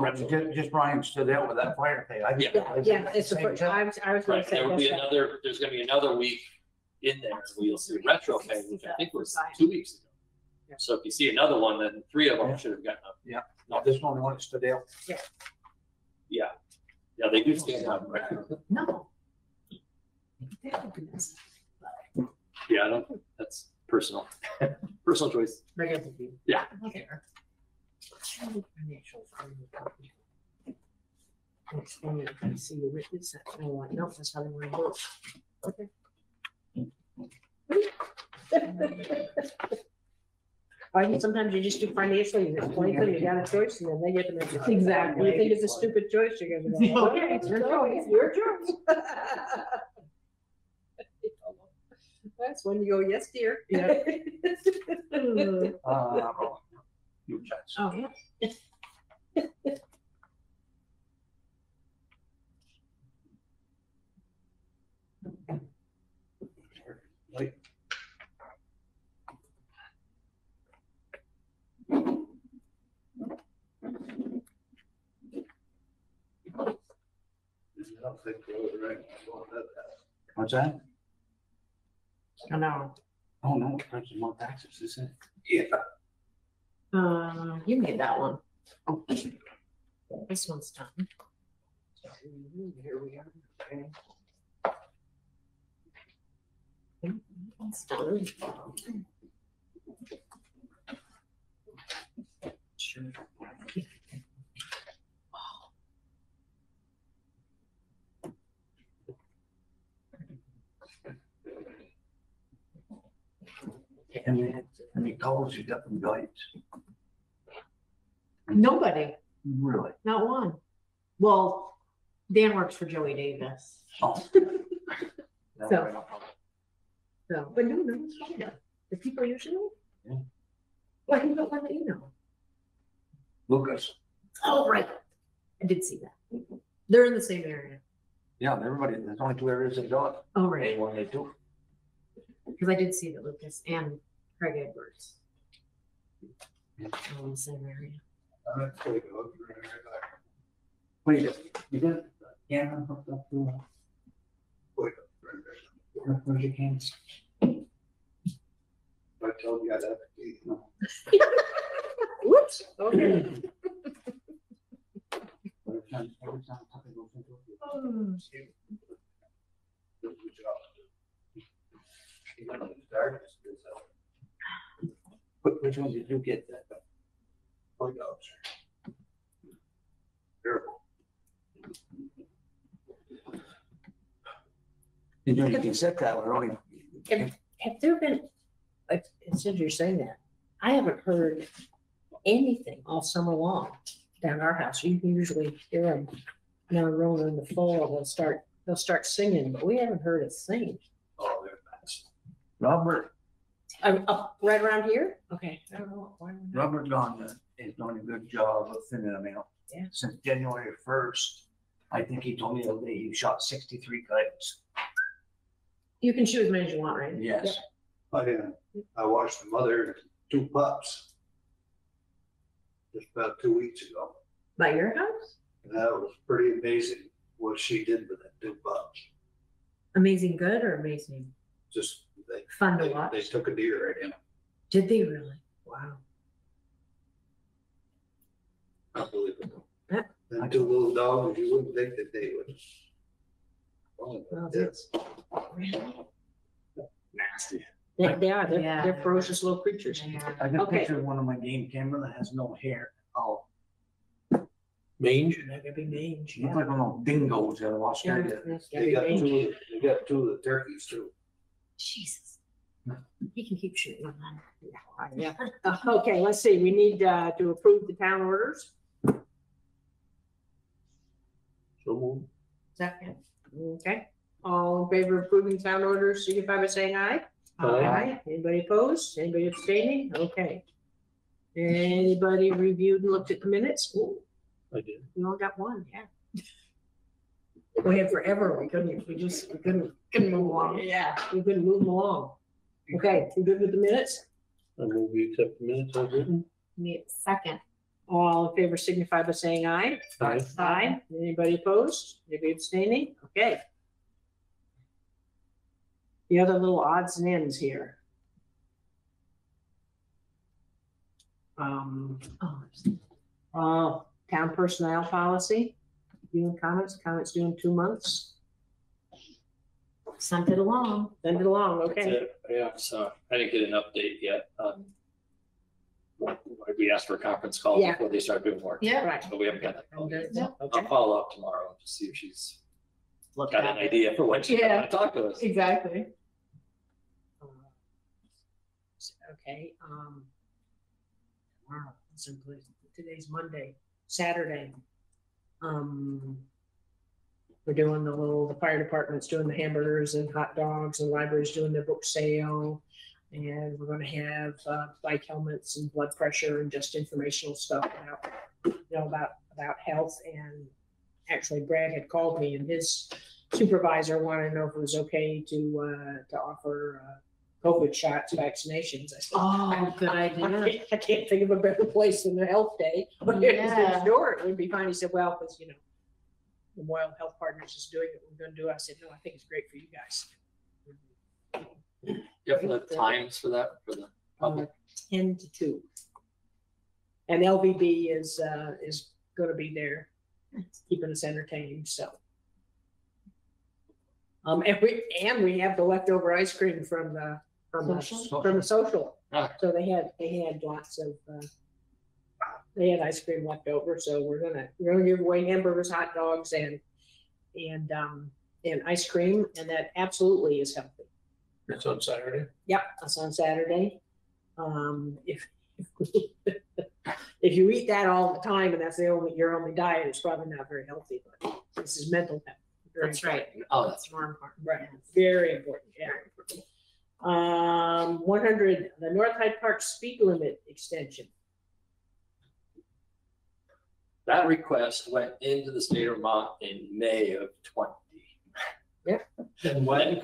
just Brian stood out with that fire pay. There's going to be another week in there where you'll see retro pay, which I think was 2 weeks ago. Yeah. So if you see another one, then 3 of them should have gotten up. Yeah. No, this one stood out. Yeah. Yeah. Yeah, they do stand out. Right? No. Yeah, I don't. That's personal. Personal choice. Yeah. Okay. I think sometimes you just do financially and it's pointless, you got a choice and then they get to make it. Exactly. You think it's a stupid choice, you're going to go, okay, it's your choice, your choice. That's when you go, yes, dear. Yeah. You judge. Oh, yeah. Like, what's that? I know. Oh no, there's a month access, is it? Yeah. You made that one. Oh. This one's done. Here we are. Okay. It's done. Sure. How many calls you got from guides? Nobody. Really? Not one. Well, Dan works for Joey Davis. Oh. So, but no, the people usually. Yeah. Well, I can go on the email. Lucas. Oh, right. I did see that. They're in the same area. Yeah, everybody. There's only two areas they got. Oh, right. One, they do. Because I did see that Lucas and Craig Edwards all in the same area. Wait, you did? Yeah, I'm hooked up to. Wait, where's your hands? I told you I'd have to. Whoops. Okay. Every time something goes into it. Oh. Good job. Which one did you get that? Oh, no. Terrible. You know, you can set that one only. Have there been, since you're saying that, I haven't heard anything all summer long down our house. You can usually hear them now rolling in the fall. They'll start singing, but we haven't heard it sing. Oh, they're nice. Robert. I'm up right around here. Okay. I don't know. Robert Gonda is doing a good job of thinning them out. Yeah. Since January 1st, I think he told me the other day he shot 63 coyotes. You can shoot as many as you want, right? Yes. Yep. I watched the mother, two pups, just about 2 weeks ago. By your house? And that was pretty amazing what she did with that two pups. Amazing good or amazing? Just fun to watch. They took a deer right in. Did they really? Wow. Unbelievable. That, and two little dogs, you wouldn't think that they would. Well, that's really nasty. They are. They're ferocious little creatures. Yeah. I got a picture of one on my game camera that has no hair at all. Mange? That could be mange. Yeah. Look like one of those dingoes out of Australia. They got two of the turkeys too. Jesus. He can keep shooting on that. Yeah. Okay, let's see. We need to approve the town orders. So second. Okay. All in favor of approving town orders, signify by saying aye. Aye. Anybody opposed? Anybody abstaining? Okay. Anybody reviewed and looked at the minutes? Ooh. I did. We only got one, yeah. We had forever. We couldn't move along. Yeah, we couldn't move them along. Okay, we good with the minutes? I move we accept the minutes as written. Me second. All in favor signify by saying aye. Aye. Aye. Anybody opposed? Anybody abstaining? Okay. The other little odds and ends here. Town personnel policy. Doing comments due in 2 months. Send it along. Okay. Yeah, so I didn't get an update yet. We asked for a conference call before they start doing work. Yeah, right. But we haven't got that call yet. No. Okay. I'll follow up tomorrow and just see if she's got an idea for what she want to talk to us. Exactly. Okay. Tomorrow, today's Monday, Saturday. We're doing the fire department's doing the hamburgers and hot dogs, and the library's doing their book sale, and we're going to have bike helmets and blood pressure and just informational stuff about, about health. And actually, Brad had called me, and his supervisor wanted to know if it was okay to offer COVID shots, vaccinations. I said, oh, good idea. I can't think of a better place than the health day. Next door, it would be fine. He said, well, because, the Memorial Health Partners is doing it, we're going to do it. I said, no, I think it's great for you guys. You have the times for that for the public. 10 to 2. And LVB is going to be there, keeping us entertained. So, and we have the leftover ice cream from the social. Ah. So they had lots of they had ice cream left over. So we're gonna give away hamburgers, hot dogs, and ice cream, and that absolutely is healthy. That's on Saturday. Yep, that's on Saturday. If you eat that all the time and that's the only your diet, it's probably not very healthy. But this is mental health. That's right. Oh, that's more important. Right. Very important. Yeah. 100, the North Hyde Park speed limit extension. That request went into the state of Vermont in May of 20. Yeah. And then right in the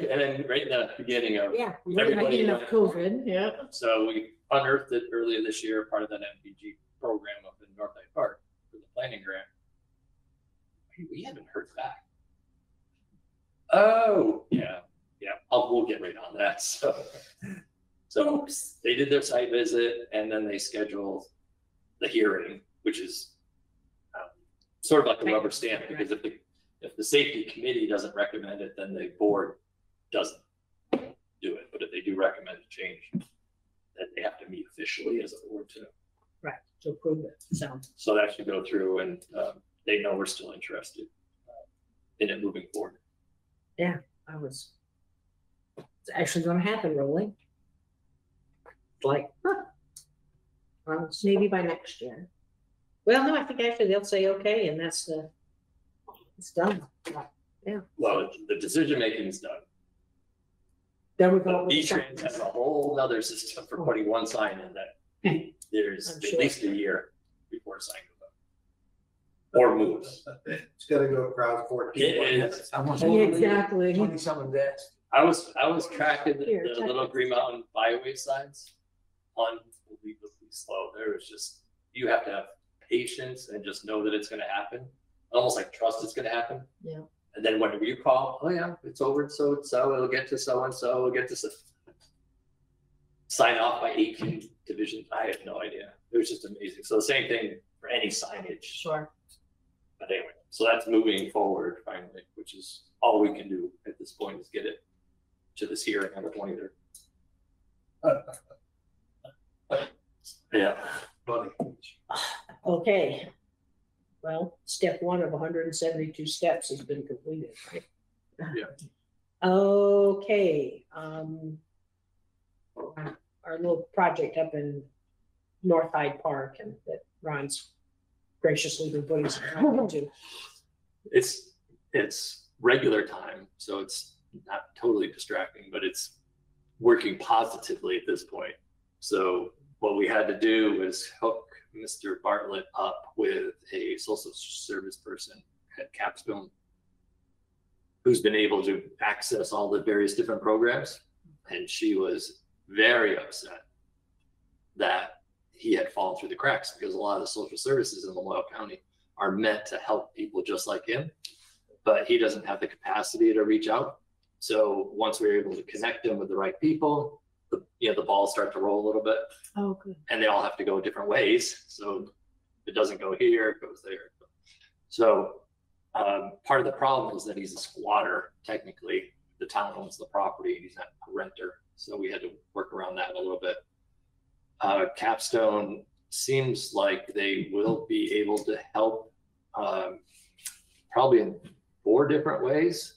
beginning of everybody of COVID. Yeah. So we unearthed it earlier this year, part of that MPG program up in North Hyde Park for the planning grant. We haven't heard back. Oh yeah. Yeah, we'll get right on that. So they did their site visit and then they scheduled the hearing, which is sort of like a rubber stamp, because if the safety committee doesn't recommend it, then the board doesn't do it. But if they do recommend a change, then they have to meet officially as a board too. Right, to approve it. So that should go through, and they know we're still interested in it moving forward. Yeah, I was. It's actually going to happen, really. Like, well, maybe by next year. Well, no, I think actually they'll say okay, and that's the. It's done. Yeah. Well, the decision making is done. Then we go. VTrans has a whole other system for putting one sign in that. There's at least a year before a sign goes up or moves. It's got to go crowd 14. It is exactly 20-something days. I was tracking the little Green Mountain Byway signs. Unbelievably slow. There was just, you have to have patience and just know that it's going to happen. Almost like trust it's going to happen. Yeah. And then whenever you call, oh yeah, it's over. So it'll get to so and so. It'll get to so. Sign off by 18 divisions. I had no idea. It was just amazing. So the same thing for any signage. Sure. But anyway, so that's moving forward finally, which is all we can do at this point is get it to this hearing on the 23rd. Yeah. Okay. Well, step one of 172 steps has been completed, right? Yeah. Okay. Our little project up in North Hyde Park, and that Ron's graciously been putting some time into. It's regular time, so it's not totally distracting, but it's working positively at this point. So what we had to do was hook Mr. Bartlett up with a social service person at Capstone who's been able to access all the various different programs, and she was very upset that he had fallen through the cracks, because a lot of the social services in Lamoille County are meant to help people just like him, but he doesn't have the capacity to reach out. So once we were able to connect him with the right people, the balls start to roll a little bit. Oh, good. And they all have to go different ways. So if it doesn't go here, it goes there. So part of the problem is that he's a squatter. Technically, the town owns the property and he's not a renter. So we had to work around that a little bit. Capstone seems like they will be able to help probably in 4 different ways.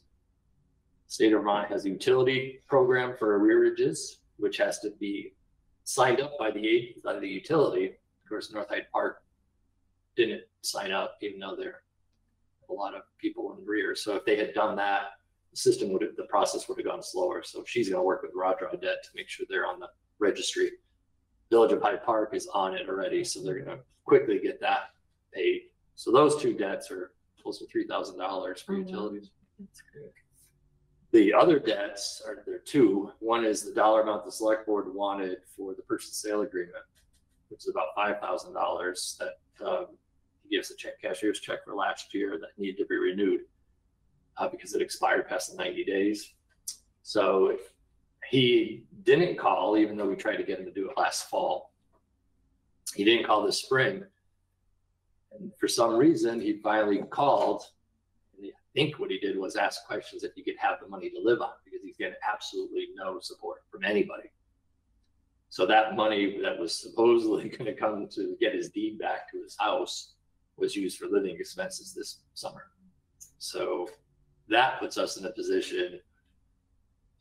State of Vermont has a utility program for arrearages, which has to be signed up by the utility. Of course, North Hyde Park didn't sign up, even though there are a lot of people in rear. So if they had done that, the process would have gone slower. So she's gonna work with Roger Audette to make sure they're on the registry. Village of Hyde Park is on it already, so they're gonna quickly get that paid. So those 2 debts are close to $3,000 for utilities. That's good. The other debts are, there are 2. One is the dollar amount the select board wanted for the purchase sale agreement, which is about $5,000 that he gives a cashier's check for last year that needed to be renewed because it expired past the 90 days. So He didn't call, even though we tried to get him to do it last fall. He didn't call this spring. And for some reason, he finally called. And I think what he did was ask questions if he could have the money to live on, because he's getting absolutely no support from anybody. So that money that was supposedly going to come to get his deed back to his house was used for living expenses this summer. So that puts us in a position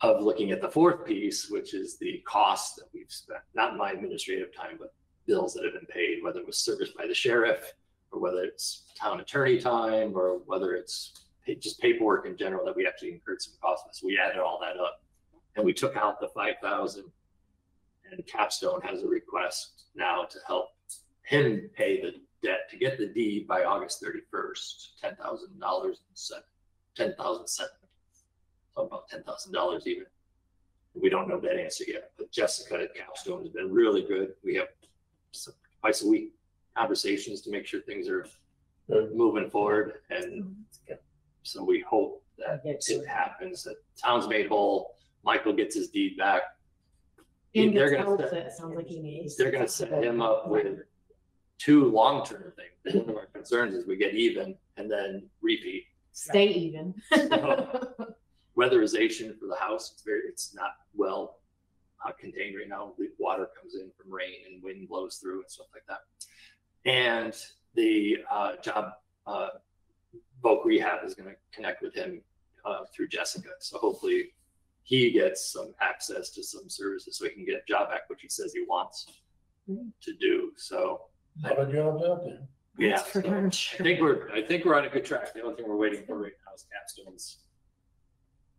of looking at the fourth piece, which is the cost that we've spent, not my administrative time, but bills that have been paid, whether it was serviced by the sheriff or whether it's town attorney time or whether it's just paperwork in general that we actually incurred some costs. So we added all that up and we took out the 5,000, and Capstone has a request now to help him pay the debt to get the deed by August 31st, $10,007. So about $10,000 even. We don't know that answer yet, but Jessica at Capstone has been really good. We have twice a week conversations to make sure things are moving forward. And so we hope that it happens, that town's made whole, Michael gets his deed back. They're going to set him up with two long-term things. One of our concerns is we get even and then repeat. Stay even. So, weatherization for the house, it's not well contained right now. The water comes in from rain and wind blows through and stuff like that. And the bulk rehab is going to connect with him through Jessica. So hopefully he gets some access to some services so he can get a job back, which he says he wants to do. So a lot of jobs out there. Yeah, so I think we're on a good track. The only thing we're waiting for right now is Capstone's,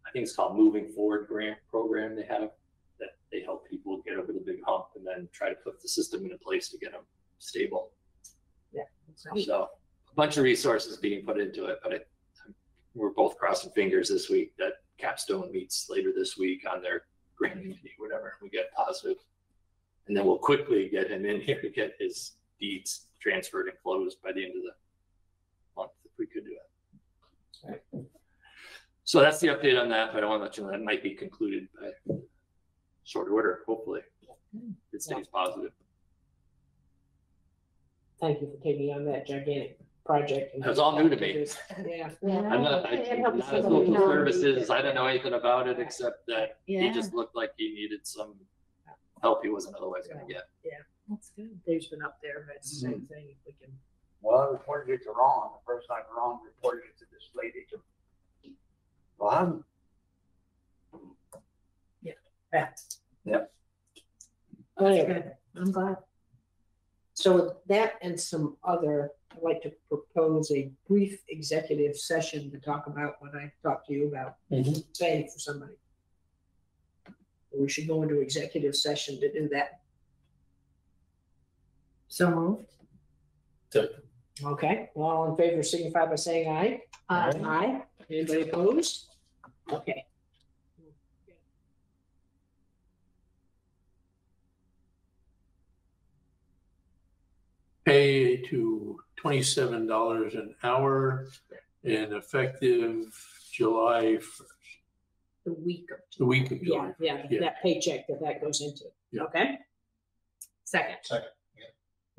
I think it's called Moving Forward Grant Program they have, that they help people get over the big hump and then try to put the system into place to get them stable. Yeah, exactly. So a bunch of resources being put into it, but we're both crossing fingers this week that Capstone meets later this week on their grant committee, whatever, we get positive. And then we'll quickly get him in here to get his deeds transferred and closed by the end of the month if we could do it. Right. So that's the update on that, but I don't want to let you know that might be concluded by short order, hopefully. It stays positive. Thank you for taking on that gigantic project. That's all new to me. Yeah. I'm not as local services. I don't know anything about it except that he just looked like he needed some help he wasn't otherwise going to get. Yeah, that's good. Dave's been up there, but it's the same thing. If we can. Well, I reported it to Ron. The first time Ron reported it to this lady. Well, I'm glad. So with that and some other, I'd like to propose a brief executive session to talk about what I talked to you about paying for somebody. We should go into executive session to do that. So moved. Okay. Well, all in favor signify by saying aye. Aye. Aye. Anybody opposed? Okay. Pay to $27 an hour and effective July 1st. The week of July. The week of July. Yeah, yeah, yeah. That paycheck that goes into. Yeah. Okay. Second. Second. Yeah.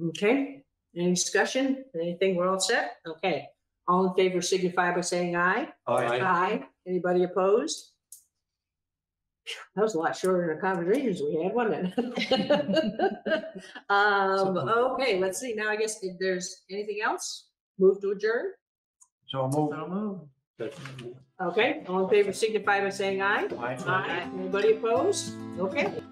Okay. Any discussion? Anything? We're all set? Okay. All in favor signify by saying aye. Aye. Aye. Anybody opposed? That was a lot shorter than the conversations we had, wasn't it? Okay, let's see. Now I guess if there's anything else, move to adjourn. So move. Okay. All in favor signify by saying aye. Aye. Aye. Anybody opposed? Okay.